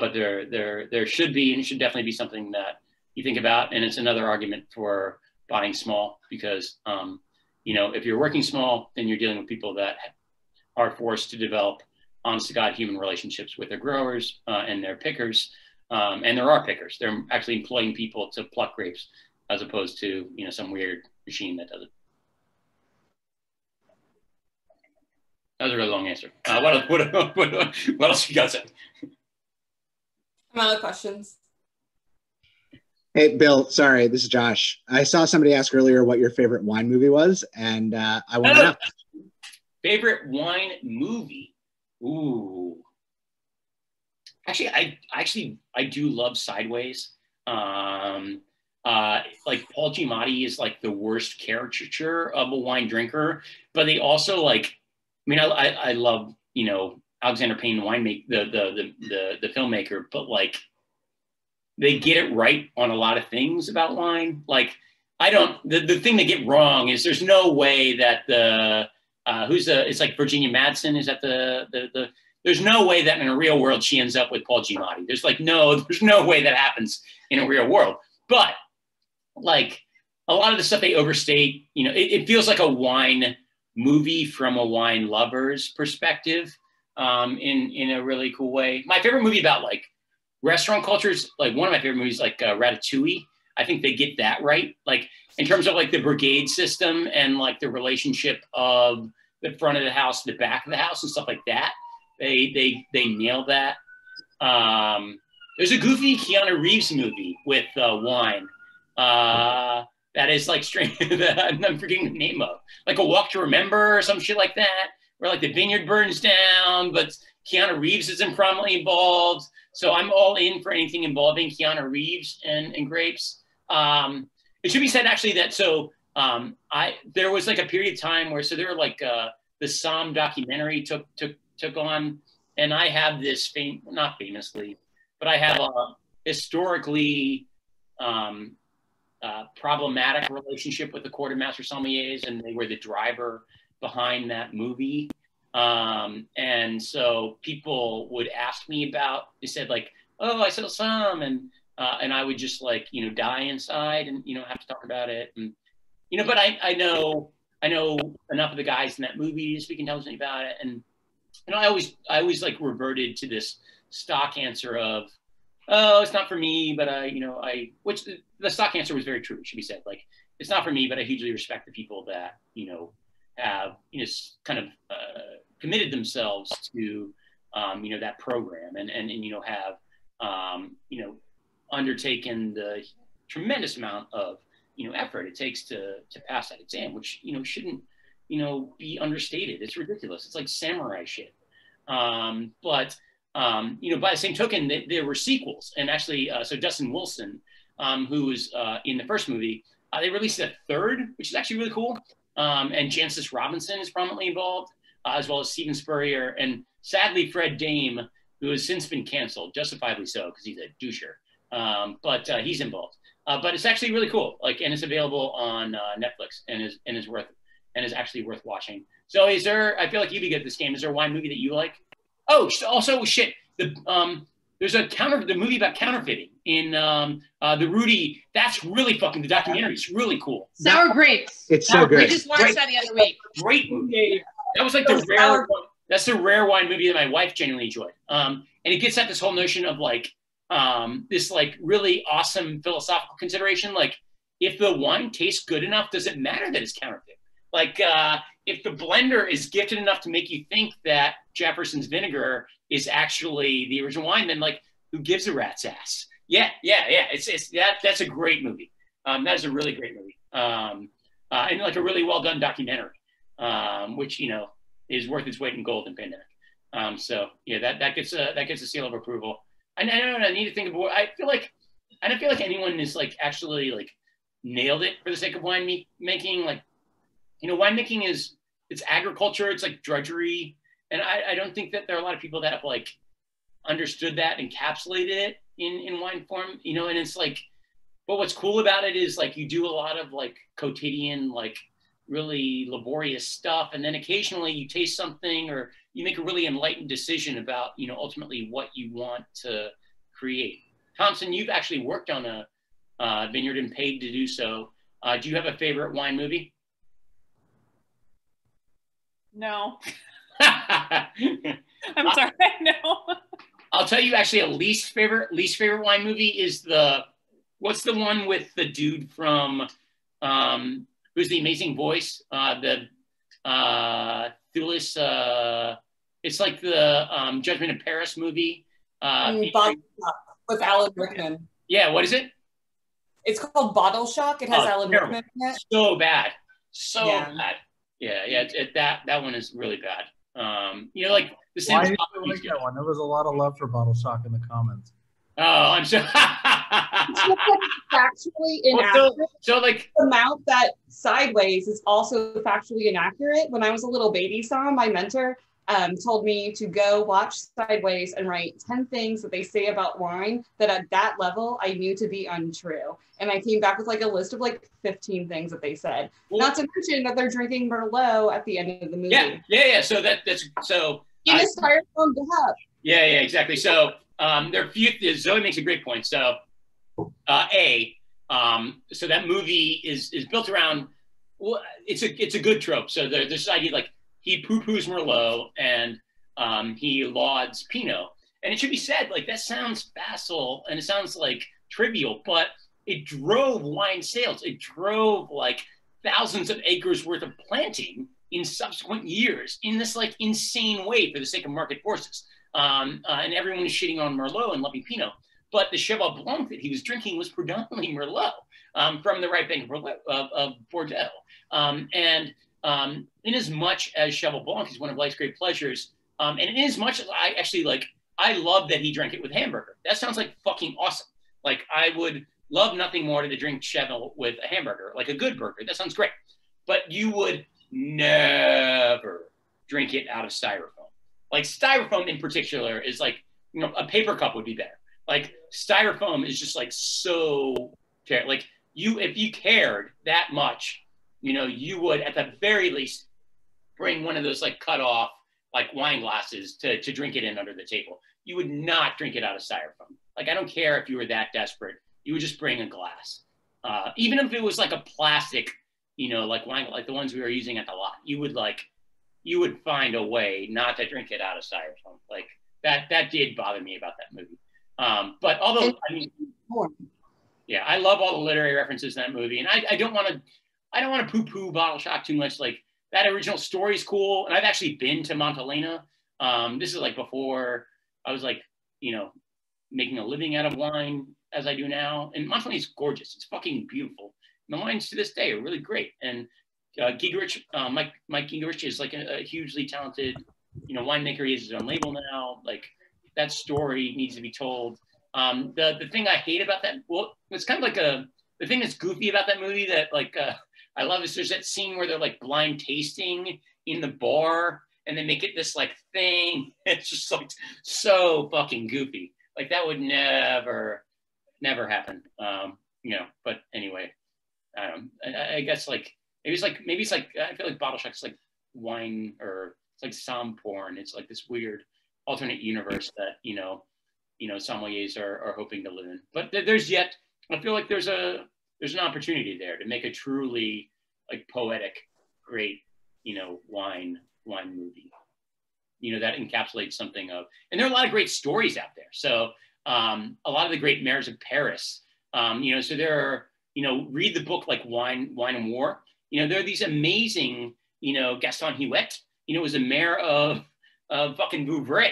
But there should be, and it should definitely be something that you think about. And it's another argument for buying small because, if you're working small, then you're dealing with people that are forced to develop honest to God human relationships with their growers and their pickers. And there are pickers. They're actually employing people to pluck grapes, as opposed to, some weird machine that does it. That was a really long answer. What else you got to say? I'm out of questions. Hey, Bill, sorry, this is Josh. I saw somebody ask earlier what your favorite wine movie was, and I want to know. Favorite wine movie? Ooh. Actually, I do love Sideways. Like Paul Giamatti is like the worst caricature of a wine drinker, but they also I love, Alexander Payne, the winemaker, the filmmaker, but like they get it right on a lot of things about wine. Like the thing they get wrong is there's no way that it's like Virginia Madsen. Is that the there's no way that in a real world she ends up with Paul Giamatti. There's no way that happens in a real world, but like a lot of the stuff they overstate, it feels like a wine movie from a wine lover's perspective in a really cool way. My favorite movie about like restaurant cultures, like one of my favorite movies, like Ratatouille. I think they get that right. Like in terms of like the brigade system and like the relationship of the front of the house, the back of the house and stuff like that. They nail that. There's a goofy Keanu Reeves movie with wine. That is like strange that I'm forgetting the name of, like A Walk to Remember or some shit like that, where like the vineyard burns down, but Keanu Reeves is prominently involved. So I'm all in for anything involving Keanu Reeves and grapes. It should be said actually that, so there was like a period of time where, so there were like the Somme documentary took on, and I have this not famously, but I have a historically problematic relationship with the quartermaster sommeliers, and they were the driver behind that movie. And so people would ask me about, they said like, oh, I saw some, and I would just like, you know, die inside and, you know, have to talk about it. And, you know, but I know enough of the guys in that movie to speak intelligently about it. And, you know, I always like reverted to this stock answer of, oh, it's not for me, but which the stock answer was very true, it should be said. Like, it's not for me, but I hugely respect the people that, you know, have, you know, kind of committed themselves to, you know, that program and you know, have, you know, undertaken the tremendous amount of, you know, effort it takes to pass that exam, which, you know, shouldn't, you know, be understated. It's ridiculous. It's like samurai shit. You know, by the same token, there were sequels, and actually, so Dustin Wilson, who was in the first movie, they released a third, which is actually really cool, and Jancis Robinson is prominently involved, as well as Stephen Spurrier, and sadly, Fred Dame, who has since been canceled, justifiably so, because he's a doucher, but he's involved. But it's actually really cool, like, and it's available on Netflix, and is actually worth watching. So is there, I feel like you'd be good at this game, is there a wine movie that you like? Oh, also shit. There's the movie about counterfeiting in the Rudy. That's really fucking, the documentary. It's really cool. Sour Grapes. It's so good. We just watched that the other week. Great movie. That was like the rare one. That's the rare wine movie that my wife genuinely enjoyed. And it gets at this whole notion of like this like really awesome philosophical consideration. Like, if the wine tastes good enough, does it matter that it's counterfeit? Like, if the blender is gifted enough to make you think that Jefferson's vinegar is actually the original wine, then like, who gives a rat's ass? Yeah. That's a great movie. That is a really great movie. And like a really well done documentary, which, you know, is worth its weight in gold in pandemic. So yeah, that gets a seal of approval. And I don't know, I need to think of what I don't feel like anyone is like actually like nailed it for the sake of wine making. Like, you know, winemaking is, it's agriculture, it's like drudgery. And I don't think that there are a lot of people that have like understood that, encapsulated it in wine form, you know, and it's like, but what's cool about it is like, you do a lot of like quotidian, like really laborious stuff. And then occasionally you taste something or you make a really enlightened decision about, you know, ultimately what you want to create. Thompson, you've actually worked on a vineyard and paid to do so. Do you have a favorite wine movie? No. I'm sorry, no. I'll tell you actually a least favorite wine movie is what's the one with the dude from, who's the amazing voice, Thulis, it's like the Judgment of Paris movie. With Alan Rickman. Yeah, what is it? It's called Bottle Shock. It has Alan Rickman in it. So bad, so bad. Yeah, that one is really bad. You know, like the same. Why did you like that one? There was a lot of love for Bottle Shock in the comments. Oh, I'm sure. Factually inaccurate. So like the amount that Sideways is also factually inaccurate. When I was a little baby, my mentor told me to go watch Sideways and write 10 things that they say about wine that at that level I knew to be untrue. And I came back with like a list of like 15 things that they said. Well, not to mention that they're drinking Merlot at the end of the movie. Yeah. So that's so. It inspired them to have. Yeah, exactly. So there are few. Zoe makes a great point. So so that movie is built around. Well, it's a good trope. So there's this idea like, he poo-poos Merlot and he lauds Pinot. And it should be said, like, that sounds facile and it sounds like trivial, but it drove wine sales. It drove like thousands of acres worth of planting in subsequent years in this like insane way for the sake of market forces. And everyone was shitting on Merlot and loving Pinot. But the Cheval Blanc that he was drinking was predominantly Merlot from the right bank of Bordeaux. In as much as Cheval Blanc is one of life's great pleasures, And in as much as I actually like, I love that he drank it with hamburger. That sounds like fucking awesome. Like I would love nothing more than to drink Chenin with a hamburger, like a good burger. That sounds great. But you would never drink it out of styrofoam. Like styrofoam in particular is like, you know, a paper cup would be better. Like styrofoam is just like so, like you, if you cared that much, you know, you would at the very least bring one of those like cut off, like wine glasses to drink it in under the table. You would not drink it out of styrofoam. Like, I don't care if you were that desperate. You would just bring a glass. Even if it was like a plastic, you know, like wine, like the ones we were using at the lot, you would find a way not to drink it out of styrofoam. Like that did bother me about that movie. But although, I mean, yeah, I love all the literary references in that movie. And I don't want to poo-poo Bottle Shock too much. Like, that original story is cool. And I've actually been to Montalena. This is like before I was like, you know, making a living out of wine as I do now. And Montalena is gorgeous. It's fucking beautiful. And the wines to this day are really great. And Gigerich, Mike Gigerich is like a hugely talented, you know, winemaker. He has his own label now. Like that story needs to be told. The thing I hate about that, well, it's kind of like the thing that's goofy about that movie that like, I love is there's that scene where they're like blind tasting in the bar and they make it this like thing. It's just like so fucking goofy. Like that would never happen. You know, but anyway, I guess like, maybe it's like, I feel like Bottle Shock's like wine or it's like som porn. It's like this weird alternate universe that, you know, sommeliers are hoping to live in. But I feel like there's an opportunity there to make a truly like poetic, great, you know, wine movie, you know, that encapsulates something of, and there are a lot of great stories out there. So a lot of the great mayors of Paris, you know, so there are, you know, read the book like Wine and War, you know, there are these amazing, you know, Gaston Huet, you know, was a mayor of fucking Vouvray,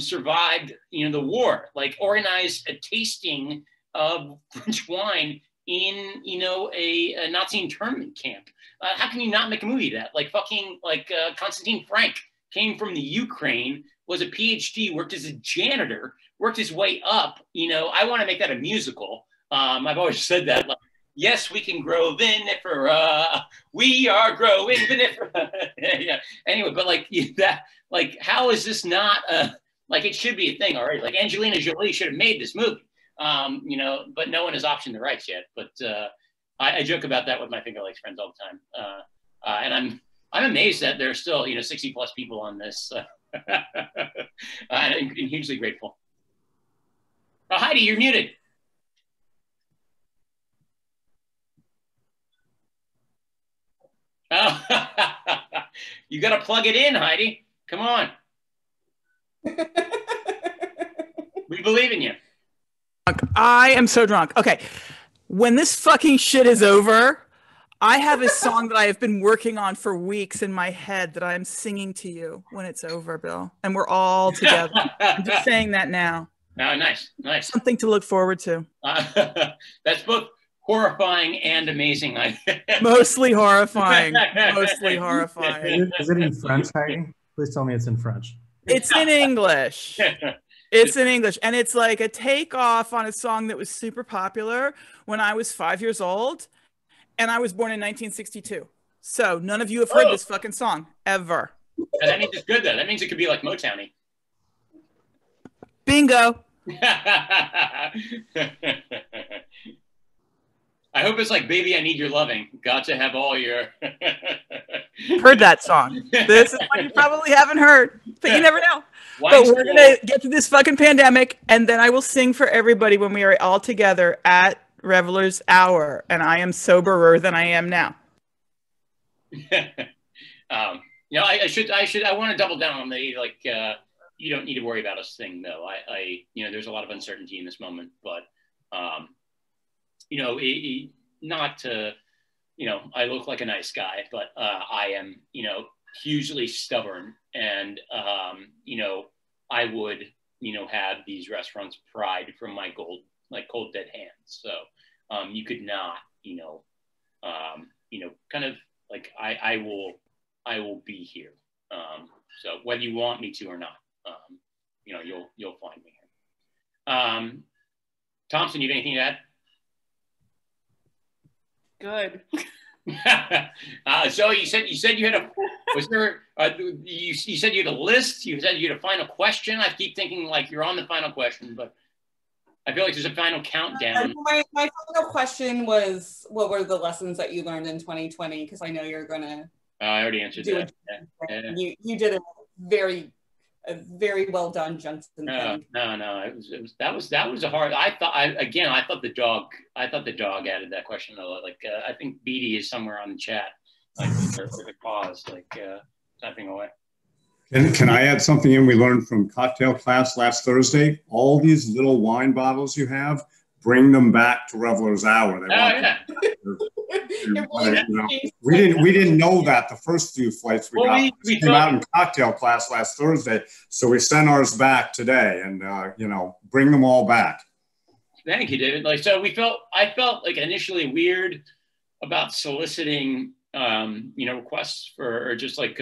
survived, you know, the war, like organized a tasting of French wine in, you know, a Nazi internment camp. How can you not make a movie that? Like fucking, like Konstantin Frank came from the Ukraine, was a PhD, worked as a janitor, worked his way up. You know, I want to make that a musical. I've always said that. Like, yes, we can grow vinifera. We are growing vinifera. Yeah. Anyway, but like that, like how is this not a, like it should be a thing already. Like Angelina Jolie should have made this movie. You know, but no one has optioned the rights yet. But I joke about that with my Finger Lakes friends all the time, and I'm amazed that there's still, you know, 60 plus people on this. I'm hugely grateful. Oh, Heidi, you're muted. Oh, you got to plug it in, Heidi. Come on. We believe in you. I am so drunk. Okay. When this fucking shit is over, I have a song that I have been working on for weeks in my head that I am singing to you when it's over, Bill. And we're all together. I'm just saying that now. Oh, nice. Nice. Something to look forward to. That's both horrifying and amazing. Mostly horrifying. Mostly horrifying. Is it in French, Heidi? Please tell me it's in French. It's in English. It's in English, and it's like a takeoff on a song that was super popular when I was 5 years old, and I was born in 1962. So none of you have heard this fucking song ever. And that means it's good, though. That means it could be like Motown-y. Bingo. I hope it's like Baby I Need Your Loving. Got to have all your... Heard that song. This is one you probably haven't heard, but you never know. But we're going to get through this fucking pandemic, and then I will sing for everybody when we are all together at Reveler's Hour, and I am soberer than I am now. You know, I want to double down on the, like, you don't need to worry about us thing, though. You know, there's a lot of uncertainty in this moment, but, you know, not to... You know, I look like a nice guy, but I am, you know, hugely stubborn. And, you know, I would, you know, have these restaurants pried from my cold dead hands. So you could not, you know, kind of like I will be here. So whether you want me to or not, you know, you'll find me here. Thompson, you have anything to add? Good. Zoe, you said you had a you said you had a list. You said you had a final question. I keep thinking like you're on the final question, but I feel like there's a final countdown. My final question was, what were the lessons that you learned in 2020? Because I know you're gonna. I already answered that. Yeah. You did a very well done Johnson thing. No, that was a hard. I thought the dog added that question though. Like I think BD is somewhere on the chat, like with a pause, like typing away. Can I add something in? We learned from cocktail class last Thursday, all these little wine bottles you have, bring them back to Reveler's Hour. They we didn't know that the first few flights we came out in cocktail class last Thursday, so we sent ours back today, and you know, bring them all back. Thank you, David. Like so, I felt like initially weird about soliciting. You know, requests for, or just like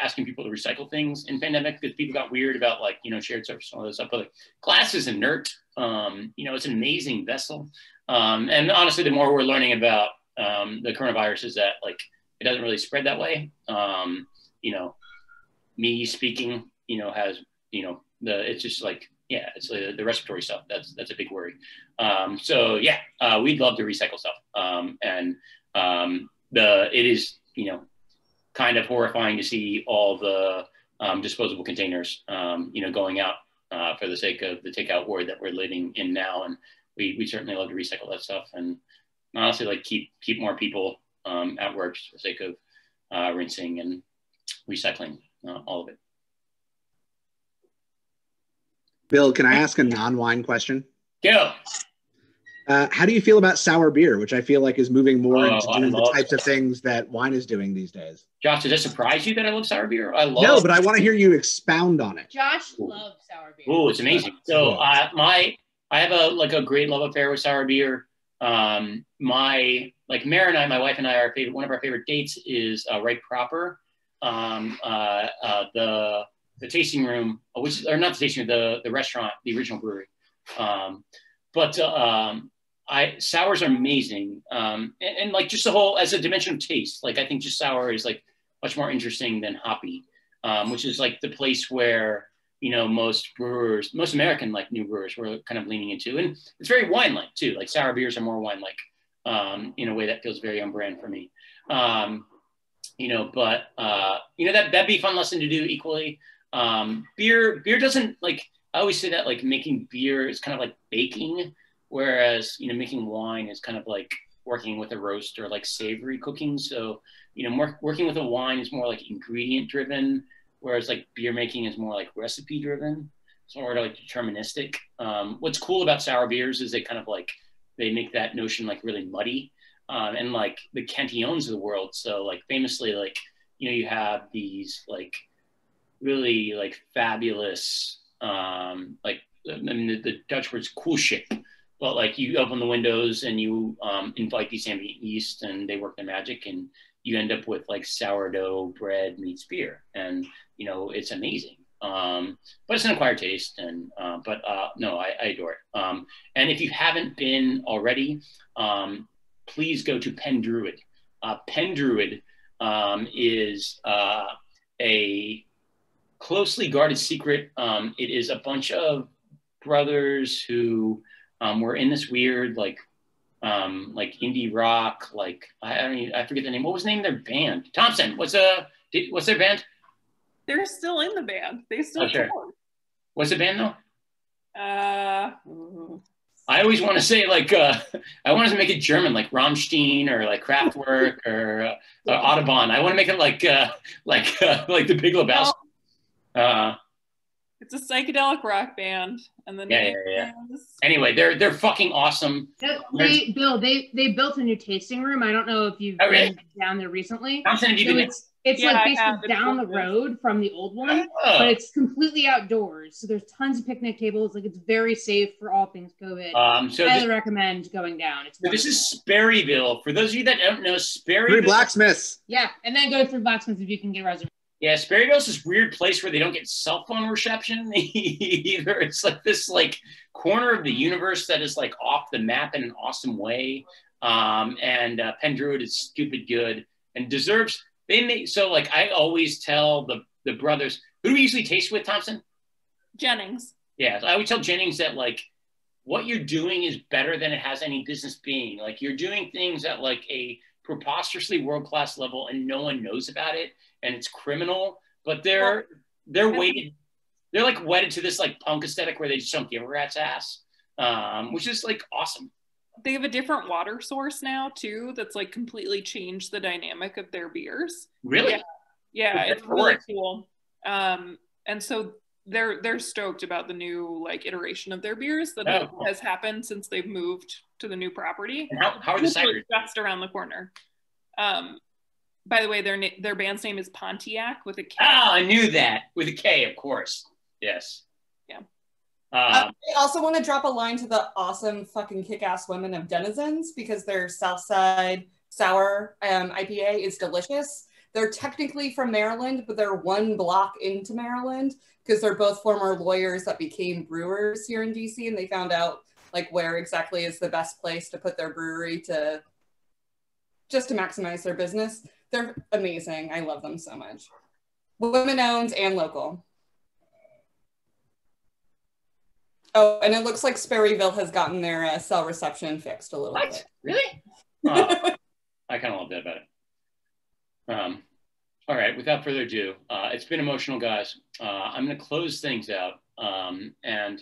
asking people to recycle things in pandemic, because people got weird about like, you know, shared service and all this stuff. But like, glass is inert. You know, it's an amazing vessel. And honestly, the more we're learning about the coronavirus is that like, it doesn't really spread that way. You know, me speaking, you know, has, you know, it's just like, yeah, it's the respiratory stuff. That's a big worry. So yeah, we'd love to recycle stuff. It is, you know, kind of horrifying to see all the disposable containers, you know, going out for the sake of the takeout world that we're living in now. And we certainly love to recycle that stuff. And honestly, like keep more people at work for the sake of rinsing and recycling all of it. Bill, can I ask a non-wine question? Yeah. How do you feel about sour beer, which I feel like is moving more into the types of things that wine is doing these days? Josh, does that surprise you that I love sour beer? No, but I want to hear you expound on it. Josh loves sour beer. Oh, it's amazing. So I have a great love affair with sour beer. Mara and I, my wife and I, one of our favorite dates is Right Proper. The tasting room, which or not the tasting room, the restaurant, the original brewery. But sours are amazing. And like just the whole, as a dimension of taste, like I think just sour is like much more interesting than hoppy, which is like the place where, you know, most American like new brewers were kind of leaning into. And it's very wine-like too. Like sour beers are more wine-like in a way that feels very on brand for me. You know, but, you know, that'd be a fun lesson to do equally. Beer doesn't like, I always say that like making beer is kind of like baking, whereas, you know, making wine is kind of like working with a roast or like savory cooking. So, you know, working with a wine is more like ingredient driven, whereas like beer making is more like recipe driven, sort of like deterministic. What's cool about sour beers is they kind of like, they make that notion like really muddy and like the Cantillons of the world. So like famously, like, you know, you have these like really like fabulous, like, I mean, the Dutch word's koelschip, but like you open the windows and you invite these ambient yeast and they work their magic and you end up with like sourdough bread meets beer. And, you know, it's amazing. But it's an acquired taste. And, no, I adore it. And if you haven't been already, please go to Pendruid. Pendruid is a closely guarded secret. It is a bunch of brothers who were in this weird like indie rock, like I forget the name. What was the name of their band? Thompson. What's their band? They're still in the band. They still. Oh, sure. What's the band though? I always want to say like I wanted to make it German, like Rammstein or like Kraftwerk or Audubon. I want to make it like the Big Lebowski. No. It's a psychedelic rock band, and the name is... Anyway, they're fucking awesome. Bill, they built a new tasting room. I don't know if you've been down there recently. Thompson, have you been? It's like basically down the road from the old one, but it's completely outdoors. So there's tons of picnic tables. Like it's very safe for all things COVID. So I highly recommend going down. It's this is Sperryville. For those of you that don't know, Sperryville. Through Blacksmiths. Yeah, and then go through Blacksmiths if you can get a reservation. Yeah, Speridos is weird place where they don't get cell phone reception either. It's like this like corner of the universe that is like off the map in an awesome way. And Pendruid is stupid good and deserves. So like I always tell the brothers, who do we usually taste with, Thompson? Jennings. Yeah, I would tell Jennings that like what you're doing is better than it has any business being. Like you're doing things at like a preposterously world-class level and no one knows about it. And it's criminal, but they're like wedded to this like punk aesthetic where they just don't give a rat's ass, which is like awesome. They have a different water source now too that's like completely changed the dynamic of their beers. Really? Yeah, it's really cool. And so they're stoked about the new like iteration of their beers that has happened since they've moved to the new property. And how are the ciders? Just around the corner. By the way, their band's name is Pontiac with a K. Oh, I knew that. With a K, of course. Yes. Yeah. I also want to drop a line to the awesome fucking kick-ass women of Denizens because their Southside Sour IPA is delicious. They're technically from Maryland, but they're one block into Maryland because they're both former lawyers that became brewers here in DC, and they found out like where exactly is the best place to put their brewery to just to maximize their business. They're amazing. I love them so much. Women-owned and local. Oh, and it looks like Sperryville has gotten their cell reception fixed a little bit. Really? Oh, I kind of love that about it. All right, without further ado, it's been emotional, guys. I'm going to close things out. I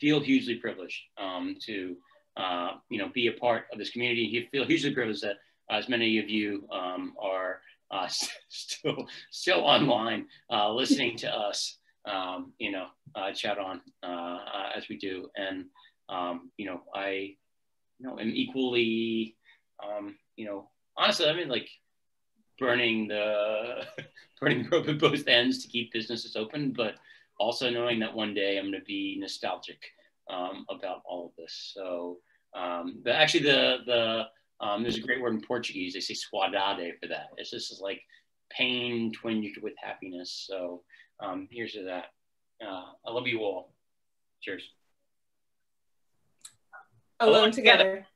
feel hugely privileged to... be a part of this community. You feel hugely privileged that as many of you are still online listening to us, chat on as we do. And, I am equally, honestly, I mean, like burning the rope at both ends to keep businesses open, but also knowing that one day I'm going to be nostalgic about all of this. So there's a great word in Portuguese, they say saudade for that. It's just like pain twinged with happiness. So here's to that. I love you all. Cheers. Alone together.